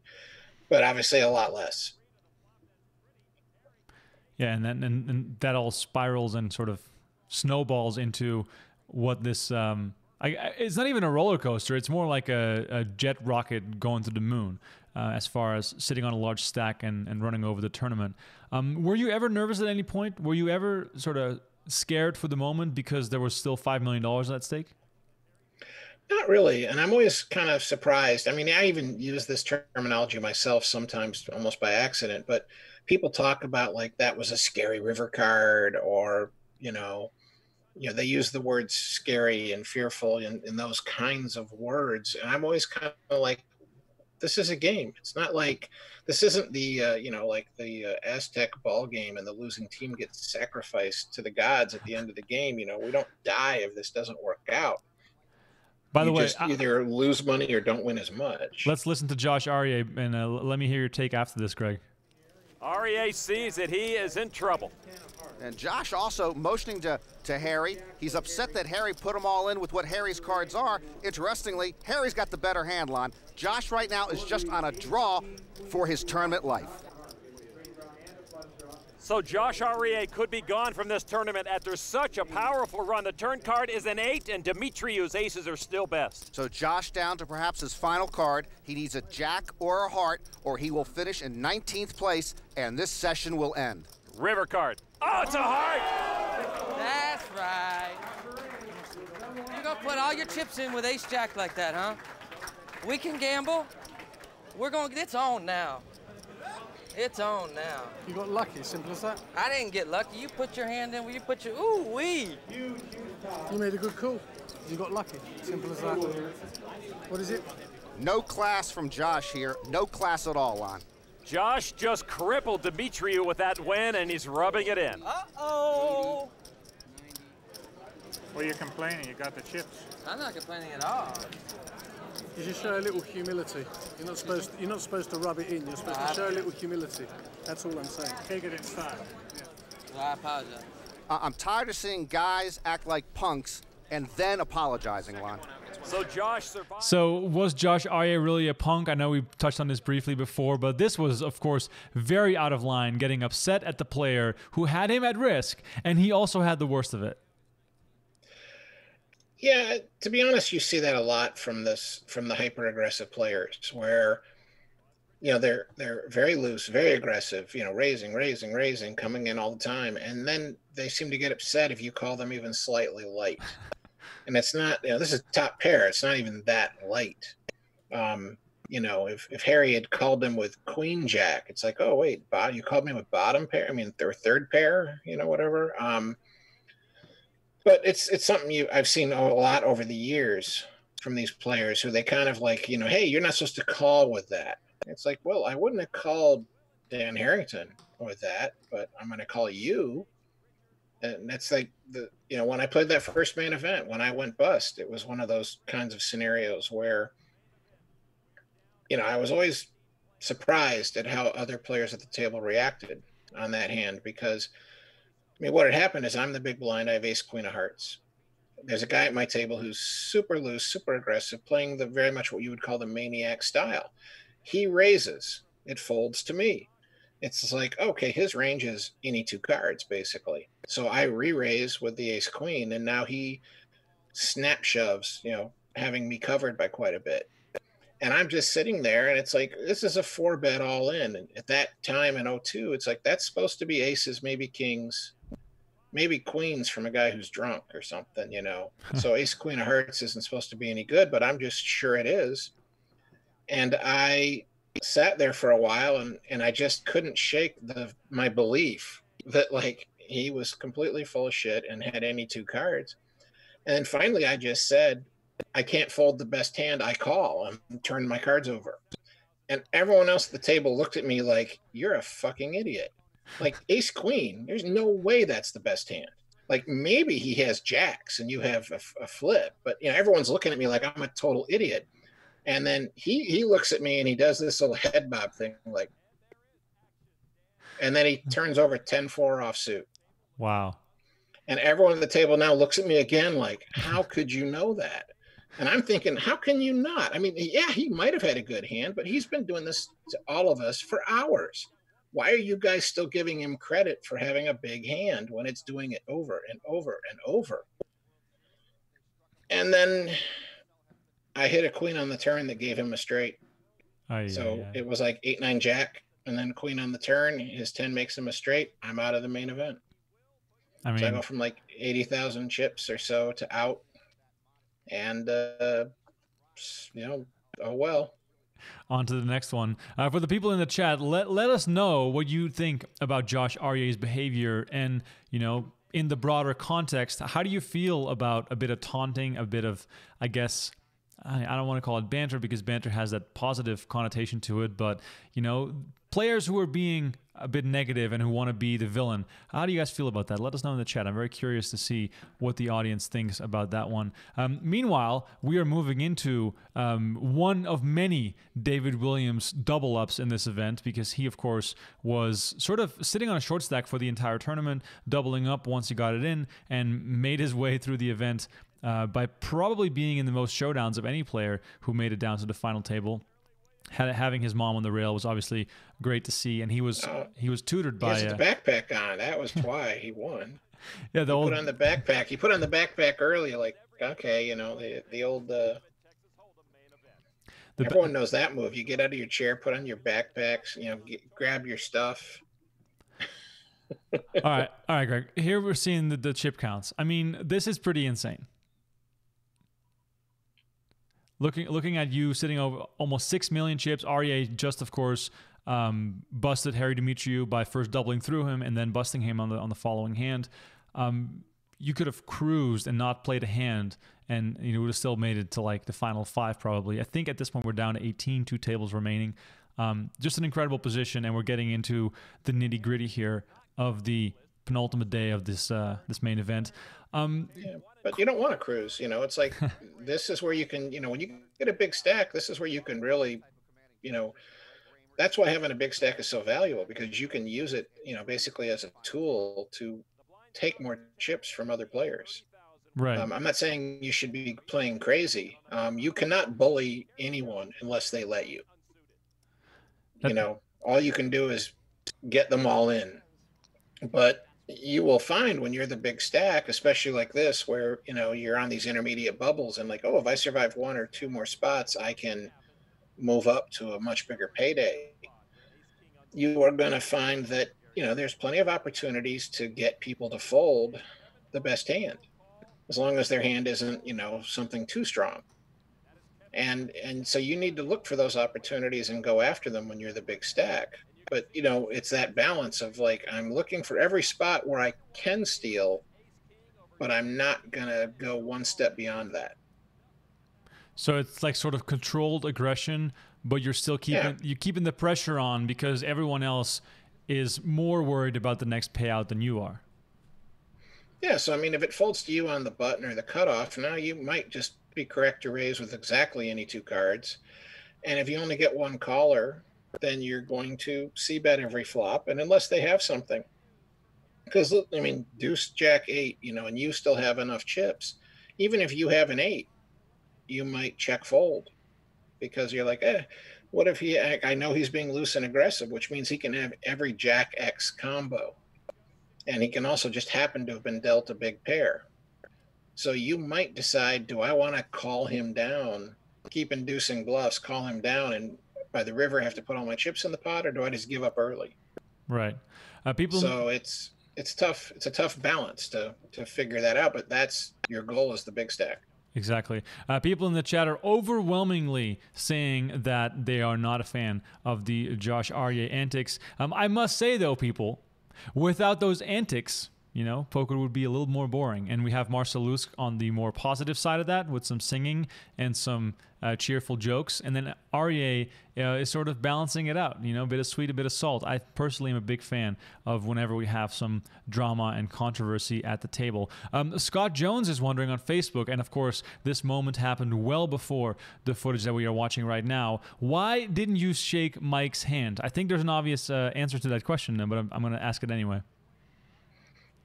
but obviously a lot less. Yeah, and then and that all spirals and sort of snowballs into what this it's not even a roller coaster. It's more like a jet rocket going to the moon, as far as sitting on a large stack and running over the tournament. Were you ever nervous at any point? Were you ever sort of scared for the moment because there was still $5 million at stake? Not really. And I'm always kind of surprised. I mean, I even use this terminology myself sometimes almost by accident, but people talk about like that was a scary river card, or, you know, they use the words scary and fearful and those kinds of words. And I'm always kind of like, this is a game. It's not like, this isn't the, you know, like the Aztec ball game and the losing team gets sacrificed to the gods at the end of the game. You know, we don't die if this doesn't work out. By the way, just either lose money or don't win as much. Let's listen to Josh Arieh, and let me hear your take after this, Greg. Arieh sees that he is in trouble. And Josh also motioning to Harry. He's upset that Harry put them all in with what Harry's cards are. Interestingly, Harry's got the better hand, Lon. Josh right now is just on a draw for his tournament life. So Josh Arieh could be gone from this tournament after such a powerful run. The turn card is an 8, and Demetriou's aces are still best. So Josh down to perhaps his final card. He needs a jack or a heart, or he will finish in 19th place, and this session will end. River card. Oh, it's a heart! That's right. You're gonna put all your chips in with ace jack like that, huh? We can gamble. We're gonna, it's on now. It's on now. You got lucky, simple as that. I didn't get lucky. You put your hand in, you put your, ooh, wee. You made a good call. You got lucky, simple as that. What is it? No class from Josh here. No class at all, Lon. Josh just crippled Demetriou with that win, and he's rubbing it in. Uh-oh. Well, you're complaining. You got the chips. I'm not complaining at all. You should show a little humility. You're not supposed to rub it in. You're supposed to show a little humility. That's all I'm saying. Take it inside. Yeah. Well, I apologize. I'm tired of seeing guys act like punks and then apologizing, Lon. So was Josh Arieh really a punk? I know we touched on this briefly before, but this was, of course, very out of line, getting upset at the player who had him at risk, and he also had the worst of it. Yeah, to be honest, you see that a lot from the hyper-aggressive players, where, you know, they're very loose, very aggressive, you know, raising, coming in all the time, and then they seem to get upset if you call them even slightly light. And it's not, you know, this is top pair. It's not even that light. You know, if Harry had called him with queen jack, it's like, oh, wait, you called me with bottom pair? I mean, third pair, you know, whatever. But it's something I've seen a lot over the years from these players who they kind of like, you know, hey, you're not supposed to call with that. It's like, well, I wouldn't have called Dan Harrington with that, but I'm going to call you. And that's like, you know, when I played that first main event, when I went bust, it was one of those kinds of scenarios where, you know, I was always surprised at how other players at the table reacted on that hand, because, I mean, what had happened is I'm the big blind, I have ace queen of hearts. There's a guy at my table who's super loose, super aggressive, playing the very much what you would call the maniac style. He raises, it folds to me. It's like, okay, his range is any two cards, basically. So I re-raise with the ace queen, and now he snap shoves, you know, having me covered by quite a bit. And I'm just sitting there, and it's like, this is a 4-bet all in. And at that time in 02, it's like, that's supposed to be aces, maybe kings, maybe queens from a guy who's drunk or something, you know. So ace queen of hearts isn't supposed to be any good, but I'm just sure it is. And I sat there for a while, and I just couldn't shake my belief that, like, he was completely full of shit and had any two cards. And finally, I just said, I can't fold the best hand I call, and turned my cards over. And everyone else at the table looked at me like, you're a fucking idiot. Like, ace queen, there's no way that's the best hand. Like, maybe he has jacks and you have a flip, but you know, everyone's looking at me like I'm a total idiot. And then he looks at me and he does this little head bob thing, like, and then he turns over 10-4 offsuit. Wow. And everyone at the table now looks at me again like, how could you know that? And I'm thinking, how can you not? I mean, yeah, he might have had a good hand, but he's been doing this to all of us for hours. Why are you guys still giving him credit for having a big hand when it's doing it over and over and over? And then I hit a queen on the turn that gave him a straight. It was like 8-9 jack, and then queen on the turn. His 10 makes him a straight. I'm out of the main event. I mean, so I go from like 80,000 chips or so to out. And, you know, oh well. On to the next one. For the people in the chat, let us know what you think about Josh Arieh's behavior and, you know, in the broader context, how do you feel about a bit of taunting, a bit of, I guess, I don't want to call it banter because banter has that positive connotation to it, but, you know, players who are being a bit negative and who want to be the villain. How do you guys feel about that? Let us know in the chat. I'm very curious to see what the audience thinks about that one. Meanwhile, we are moving into one of many David Williams double ups in this event, because he, of course, was sort of sitting on a short stack for the entire tournament, doubling up once he got it in, and made his way through the event by probably being in the most showdowns of any player who made it down to the final table. Having his mom on the rail was obviously great to see, and he was tutored by. He has the backpack on. That was why he won. Yeah, he put on the backpack. He put on the backpack early, like, okay, you know, the old. Everyone knows that move. You get out of your chair, put on your backpacks, you know, grab your stuff. all right, Greg. Here we're seeing the chip counts. I mean, this is pretty insane. Looking at you sitting over almost 6 million chips. Arieh just, of course, busted Harry Demetriou by first doubling through him and then busting him on the following hand. You could have cruised and not played a hand, and you would have still made it to like the final five probably. I think at this point we're down to 18, two tables remaining. Just an incredible position, and we're getting into the nitty gritty here of the penultimate day of this main event. Yeah, but you don't want to cruise, you know. It's like this is where you can, you know, when you get a big stack, this is where you can really, you know, that's why having a big stack is so valuable, because you can use it, you know, basically as a tool to take more chips from other players. Right. I'm not saying you should be playing crazy. You cannot bully anyone unless they let you. You know, all you can do is get them all in, but you will find when you're the big stack, especially like this, where, you know, you're on these intermediate bubbles and like, oh, if I survive one or two more spots, I can move up to a much bigger payday. You are going to find that, you know, there's plenty of opportunities to get people to fold the best hand, as long as their hand isn't, you know, something too strong. And so you need to look for those opportunities and go after them when you're the big stack. But, you know, it's that balance of like, I'm looking for every spot where I can steal, but I'm not going to go one step beyond that. So it's like sort of controlled aggression, but you're still keeping the pressure on, because everyone else is more worried about the next payout than you are. Yeah. So, I mean, if it folds to you on the button or the cutoff, now you might just be correct to raise with exactly any two cards. And if you only get one caller, then you're going to c-bet every flop, and unless they have something, because I mean, deuce jack eight, you know, and you still have enough chips. Even if you have an eight, you might check fold, because you're like, what if he? I know he's being loose and aggressive, which means he can have every jack X combo, and he can also just happen to have been dealt a big pair. So you might decide, do I want to call him down, keep inducing bluffs, call him down, and by the river, I have to put all my chips in the pot, or do I just give up early? Right. So it's tough. It's a tough balance to figure that out, but that's your goal is the big stack. Exactly. People in the chat are overwhelmingly saying that they are not a fan of the Josh Arieh antics. I must say, though, people, without those antics, you know, poker would be a little more boring. And we have Marcel Luske on the more positive side of that with some singing and some cheerful jokes. And then Arieh is sort of balancing it out, you know, a bit of sweet, a bit of salt. I personally am a big fan of whenever we have some drama and controversy at the table. Scott Jones is wondering on Facebook, and of course, this moment happened well before the footage that we are watching right now. Why didn't you shake Mike's hand? I think there's an obvious answer to that question, but I'm going to ask it anyway.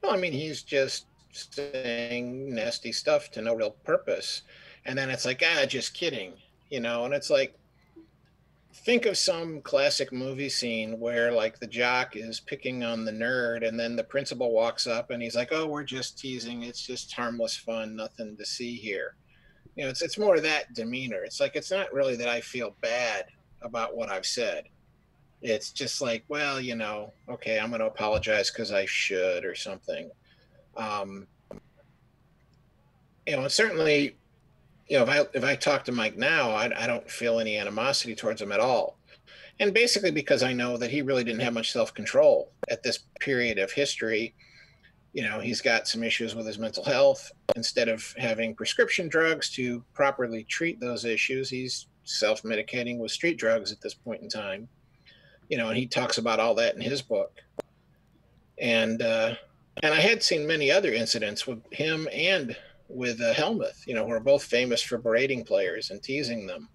No, I mean, he's just saying nasty stuff to no real purpose. And then it's like, ah, just kidding, you know? And it's like, think of some classic movie scene where like the jock is picking on the nerd and then the principal walks up and he's like, oh, we're just teasing. It's just harmless fun, nothing to see here. You know, it's more of that demeanor. It's like, it's not really that I feel bad about what I've said. It's just like, well, you know, okay, I'm going to apologize because I should or something. You know, and certainly, you know, if I talk to Mike now, I don't feel any animosity towards him at all. And basically because I know that he really didn't have much self-control at this period of history. You know, he's got some issues with his mental health. Instead of having prescription drugs to properly treat those issues, he's self-medicating with street drugs at this point in time. You know, and he talks about all that in his book. And I had seen many other incidents with him and with Hellmuth, you know, who are both famous for berating players and teasing them,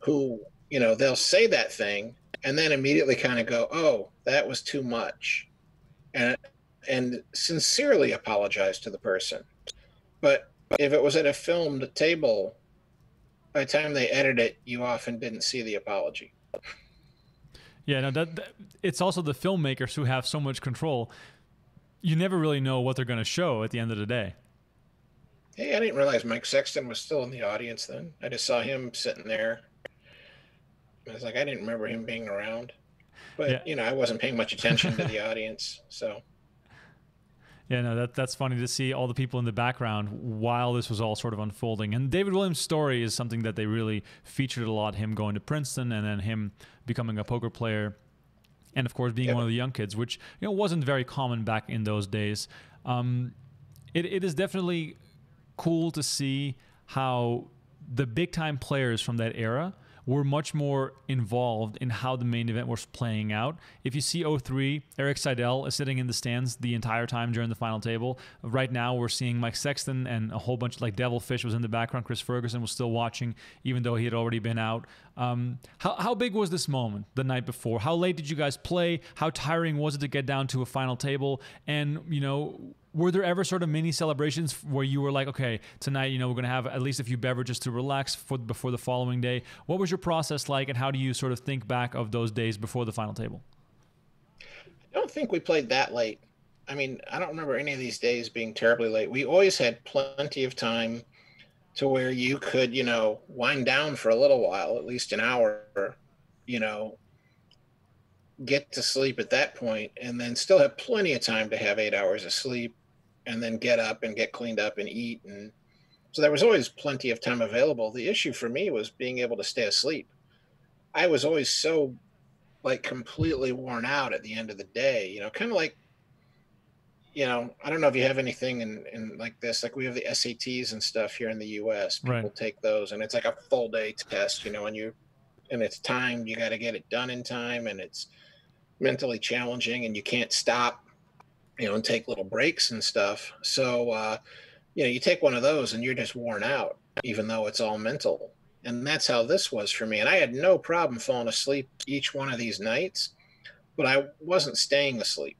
who, you know, they'll say that thing and then immediately kind of go, oh, that was too much. And sincerely apologize to the person. But if it was at a filmed table, by the time they edit it, you often didn't see the apology. Yeah, no, it's also the filmmakers who have so much control. You never really know what they're going to show at the end of the day. Hey, I didn't realize Mike Sexton was still in the audience then. I just saw him sitting there. I was like, I didn't remember him being around. But, yeah, you know, I wasn't paying much attention to the audience, so... Yeah, no, that's funny to see all the people in the background while this was all sort of unfolding. And David Williams' story is something that they really featured a lot, him going to Princeton and then him becoming a poker player and, of course, being one of the young kids, which, you know, wasn't very common back in those days. It is definitely cool to see how the big-time players from that era were much more involved in how the main event was playing out. If you see 03, Eric Seidel is sitting in the stands the entire time during the final table. Right now, we're seeing Mike Sexton and a whole bunch, like Devilfish was in the background. Chris Ferguson was still watching, even though he had already been out. How big was this moment the night before? How late did you guys play? How tiring was it to get down to a final table? And, you know, were there ever sort of mini celebrations where you were like, okay, tonight, you know, we're going to have at least a few beverages to relax before the following day? What was your process like, and how do you sort of think back of those days before the final table? I don't think we played that late. I mean, I don't remember any of these days being terribly late. We always had plenty of time to where you could, you know, wind down for a little while, at least an hour, you know, get to sleep at that point, and then still have plenty of time to have 8 hours of sleep, and then get up and get cleaned up and eat. And so there was always plenty of time available. The issue for me was being able to stay asleep. I was always so like completely worn out at the end of the day, you know, kind of like, you know, I don't know if you have anything in like this, like we have the SATs and stuff here in the US, people right. take those and it's like a full day test, you know, and it's timed, you got to get it done in time, and it's mentally challenging and you can't stop, you know, and take little breaks and stuff. So, you know, you take one of those and you're just worn out, even though it's all mental. And that's how this was for me. And I had no problem falling asleep each one of these nights, but I wasn't staying asleep.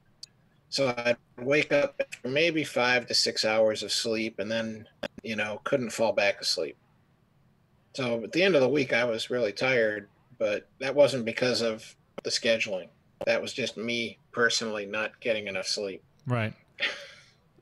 So I'd wake up after maybe 5 to 6 hours of sleep and then, you know, couldn't fall back asleep. So at the end of the week, I was really tired, but that wasn't because of the scheduling. That was just me personally not getting enough sleep. Right.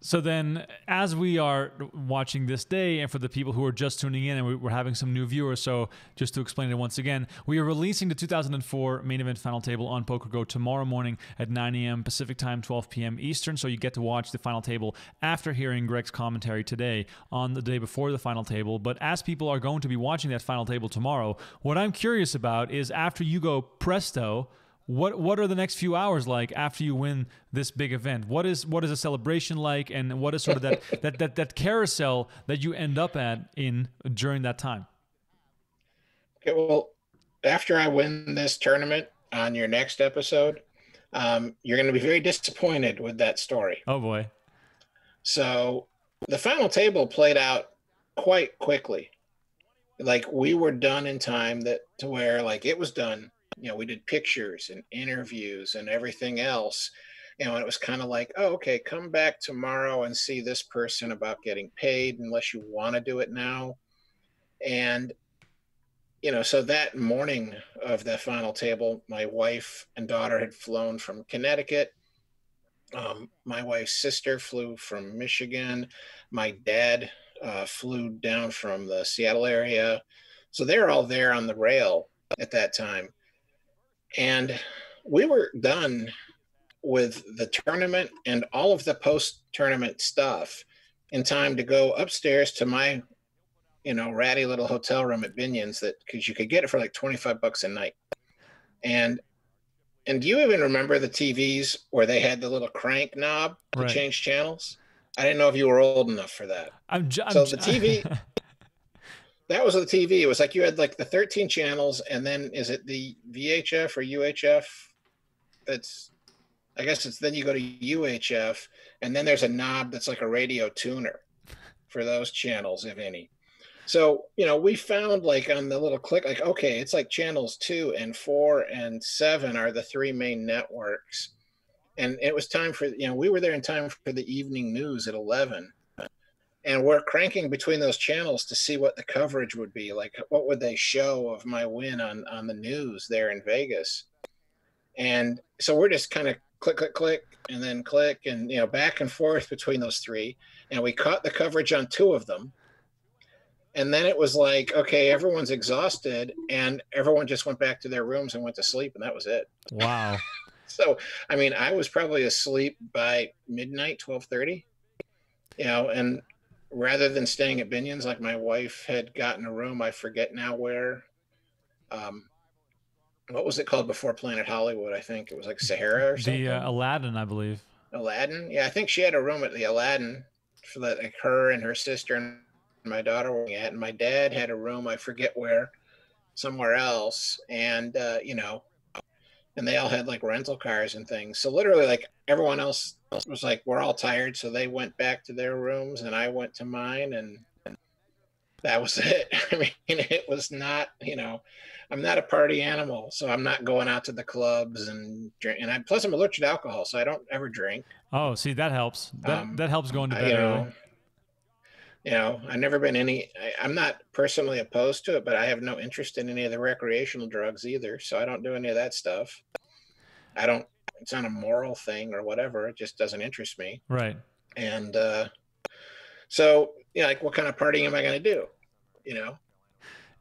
So then as we are watching this day, and for the people who are just tuning in, and we're having some new viewers, so just to explain it once again, we are releasing the 2004 Main Event Final Table on PokerGo tomorrow morning at 9 a.m. Pacific Time, 12 p.m. Eastern, so you get to watch the final table after hearing Greg's commentary today on the day before the final table. But as people are going to be watching that final table tomorrow, what I'm curious about is after you go presto, What are the next few hours like after you win this big event? What is a celebration like, and what is sort of that that carousel that you end up at during that time? Okay, well, after I win this tournament, on your next episode, you're going to be very disappointed with that story. Oh boy! So the final table played out quite quickly. Like, we were done in time to where, like, it was done. You know, we did pictures and interviews and everything else. You know, and it was kind of like, oh, okay, come back tomorrow and see this person about getting paid unless you want to do it now. And, you know, so that morning of the final table, my wife and daughter had flown from Connecticut. My wife's sister flew from Michigan. My dad flew down from the Seattle area. So they're all there on the rail at that time. And we were done with the tournament and all of the post-tournament stuff in time to go upstairs to my, you know, ratty little hotel room at Binion's, because you could get it for like 25 bucks a night. And do you even remember the TVs where they had the little crank knob to right. change channels? I didn't know if you were old enough for that. So the TV... That was the TV. It was like you had like the 13 channels, and then is it the VHF or UHF? That's, I guess it's, then you go to UHF, and then there's a knob that's like a radio tuner for those channels, if any. So, you know, we found like on the little click, like, okay, it's like channels 2 and 4 and 7 are the three main networks. And it was time for, you know, we were there in time for the evening news at 11. And we're cranking between those channels to see what the coverage would be. Like, what would they show of my win on the news there in Vegas? And so we're just kind of click, click, click, and then click, and, you know, back and forth between those three. And we caught the coverage on 2 of them. And then it was like, okay, everyone's exhausted, and everyone just went back to their rooms and went to sleep, and that was it. Wow. So, I mean, I was probably asleep by midnight, 12:30, you know, and rather than staying at Binion's, like, my wife had gotten a room, I forget now where, what was it called before Planet Hollywood? I think it was like Sahara or something. The Aladdin, I believe. Aladdin. Yeah. I think she had a room at the Aladdin for that, like, her and her sister and my daughter were at, and my dad had a room, I forget where, somewhere else. And, you know, and they all had like rental cars and things. So literally, like, everyone else was like, we're all tired. So they went back to their rooms, and I went to mine, and that was it. I mean, it was not, you know, I'm not a party animal, so I'm not going out to the clubs and drink. And plus I'm allergic to alcohol, so I don't ever drink. Oh, see, that helps. That helps going to bed early. You know, I've never been I'm not personally opposed to it, but I have no interest in any of the recreational drugs either. So I don't do any of that stuff. It's not a moral thing or whatever. It just doesn't interest me. Right. And so, you know, like, what kind of partying am I going to do? You know?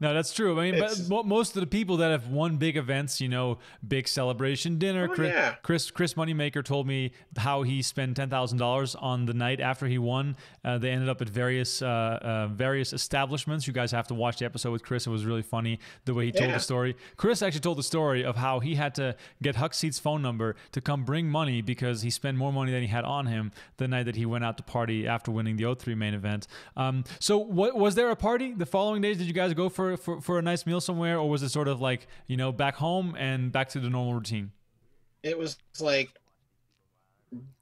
No, that's true. I mean, but most of the people that have won big events, you know, big celebration dinner. Oh, yeah. Chris Moneymaker told me how he spent $10,000 on the night after he won. They ended up at various establishments. You guys have to watch the episode with Chris. It was really funny the way he told the story. Chris actually told the story of how he had to get Huckseed's phone number to come bring money because he spent more money than he had on him the night that he went out to party after winning the O3 main event. So what, was there a party the following days? Did you guys go for a nice meal somewhere, or was it sort of like, you know, back home and back to the normal routine? It was like,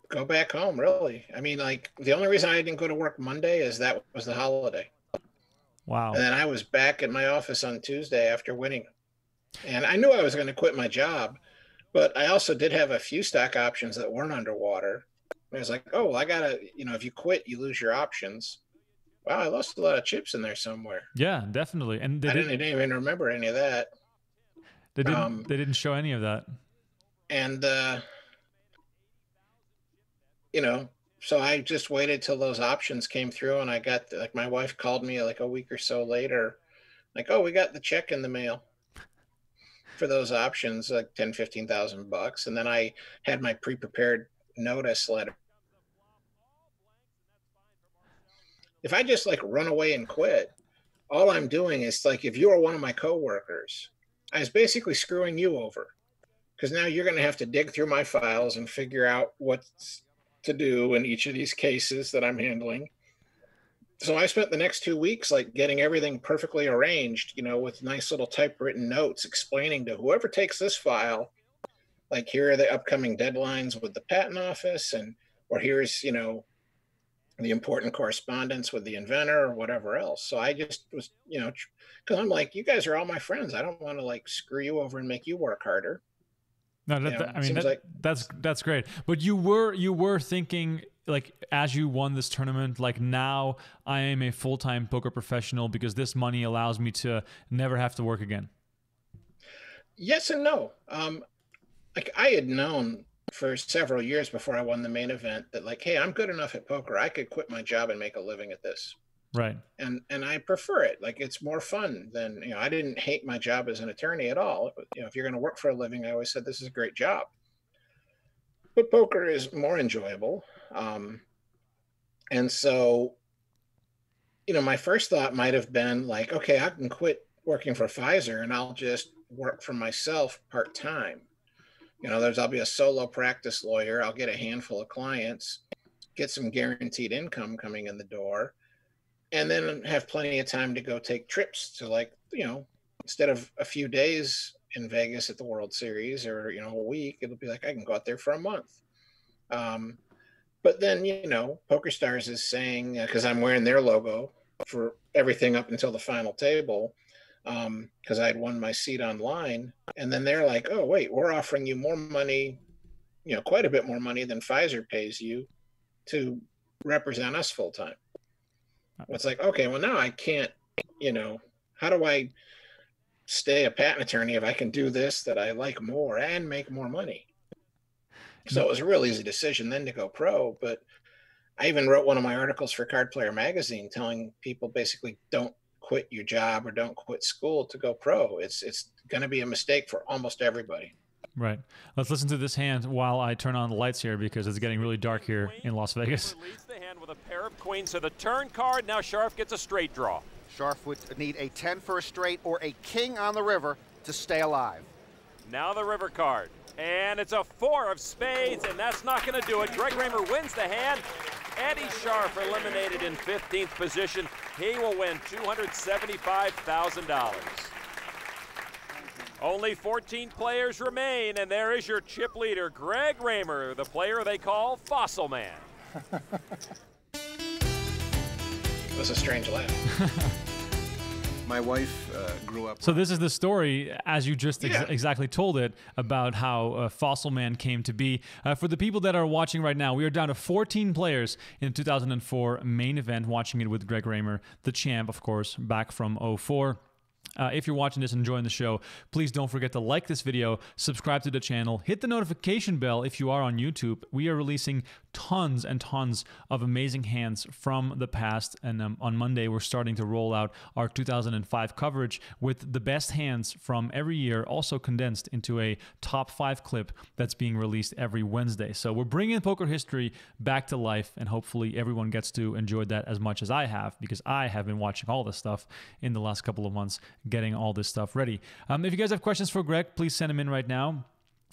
go back home, really. I mean, like, the only reason I didn't go to work Monday is that was the holiday. Wow. And then I was back at my office on Tuesday after winning. And I knew I was going to quit my job, but I also did have a few stock options that weren't underwater. And I was like, oh, well, I got to, you know, if you quit, you lose your options. Wow, I lost a lot of chips in there somewhere. Yeah, definitely. And I didn't even remember any of that. They didn't show any of that. And, you know, so I just waited till those options came through, and I got, like, my wife called me like a week or so later, like, oh, we got the check in the mail for those options, like $10,000 to $15,000. And then I had my pre-prepared notice letter. If I just, like, run away and quit, all I'm doing is, like, if you are one of my coworkers, I was basically screwing you over because now you're going to have to dig through my files and figure out what to do in each of these cases that I'm handling. So I spent the next 2 weeks like getting everything perfectly arranged, you know, with nice little typewritten notes explaining to whoever takes this file, like, here are the upcoming deadlines with the patent office, and or here's, you know, the important correspondence with the inventor or whatever else. So I just was, you know, because I'm like, you guys are all my friends. I don't want to like screw you over and make you work harder. No, that, you know, I mean, that, like, that's great. But you were thinking, like, as you won this tournament, like, now I am a full-time poker professional because this money allows me to never have to work again. Yes and no. Like, I had known for several years before I won the main event that, like, hey, I'm good enough at poker. I could quit my job and make a living at this. Right. And I prefer it. Like, it's more fun than, you know, I didn't hate my job as an attorney at all. You know, if you're going to work for a living, I always said this is a great job. But poker is more enjoyable. And so, you know, my first thought might have been like, okay, I can quit working for Pfizer and I'll just work for myself part-time. You know, I'll be a solo practice lawyer. I'll get a handful of clients, get some guaranteed income coming in the door, and then have plenty of time to go take trips to, like, you know, instead of a few days in Vegas at the World Series or, you know, a week, it'll be like, I can go out there for a month. But then, you know, PokerStars is saying, because I'm wearing their logo for everything up until the final table, because I had won my seat online. And then they're like, oh, wait, we're offering you more money, you know, quite a bit more money than Pfizer pays you to represent us full time. It's like, okay, well, now I can't, you know, how do I stay a patent attorney if I can do this that I like more and make more money? So it was a real easy decision then to go pro. But I even wrote one of my articles for Card Player Magazine telling people basically don't quit your job or don't quit school to go pro. It's going to be a mistake for almost everybody. Right. Let's listen to this hand while I turn on the lights here because it's getting really dark here in Las Vegas. Release the hand with a pair of queens to the turn card. Now Sharf gets a straight draw. Sharf would need a 10 for a straight or a king on the river to stay alive. Now the river card. And it's a four of spades, and that's not going to do it. Greg Raymer wins the hand. Eddie Sharf eliminated in 15th position. He will win $275,000. Only 14 players remain, and there is your chip leader, Greg Raymer, the player they call Fossil Man. It was a strange laugh. My wife grew up. So this is the story, as you just exactly told it, about how Fossil Man came to be. For the people that are watching right now, we are down to 14 players in the 2004 main event, watching it with Greg Raymer, the champ, of course, back from 04. If you're watching this and enjoying the show, please don't forget to like this video, subscribe to the channel, hit the notification bell if you are on YouTube. We are releasing tons and tons of amazing hands from the past, and on Monday we're starting to roll out our 2005 coverage with the best hands from every year, also condensed into a top 5 clip that's being released every Wednesday. So we're bringing poker history back to life, and hopefully everyone gets to enjoy that as much as I have, because I have been watching all this stuff in the last couple of months, getting all this stuff ready. If you guys have questions for Greg, please send them in right now.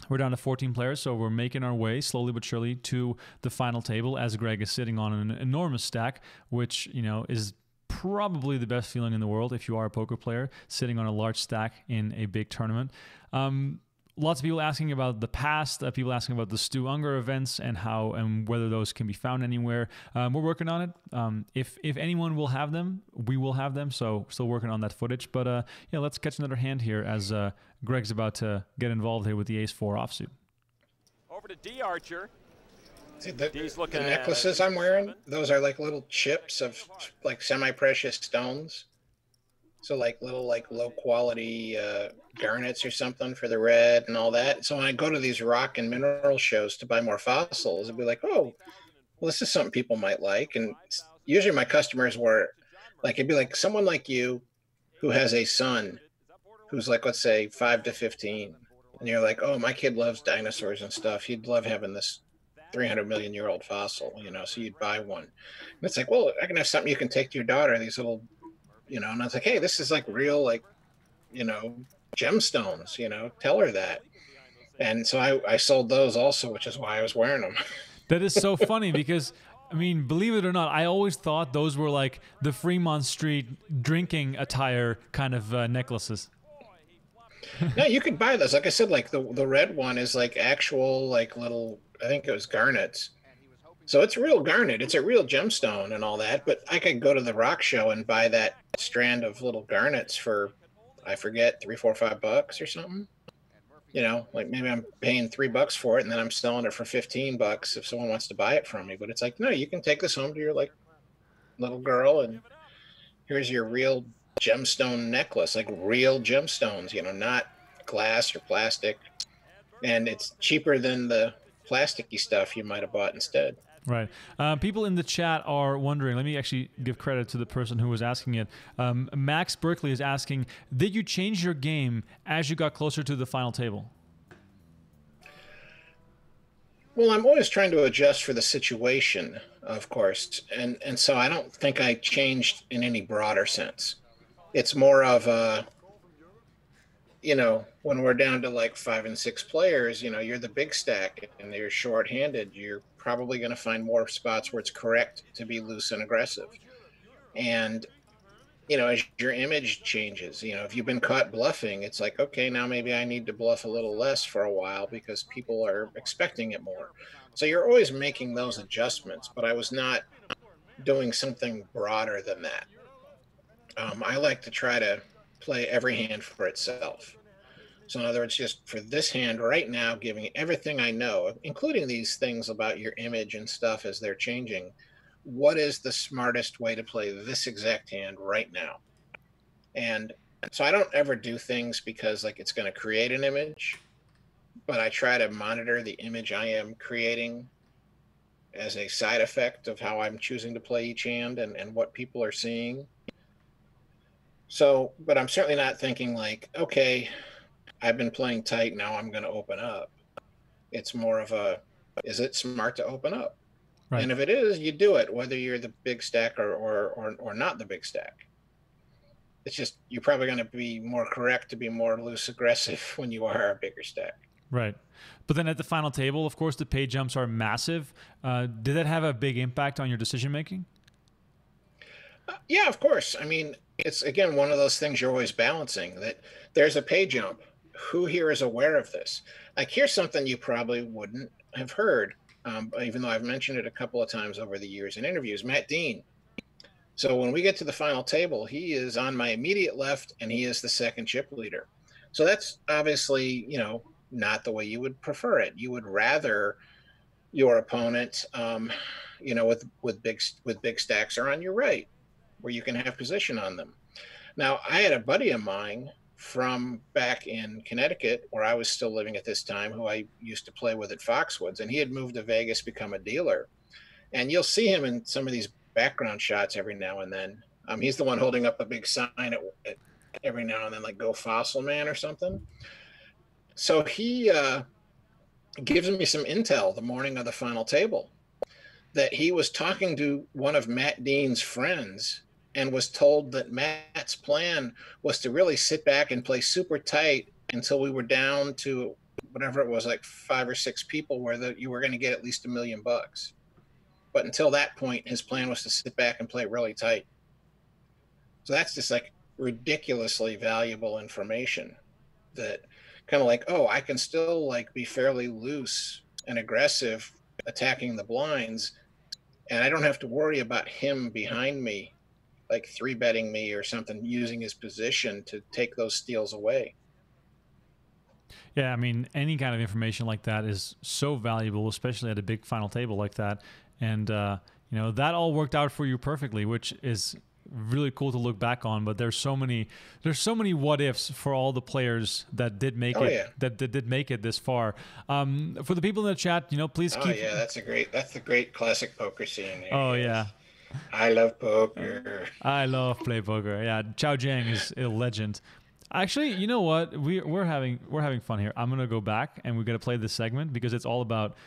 We're down to 14 players, so we're making our way slowly but surely to the final table, as Greg is sitting on an enormous stack, which, you know, is probably the best feeling in the world if you are a poker player, sitting on a large stack in a big tournament. Lots of people asking about the past, people asking about the Stu Unger events and how and whether those can be found anywhere. We're working on it. If anyone will have them, we will have them. So still working on that footage. But yeah, let's catch another hand here as Greg's about to get involved here with the ace-4 offsuit. Over to D. Archer. See, the necklaces I'm wearing, those are like little chips of like semi-precious stones. So like little like low quality garnets or something for the red and all that. So when I go to these rock and mineral shows to buy more fossils, it'd be like, oh, well, this is something people might like. And usually my customers were like, it'd be like someone like you who has a son who's like, let's say 5 to 15. And you're like, oh, my kid loves dinosaurs and stuff. He'd love having this 300 million year old fossil, you know, so you'd buy one. And it's like, well, I can have something you can take to your daughter, these little, you know, and I was like, hey, this is like real, like, you know, gemstones, you know, tell her that. And so I sold those also, which is why I was wearing them. That is so funny because, I mean, believe it or not, I always thought those were like the Fremont Street drinking attire kind of necklaces. No, you could buy those. Like I said, like the red one is like actual like little, I think it was garnets. So it's real garnet. It's a real gemstone and all that. But I could go to the rock show and buy that strand of little garnets for, I forget, $3, $4, $5 or something. You know, like maybe I'm paying $3 for it and then I'm selling it for $15 if someone wants to buy it from me. But it's like, no, you can take this home to your like little girl and here's your real gemstone necklace, like real gemstones, you know, not glass or plastic. And it's cheaper than the plasticky stuff you might have bought instead. Right. People in the chat are wondering, let me actually give credit to the person who was asking it. Max Berkeley is asking, did you change your game as you got closer to the final table? Well, I'm always trying to adjust for the situation, of course. And so I don't think I changed in any broader sense. It's more of a, you know, when we're down to like 5 and 6 players, you know, you're the big stack and you're short-handed, you're probably going to find more spots where it's correct to be loose and aggressive. And, you know, as your image changes, you know, if you've been caught bluffing, it's like, okay, now maybe I need to bluff a little less for a while because people are expecting it more. So you're always making those adjustments, but I was not doing something broader than that. I like to try to play every hand for itself. So in other words, just for this hand right now, giving everything I know, including these things about your image and stuff as they're changing, what is the smartest way to play this exact hand right now? And so I don't ever do things because like it's going to create an image, but I try to monitor the image I am creating as a side effect of how I'm choosing to play each hand and what people are seeing. So, but I'm certainly not thinking like, okay, I've been playing tight, now I'm going to open up. It's more of a, is it smart to open up? Right. And if it is, you do it, whether you're the big stack or not the big stack. It's just, you're probably going to be more correct to be more loose aggressive when you are a bigger stack. Right. But then at the final table, of course, the pay jumps are massive. Did that have a big impact on your decision making? Yeah, of course. I mean, it's again, one of those things you're always balancing that there's a pay jump. Who here is aware of this? Like, here's something you probably wouldn't have heard, even though I've mentioned it a couple of times over the years in interviews, Matt Dean. So when we get to the final table, he is on my immediate left and he is the second chip leader. So that's obviously, you know, not the way you would prefer it. You would rather your opponent, you know, with big stacks are on your right where you can have position on them. Now, I had a buddy of mine from back in Connecticut, where I was still living at this time, who I used to play with at Foxwoods, and he had moved to Vegas, become a dealer. And you'll see him in some of these background shots every now and then. He's the one holding up a big sign at every now and then, like "Go Fossil Man" or something. So he gives me some intel the morning of the final table that he was talking to one of Matt Dean's friends and was told that Matt's plan was to really sit back and play super tight until we were down to whatever it was, like 5 or 6 people where you were going to get at least $1 million. But until that point, his plan was to sit back and play really tight. So that's just like ridiculously valuable information that kind of like, oh, I can still like be fairly loose and aggressive attacking the blinds, and I don't have to worry about him behind me like 3-betting me or something, using his position to take those steals away. Yeah, I mean, any kind of information like that is so valuable, especially at a big final table like that. And, you know, that all worked out for you perfectly, which is really cool to look back on. But there's so many what ifs for all the players that did make it, yeah, that did make it this far. For the people in the chat, you know, please keep. Oh yeah, that's the great classic poker scene. Oh yeah. I love poker. I love play poker. Yeah, Chao Jiang is a legend. Actually, you know what? We're having fun here. I'm gonna go back and we're gonna play this segment because it's all about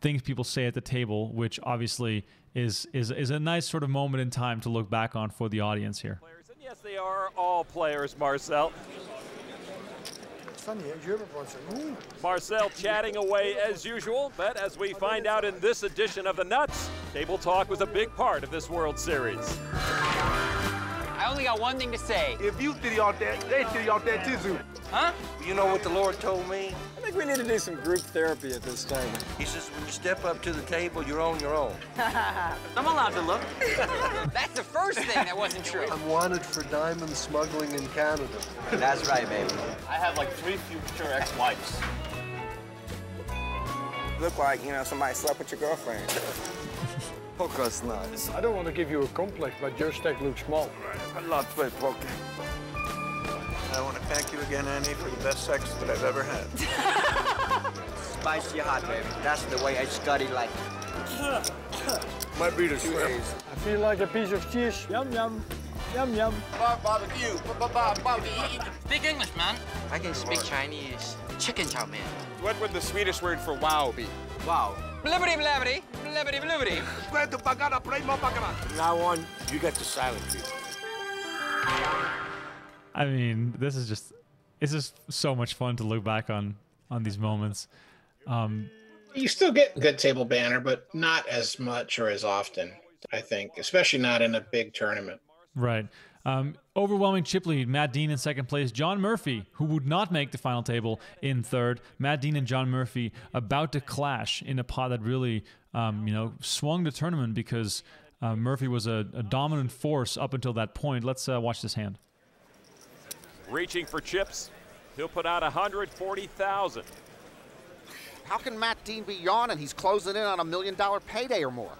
things people say at the table, which obviously is a nice sort of moment in time to look back on for the audience here. And yes, they are all players, Marcel. Marcel chatting away as usual, but as we find out in this edition of The Nuts, table talk was a big part of this World Series. I only got one thing to say. If you threw out that, they threw out that tissue. Huh? You know what the Lord told me? I think we need to do some group therapy at this table. He says, when you step up to the table, you're on your own. I'm allowed to look. That's the first thing that wasn't true. I'm wanted for diamond smuggling in Canada. That's right, baby. I have like 3 future ex-wives. Look like, you know, somebody slept with your girlfriend. Poker slides. I don't want to give you a complex, but your stack looks small. I love to play poker. I want to thank you again, Andy, for the best sex that I've ever had. Spicy hot, baby. That's the way I study life. Might be the shrimp. I feel like a piece of cheese. Yum, yum. Yum, yum. Barbecue. Barbecue. Speak English, man. I can speak Chinese. Chicken chow, man. What would the Swedish word for wow be? Wow. Blibbity, blibbity, blibbity, blibbity. From now on, you get the silent treatment. I mean, this is just, it's just so much fun to look back on these moments. You still get good table banter, but not as much or as often, I think, especially not in a big tournament. Right. Overwhelming chip lead, Matt Dean in second place, John Murphy, who would not make the final table, in third. Matt Dean and John Murphy about to clash in a pot that really, you know, swung the tournament because Murphy was a dominant force up until that point. Let's watch this hand. Reaching for chips, he'll put out 140,000. How can Matt Dean be yawning? He's closing in on a $1 million payday or more.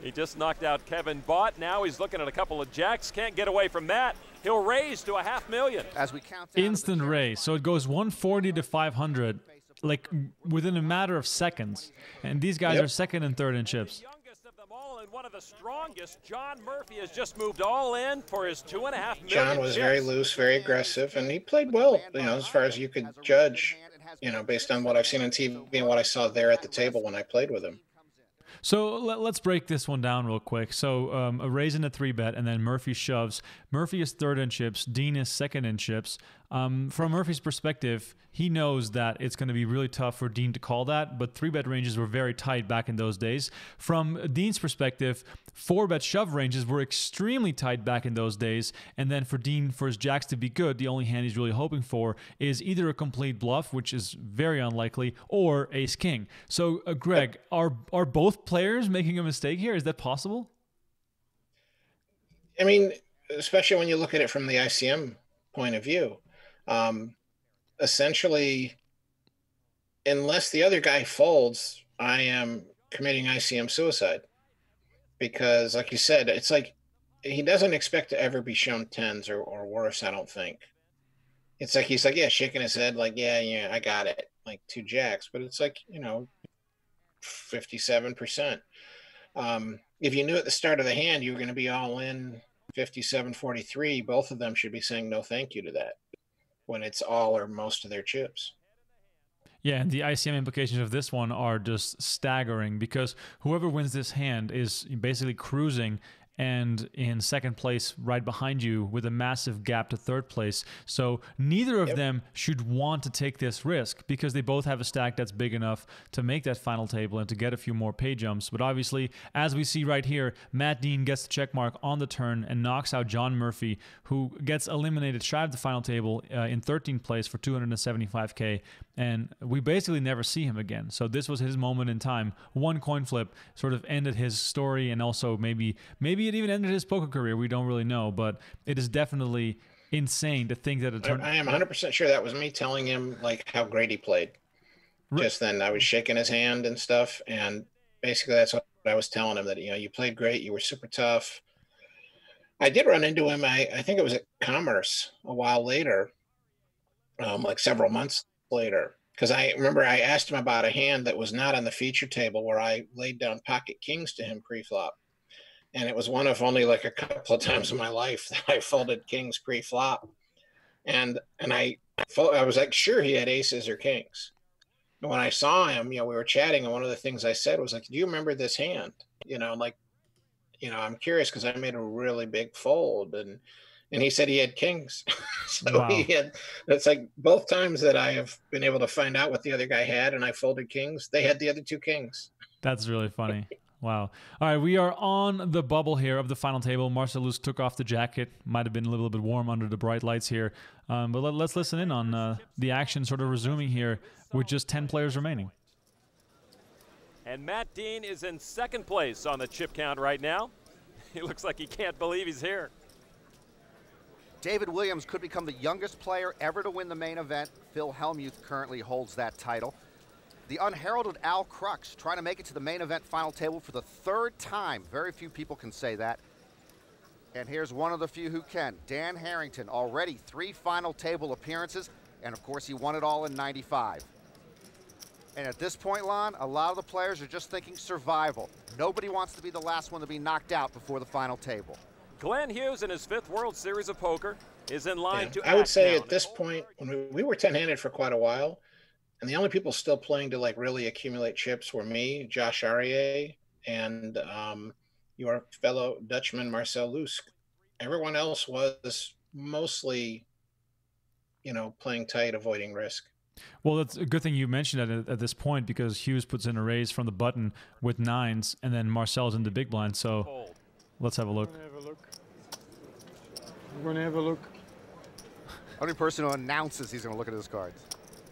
He just knocked out Kevin Bott. Now he's looking at a couple of jacks. Can't get away from that. He'll raise to $500,000. As we count instant raise. So it goes 140 to 500, like within a matter of seconds. And these guys are second and third in chips. The youngest of them all and one of the strongest, John Murphy, has just moved all in for his $2.5 million. John was chips. Very loose, very aggressive, and he played well. You know, as far as you could judge. You know, based on what I've seen on TV and what I saw there at the table when I played with him. So let's break this one down real quick. So a raise and a 3-bet, and then Murphy shoves. Murphy is third in chips. Dean is second in chips. From Murphy's perspective, he knows that it's going to be really tough for Dean to call that, but 3-bet ranges were very tight back in those days. From Dean's perspective, 4-bet shove ranges were extremely tight back in those days, and then for Dean, for his jacks to be good, the only hand he's really hoping for is either a complete bluff, which is very unlikely, or ace-king. So, Greg, are both players making a mistake here? Is that possible? I mean, especially when you look at it from the ICM point of view. Essentially, unless the other guy folds, I am committing ICM suicide, because like you said, it's like he doesn't expect to ever be shown 10s or worse. I don't think. It's like he's like, yeah, shaking his head like, yeah, yeah, I got it, like 2 jacks, but it's like, you know, 57%. If you knew at the start of the hand you were going to be all in 57-43, both of them should be saying no thank you to that when it's all or most of their chips. Yeah, and the ICM implications of this one are just staggering, because whoever wins this hand is basically cruising and in second place right behind you with a massive gap to third place. So neither of them should want to take this risk, because they both have a stack that's big enough to make that final table and to get a few more pay jumps. But obviously, as we see right here, Matt Dean gets the check mark on the turn and knocks out John Murphy, who gets eliminated shy of the final table in 13th place for $275K. And we basically never see him again. So this was his moment in time. One coin flip sort of ended his story, and also maybe it even ended his poker career. We don't really know, but it is definitely insane to think that it turned. I am 100% sure that was me telling him like how great he played. Just then, I was shaking his hand and stuff, and basically that's what I was telling him, that you know, you played great, you were super tough. I did run into him. I think it was at Commerce a while later, like several months later, because I remember I asked him about a hand that was not on the feature table where I laid down pocket kings to him pre-flop. And it was one of only like a couple of times in my life that I folded kings pre-flop. And I was like, sure, he had aces or kings. And when I saw him, you know, we were chatting, and one of the things I said was like, do you remember this hand? You know, like, you know, I'm curious because I made a really big fold. And and he said he had kings. So wow. That's like both times that I have been able to find out what the other guy had and I folded kings, they had the other two kings. That's really funny. Wow. All right, we are on the bubble here of the final table. Marcel Luske took off the jacket. Might have been a little bit warm under the bright lights here. But let's listen in on the action sort of resuming here with just 10 players remaining. And Matt Dean is in second place on the chip count right now. He looks like he can't believe he's here. David Williams could become the youngest player ever to win the main event. Phil Hellmuth currently holds that title. The unheralded Al Crux trying to make it to the main event final table for the third time. Very few people can say that. And here's one of the few who can. Dan Harrington, already 3 final table appearances. And of course, he won it all in '95. And at this point, Lon, a lot of the players are just thinking survival. Nobody wants to be the last one to be knocked out before the final table. Glenn Hughes in his 5th World Series of Poker is in line to act. I would say at this point, when we were 10-handed for quite a while, and the only people still playing to like really accumulate chips were me, Josh Arieh, and your fellow Dutchman, Marcel Luske. Everyone else was mostly, you know, playing tight, avoiding risk. Well, that's a good thing you mentioned that at this point, because Hughes puts in a raise from the button with 9s, and then Marcel's in the big blind. So let's have a look. I'm going to have a look. Only person who announces he's going to look at his cards.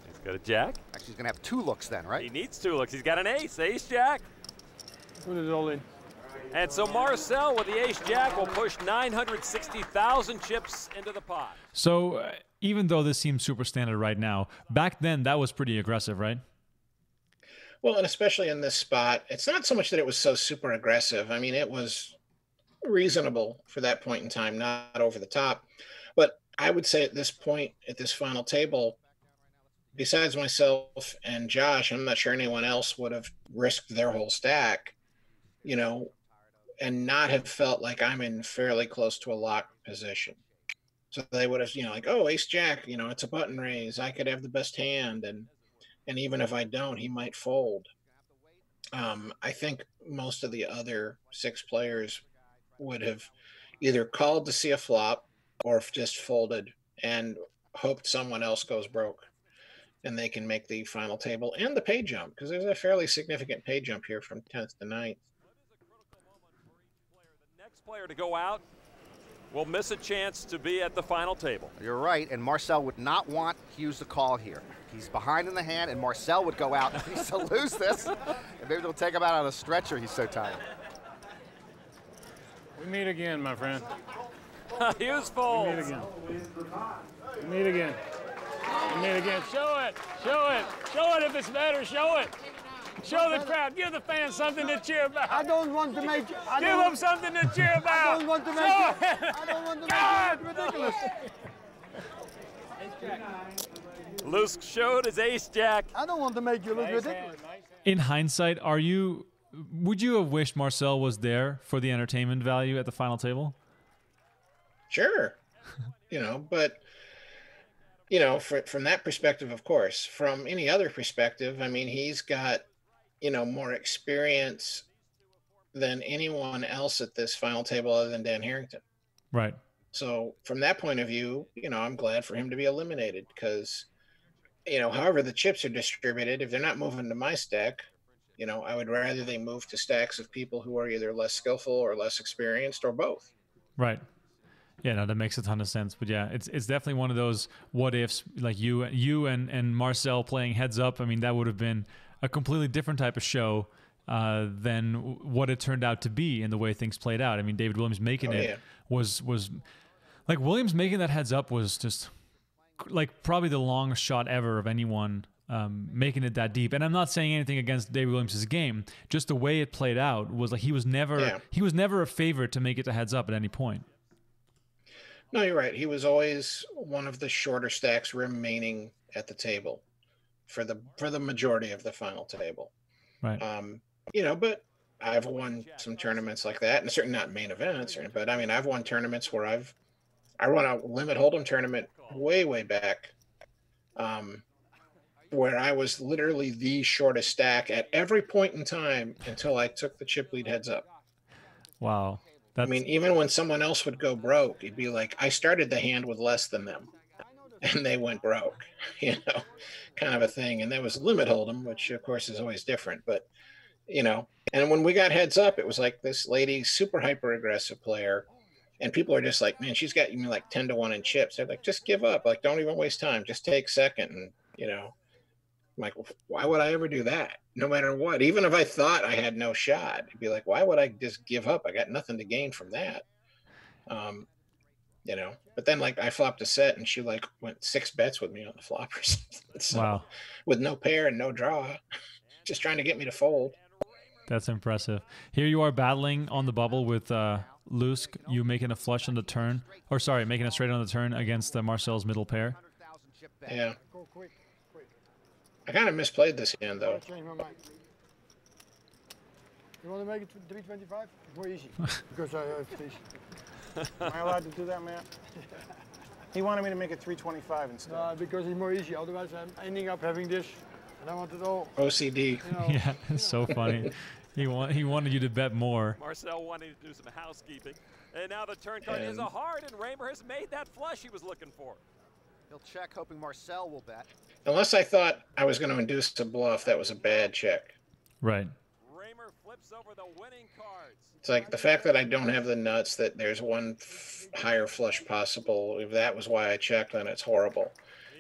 He's got a jack. Actually, he's going to have 2 looks then, right? He needs 2 looks. He's got an ace, ace jack. Put it all in. And so Marcel with the ace jack will push 960,000 chips into the pot. So even though this seems super standard right now, back then that was pretty aggressive, right? Well, and especially in this spot, it's not so much that it was so super aggressive. I mean, it was reasonable for that point in time, not over the top. But I would say at this point, at this final table, besides myself and Josh, I'm not sure anyone else would have risked their whole stack, you know, and not have felt like I'm in fairly close to a lock position. So they would have, you know, like, oh, ace jack, you know, it's a button raise. I could have the best hand. And even if I don't, he might fold. I think most of the other 6 players would have either called to see a flop or just folded and hoped someone else goes broke and they can make the final table and the pay jump, because there's a fairly significant pay jump here from 10th to 9th. The next player to go out will miss a chance to be at the final table. You're right, and Marcel would not want Hughes to call here. He's behind in the hand, and Marcel would go out if he's to lose this. And maybe they'll take him out on a stretcher. He's so tired. We meet again, my friend. Hughes falls. We meet again. We meet again. We meet again. Show it. Show it. Show it if it's better. Show it. Show the crowd. Give the fans something to cheer about. I don't want to make. I give them something to cheer about. I don't want to make. I don't want to make it ridiculous. Luske showed his ace jack. I don't want to make you look ridiculous. In hindsight, are you? Would you have wished Marcel was there for the entertainment value at the final table? Sure. You know, but, you know, from that perspective, of course. From any other perspective, I mean, he's got, you know, more experience than anyone else at this final table other than Dan Harrington. Right. So from that point of view, you know, I'm glad for him to be eliminated because, you know, however the chips are distributed, if they're not moving to my stack, you know, I would rather they move to stacks of people who are either less skillful or less experienced or both. Right. Yeah, no, that makes a ton of sense. But yeah, it's definitely one of those what ifs, like you and Marcel playing heads up. I mean, that would have been a completely different type of show than what it turned out to be and the way things played out. I mean, David Williams making was like Williams making that heads up was just like probably the longest shot ever of anyone. Making it that deep, and I'm not saying anything against David Williams's game. Just the way it played out was like he was never a favorite to make it to heads up at any point. No, you're right. He was always one of the shorter stacks remaining at the table for the majority of the final table. Right. You know, but I've won some tournaments like that, and certainly not main events. But I mean, I've won tournaments where I won a limit hold'em tournament way back. Where I was literally the shortest stack at every point in time until I took the chip lead heads up. Wow. That's... I mean, even when someone else would go broke, it'd be like, I started the hand with less than them, and they went broke, you know, kind of a thing. And that was limit hold'em, which of course is always different, but you know. And when we got heads up, it was like this lady, super hyper aggressive player, and people are just like, man, she's got, you mean, like 10-1 in chips. They're like, just give up, like don't even waste time, just take second. And you know, I'm like, well, why would I ever do that? No matter what, even if I thought I had no shot, it'd be like, why would I just give up? I got nothing to gain from that. You know, but then like I flopped a set and she like went 6 bets with me on the flop or something. So, wow. With no pair and no draw, just trying to get me to fold. That's impressive. Here you are battling on the bubble with Luske, you making a flush on the turn, or sorry, making a straight on the turn against Marcel's middle pair. Yeah. I kind of misplayed this hand though. You want to make it 325? It's more easy because I fish. Am I allowed to do that, man? He wanted me to make it 325 instead. Because it's more easy. Otherwise, I'm ending up having this, and I want it all. OCD. You know. Yeah, it's so funny. He wanted you to bet more. Marcel wanted to do some housekeeping, and now the turn card is a hard, and Raymer has made that flush he was looking for. He'll check, hoping Marcel will bet. Unless I thought I was going to induce a bluff, that was a bad check. Right. Over the winning cards. It's like the fact that I don't have the nuts that there's one higher flush possible. If that was why I checked, then it's horrible.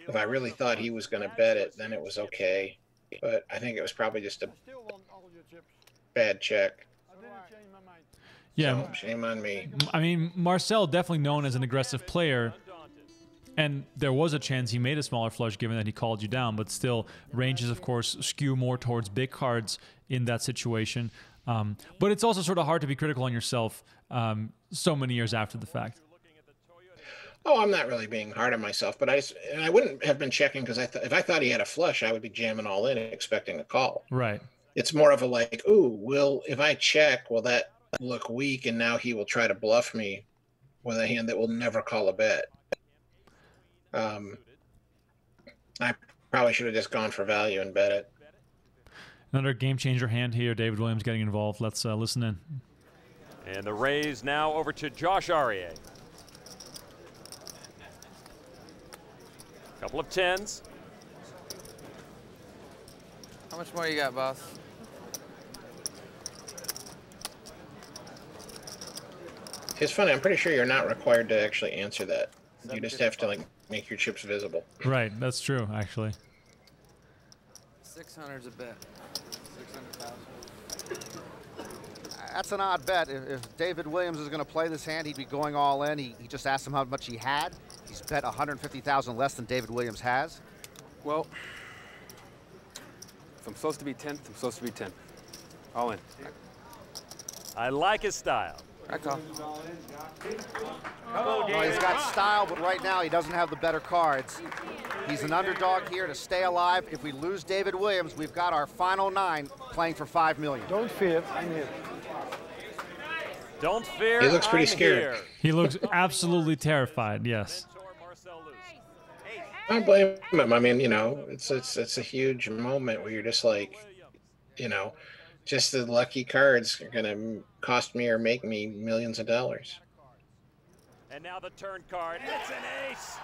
If I really thought he was going to bet it, then it was okay. But I think it was probably just a bad check. Yeah, so, shame on me. I mean, Marcel definitely known as an aggressive player, and there was a chance he made a smaller flush given that he called you down, but still ranges, of course, skew more towards big cards in that situation. But it's also sort of hard to be critical on yourself so many years after the fact. Oh, I'm not really being hard on myself, but I wouldn't have been checking because if I thought he had a flush, I would be jamming all in and expecting a call. Right. It's more of a like, ooh, will, if I check, will that look weak? And now he will try to bluff me with a hand that will never call a bet. I probably should have just gone for value and bet it. Another game changer hand here. David Williams getting involved. Let's listen in. And the raise now over to Josh Arieh. Couple of 10s. How much more you got, boss? It's funny. I'm pretty sure you're not required to actually answer that. You just have to like make your chips visible. Right, that's true, actually. 600's a bet. 600,000. That's an odd bet. If David Williams is going to play this hand, he'd be going all in. He just asked him how much he had. He's bet 150,000 less than David Williams has. Well, if I'm supposed to be 10th, I'm supposed to be 10th. All in. I like his style. Right call. Oh, he's got style, but right now he doesn't have the better cards. He's an underdog here to stay alive. If we lose David Williams, we've got our final 9 playing for $5 million. Don't fear, I'm here. Don't fear. He looks pretty scared. He looks absolutely terrified. Yes. I don't blame him. I mean, you know, it's a huge moment where you're just like, you know, just the lucky cards are going to cost me or make me millions of dollars. And now the turn card. It's an ace.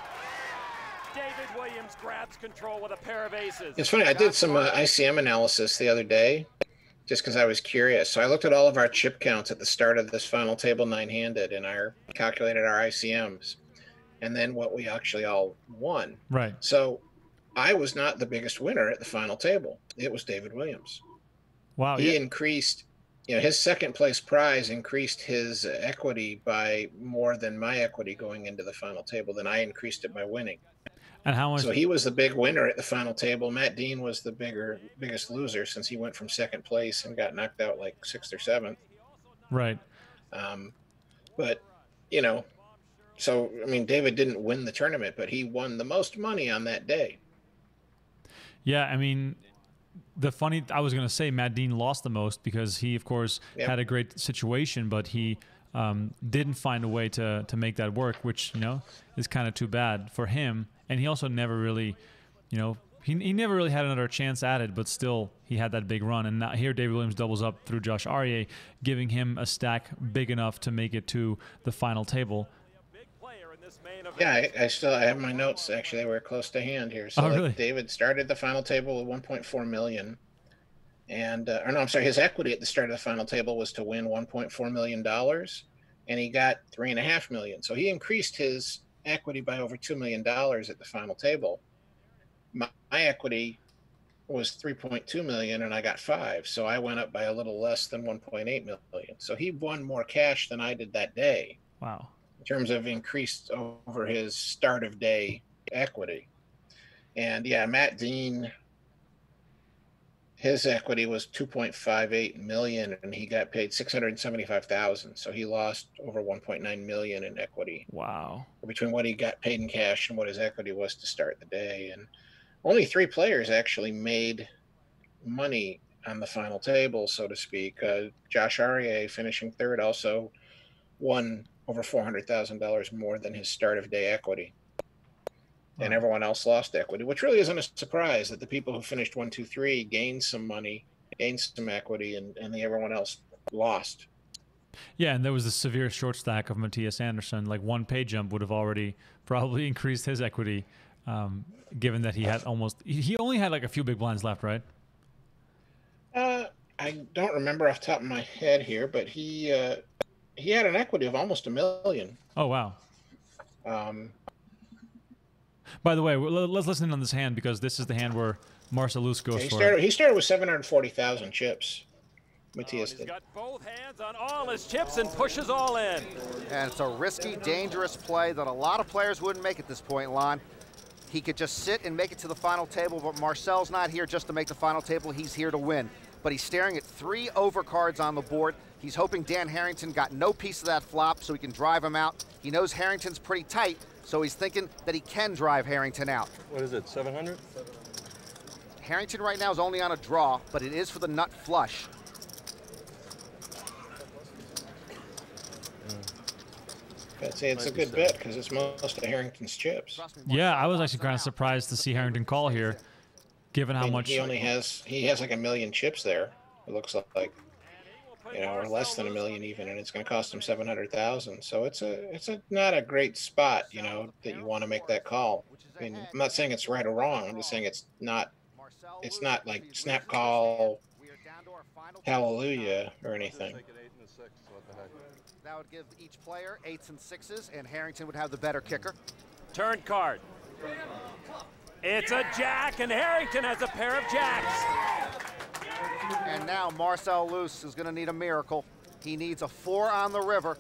David Williams grabs control with a pair of aces. It's funny. I did some ICM analysis the other day just because I was curious. So I looked at all of our chip counts at the start of this final table 9-handed, and I calculated our ICMs and then what we actually all won. Right. So I was not the biggest winner at the final table. It was David Williams. Wow, he increased, you know, his second place prize increased his equity by more than my equity going into the final table. Then I increased it by winning. And how much? So he was the big winner at the final table. Matt Dean was the biggest loser since he went from second place and got knocked out like 6th or 7th. Right. But you know, so I mean, David didn't win the tournament, but he won the most money on that day. Yeah, I mean. I was going to say Matt Dean lost the most because he, of course, had a great situation, but he didn't find a way to make that work, which, you know, is kind of too bad for him. And he also never really, you know, He never really had another chance at it, but still he had that big run. And now here David Williams doubles up through Josh Arieh, giving him a stack big enough to make it to the final table. Yeah, I have my notes, actually. They were close to hand here. So really? David started the final table with 1.4 million. And, or no, I'm sorry, his equity at the start of the final table was to win $1.4 million. And he got $3.5 million. So he increased his equity by over $2 million at the final table. My equity was 3.2 million and I got 5, so I went up by a little less than 1.8 million. So he won more cash than I did that day. Wow. In terms of increased over his start of day equity. And yeah, Matt Dean, his equity was 2.58 million and he got paid 675,000. So he lost over 1.9 million in equity. Wow. Between what he got paid in cash and what his equity was to start the day. And only 3 players actually made money on the final table, so to speak. Josh Arieh, finishing third, also won over $400,000 more than his start of day equity. Wow. And everyone else lost equity, which really isn't a surprise that the people who finished 1, 2, 3 gained some money, gained some equity, and everyone else lost. Yeah, and there was a severe short stack of Matthias Andersson. Like one pay jump would have already probably increased his equity. Given that he had he only had like a few big blinds left, right? I don't remember off the top of my head here, but he had an equity of almost $1 million. Oh, wow. By the way, let's listen in on this hand, because this is the hand where Marcel Luske goes He started with 740,000 chips. Matthias did. He's got both hands on all his chips and pushes all in. And it's a risky, dangerous play that a lot of players wouldn't make at this point, Lon. He could just sit and make it to the final table, but Marcel's not here just to make the final table. He's here to win. But he's staring at 3 overcards on the board. He's hoping Dan Harrington got no piece of that flop so he can drive him out. He knows Harrington's pretty tight, so he's thinking that he can drive Harrington out. What is it, 700? Harrington right now is only on a draw, but it is for the nut flush. I'd say it's a good bet because it's most of Harrington's chips. Yeah, I was actually kind of surprised to see Harrington call here, given how much he only has. He has like 1 million chips there. It looks like, you know, or less than 1 million even, and it's going to cost him 700,000. So it's not a great spot, you know, that you want to make that call. I mean, I'm not saying it's right or wrong. I'm just saying it's not like snap call, hallelujah or anything. That would give each player 8s and 6s, and Harrington would have the better kicker. Turn card. It's a jack, and Harrington has a pair of jacks. And now Marcel Luske is going to need a miracle. He needs a 4 on the river,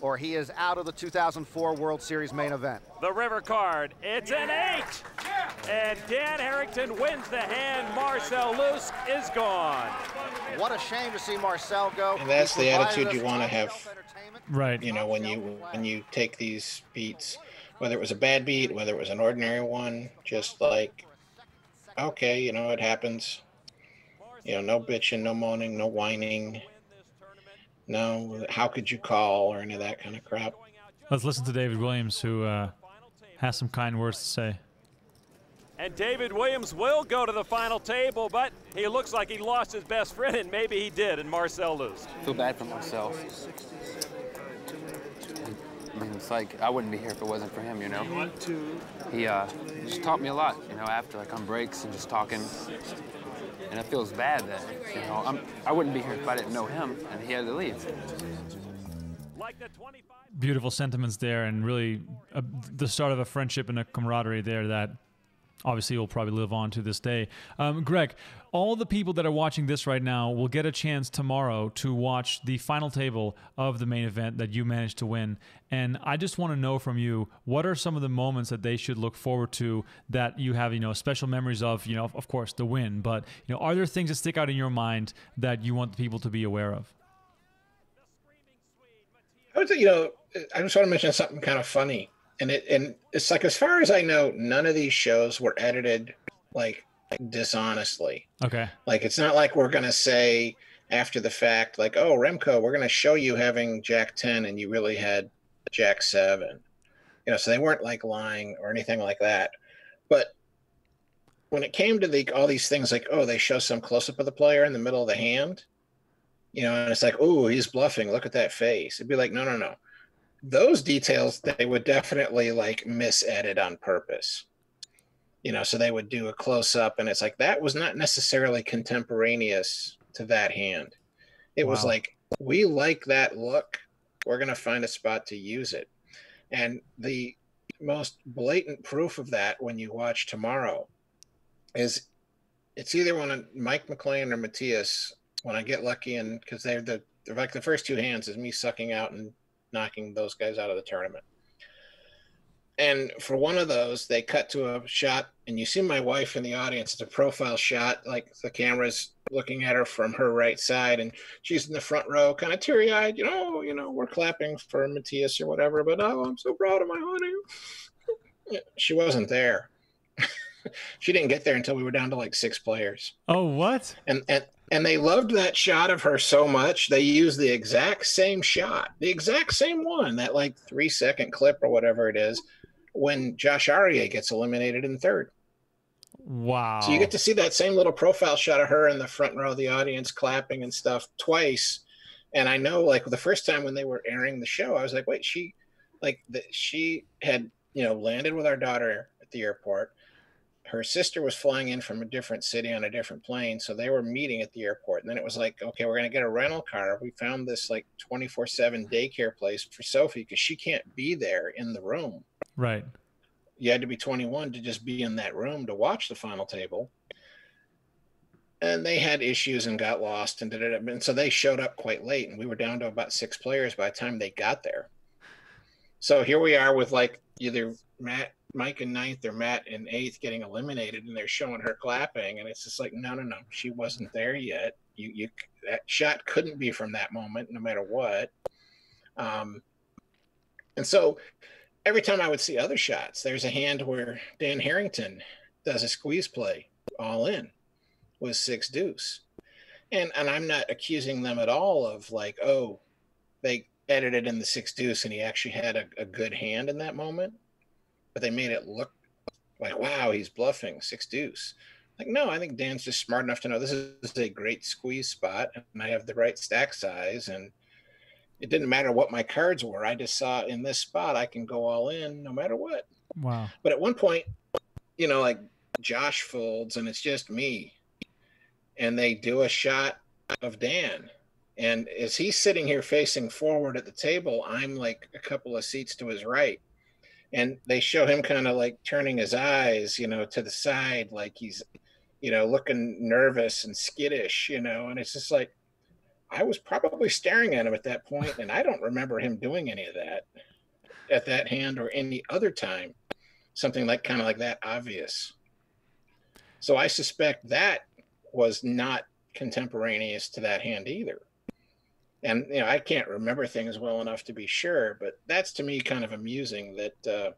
or he is out of the 2004 World Series main event. The river card. It's an 8. And Dan Harrington wins the hand. Marcel Luske is gone. What a shame to see Marcel go. And that's the attitude you want to have. Right. You know, when you take these beats, whether it was a bad beat, whether it was an ordinary one, just like, okay, you know, it happens. You know, no bitching, no moaning, no whining. No, how could you call or any of that kind of crap. Let's listen to David Williams, who has some kind words to say. And David Williams will go to the final table, but he looks like he lost his best friend, and maybe he did, and Marcel Luske. I feel bad for myself. I mean, it's like I wouldn't be here if it wasn't for him, you know? He just taught me a lot, you know, after, like, on breaks and just talking. And it feels bad that, you know, I wouldn't be here if I didn't know him, and he had to leave. Beautiful sentiments there, and really the start of a friendship and a camaraderie there that obviously will probably live on to this day. Greg, all the people that are watching this right now will get a chance tomorrow to watch the final table of the main event that you managed to win. And I just want to know from you, what are some of the moments that they should look forward to that you have, you know, special memories of course, the win. But, you know, are there things that stick out in your mind that you want people to be aware of? I would say, you know, I just want to mention something kind of funny. And it's like, as far as I know, none of these shows were edited like dishonestly. Okay. Like, it's not like we're going to say after the fact, like, oh, Remco, we're going to show you having Jack 10 and you really had Jack 7. You know, so they weren't like lying or anything like that. But when it came to the all these things like, oh, they show some close-up of the player in the middle of the hand, you know, and it's like, oh, he's bluffing, look at that face. It'd be like, no, no, no. Those details, they would definitely like misedit on purpose. You know, so they would do a close-up and it's like, that was not necessarily contemporaneous to that hand. It was like, we like that look. We're going to find a spot to use it. And the most blatant proof of that when you watch tomorrow is it's either when Mike McLean or Matthias, when I get lucky, and because they're like the first two hands is me sucking out and knocking those guys out of the tournament. And for one of those, they cut to a shot and you see my wife in the audience. It's a profile shot, like the camera's looking at her from her right side and she's in the front row, kind of teary eyed, you know, we're clapping for Matthias or whatever, but oh, I'm so proud of my honey. She wasn't there. She didn't get there until we were down to like 6 players. Oh, what? And they loved that shot of her so much. They used the exact same shot, the exact same one, that like 3-second clip or whatever it is, when Josh Arieh gets eliminated in third. Wow. So you get to see that same little profile shot of her in the front row of the audience clapping and stuff twice. And I know, like, the first time when they were airing the show, I was like, wait, she had, you know, landed with our daughter at the airport. Her sister was flying in from a different city on a different plane. So they were meeting at the airport. And then it was like, okay, we're going to get a rental car. We found this like 24/7 daycare place for Sophie because she can't be there in the room. Right. You had to be 21 to just be in that room to watch the final table. And they had issues and got lost and did it. And so they showed up quite late and we were down to about 6 players by the time they got there. So here we are with like either Mike in 9th or Matt in 8th getting eliminated, and they're showing her clapping, and it's just like, no, no, no, she wasn't there yet. You that shot couldn't be from that moment, no matter what. And so every time I would see other shots, there's a hand where Dan Harrington does a squeeze play all in with 6 deuce, and I'm not accusing them at all of like, oh, they edited in the 6 deuce and he actually had a good hand in that moment. But they made it look like, wow, he's bluffing 6 deuce. Like, no, I think Dan's just smart enough to know this is a great squeeze spot and I have the right stack size. And it didn't matter what my cards were. I just saw in this spot, I can go all in no matter what. Wow. But at one point, you know, like Josh folds and it's just me. And they do a shot of Dan. And as he's sitting here facing forward at the table, I'm like a couple of seats to his right. And they show him kind of like turning his eyes, you know, to the side, like he's, you know, looking nervous and skittish, you know, and it's just like, I was probably staring at him at that point, and I don't remember him doing any of that at that hand or any other time, something like kind of like that obvious. So I suspect that was not contemporaneous to that hand either. And, you know, I can't remember things well enough to be sure, but that's to me kind of amusing that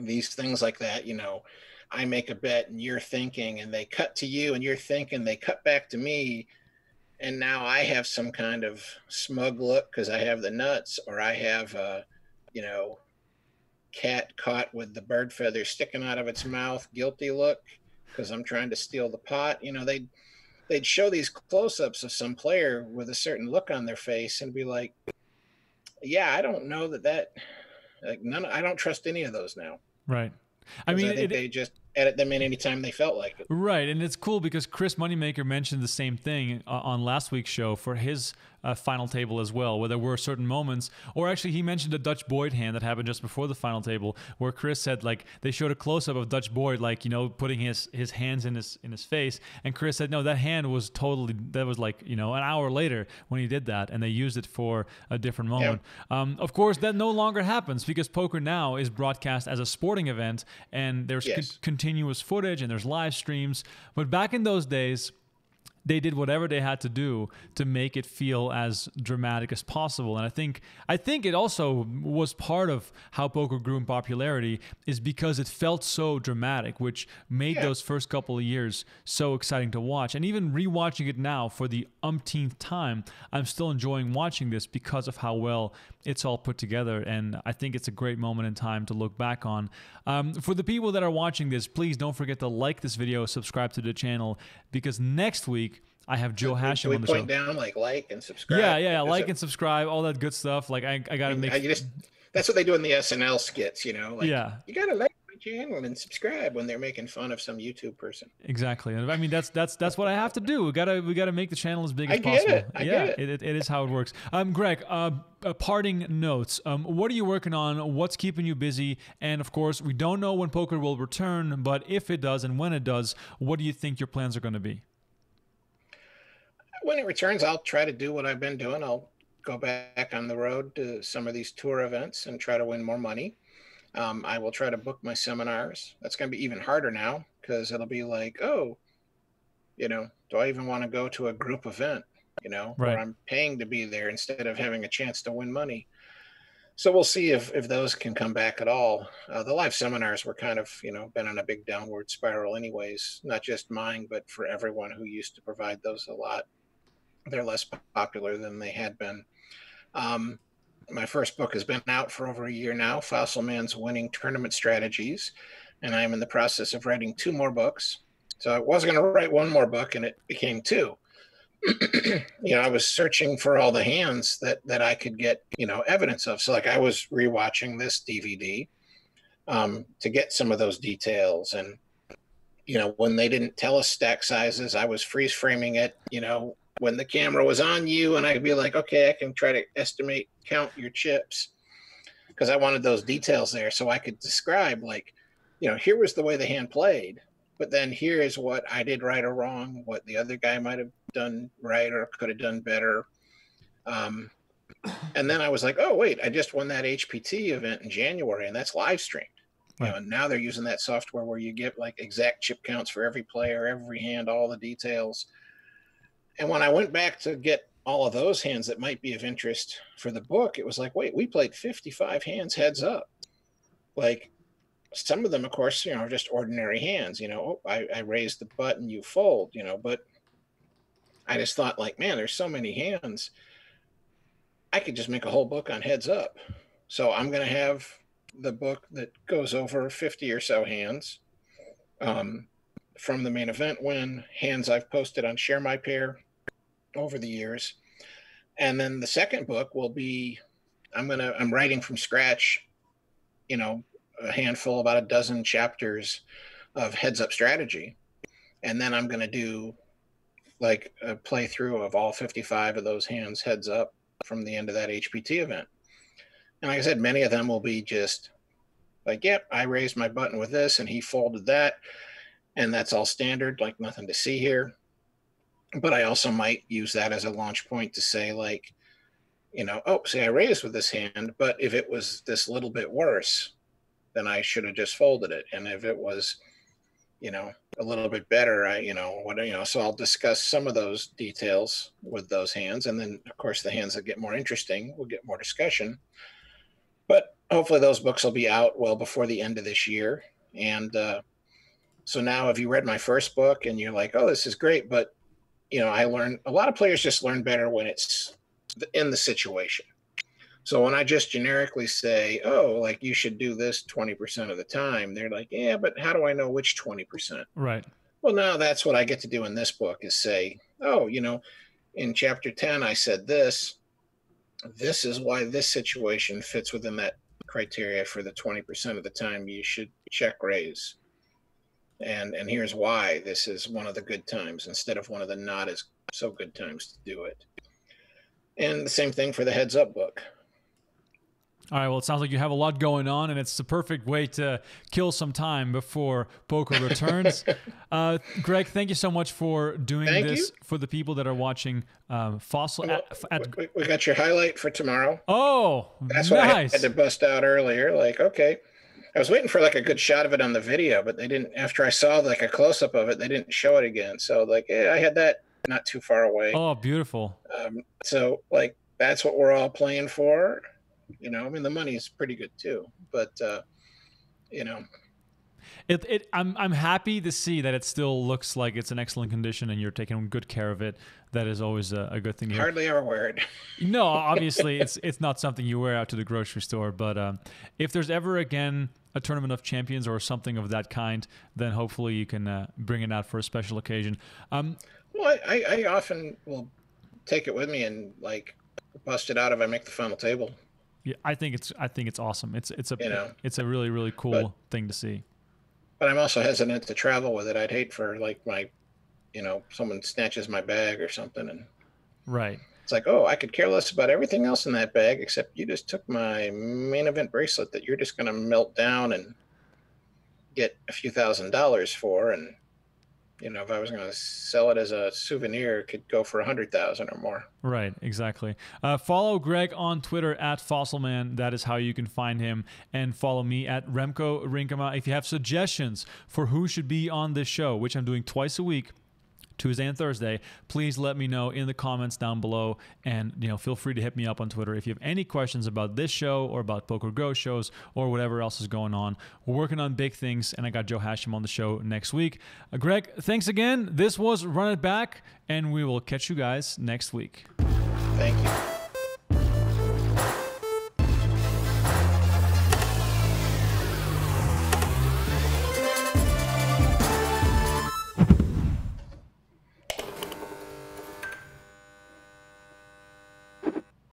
these things like that, you know, I make a bet and you're thinking and they cut to you and you're thinking, they cut back to me. And now I have some kind of smug look because I have the nuts, or I have, you know, cat caught with the bird feather sticking out of its mouth, guilty look because I'm trying to steal the pot. You know, they'd show these close-ups of some player with a certain look on their face and be like, yeah, I don't know that like none, I don't trust any of those now. Right. I mean, they just edit them in anytime they felt like it. Right. And it's cool because Chris Moneymaker mentioned the same thing on last week's show for his final table as well, where there were certain moments, or actually he mentioned a Dutch Boyd hand that happened just before the final table, where Chris said, like, they showed a close-up of Dutch Boyd, like, you know, putting his hands in his face, and Chris said, no, that hand was totally, that was like, you know, an hour later when he did that, and they used it for a different moment. Yeah. Of course, that no longer happens because poker now is broadcast as a sporting event, and there's continuous footage and there's live streams, but back in those days, they did whatever they had to do to make it feel as dramatic as possible. And I think it also was part of how poker grew in popularity, is because it felt so dramatic, which made those first couple of years so exciting to watch. And even rewatching it now for the umpteenth time, I'm still enjoying watching this because of how well it's all put together. And I think it's a great moment in time to look back on. For the people that are watching this, please don't forget to like this video, subscribe to the channel, because next week I have Joe Hachem on the show. Point down, like and subscribe. Yeah, like and subscribe, all that good stuff. Like I gotta make. That's what they do in the SNL skits, you know. You gotta like my channel and subscribe when they're making fun of some YouTube person. Exactly, and I mean that's what I have to do. We gotta make the channel as big as possible. It is how it works. Greg, parting notes. What are you working on? What's keeping you busy? And of course, we don't know when poker will return, but if it does and when it does, what do you think your plans are going to be? When it returns, I'll try to do what I've been doing. I'll go back on the road to some of these tour events and try to win more money. I will try to book my seminars. That's going to be even harder now, because it'll be like, oh, you know, do I even want to go to a group event, you know, where I'm paying to be there instead of having a chance to win money? So we'll see if those can come back at all. The live seminars were kind of, been on a big downward spiral anyways, not just mine, but for everyone who used to provide those a lot. They're less popular than they had been. My first book has been out for over a year now, Fossil Man's Winning Tournament Strategies, and I'm in the process of writing 2 more books. So I was going to write 1 more book, and it became 2. I was searching for all the hands that I could get, evidence of. So I was rewatching this DVD to get some of those details, and when they didn't tell us stack sizes, I was freeze framing it, when the camera was on you, and I'd be like, okay, I can try to estimate, count your chips, because I wanted those details there so I could describe, here was the way the hand played, but then here is what I did right or wrong, what the other guy might have done right or could have done better. And then I was like, oh, wait, I just won that HPT event in January, and that's live streamed. And now they're using that software where you get exact chip counts for every player, every hand, all the details. And when I went back to get all of those hands that might be of interest for the book, it was like, wait, we played 55 hands heads up. Some of them, of course, are just ordinary hands. Oh, I raised the button, you fold, but I just thought, man, there's so many hands. I could just make a whole book on heads up. So I'm going to have the book that goes over 50 or so hands. From the main event win, hands I've posted on Share My Pair over the years. And then the second book will be, I'm writing from scratch, a handful, about 12 chapters of heads up strategy. And then I'm going to do a playthrough of all 55 of those hands heads up from the end of that HPT event. And like I said, many of them will be just yep, I raised my button with this and he folded that. And that's all standard, nothing to see here. But I also might use that as a launch point to say, oh, see, I raised with this hand, but if it was this little bit worse, then I should have just folded it. And if it was, a little bit better, so I'll discuss some of those details with those hands. And then, of course, the hands that get more interesting will get more discussion. But hopefully those books will be out well before the end of this year. And, so now if you read my first book and you're like, oh, this is great, but, I learned, a lot of players just learn better when it's in the situation. So when I just generically say, oh, you should do this 20% of the time, they're like, yeah, but how do I know which 20%? Right. Well, now that's what I get to do in this book, is say, oh, in chapter 10, I said this. This is why this situation fits within that criteria for the 20% of the time you should check raise. And here's why this is one of the good times instead of one of the not as so good times to do it. And the same thing for the heads up book. All right, well, it sounds like you have a lot going on, and it's the perfect way to kill some time before poker returns. Greg, thank you so much for doing this. For the people that are watching, Fossil. Well, we got your highlight for tomorrow. Oh, that's what I had to bust out earlier. Okay. I was waiting for a good shot of it on the video, but they didn't. After I saw a close up of it, they didn't show it again. So yeah, I had that not too far away. Oh, beautiful. So like, that's what we're all playing for. You know, I mean, the money's pretty good too, but you know, I'm happy to see that it still looks like it's in excellent condition and you're taking good care of it. That is always a good thing. Hardly ever wear it. No, obviously it's not something you wear out to the grocery store, but if there's ever again a tournament of champions or something of that kind, then hopefully you can bring it out for a special occasion. Well, I often will take it with me and like bust it out if I make the final table. Yeah, I think it's awesome. It's a you know, it's a really, really cool thing to see. But I'm also hesitant to travel with it. I'd hate for like my, you know, someone snatches my bag or something, and right, it's like, oh, I could care less about everything else in that bag except you just took my main event bracelet that you're just going to melt down and get a few $1,000s for, and you know, if I was going to sell it as a souvenir, it could go for 100,000 or more. Right, exactly. Follow Greg on Twitter at Fossilman. That is how you can find him. And follow me at Remco Rinkema. If you have suggestions for who should be on this show, which I'm doing twice a week, Tuesday and Thursday, please let me know in the comments down below, and you know, feel free to hit me up on Twitter if you have any questions about this show or about Poker Go shows or whatever else is going on. We're working on big things, and I got Joe Hachem on the show next week. Greg, thanks again. This was Run It Back, and we will catch you guys next week. Thank you.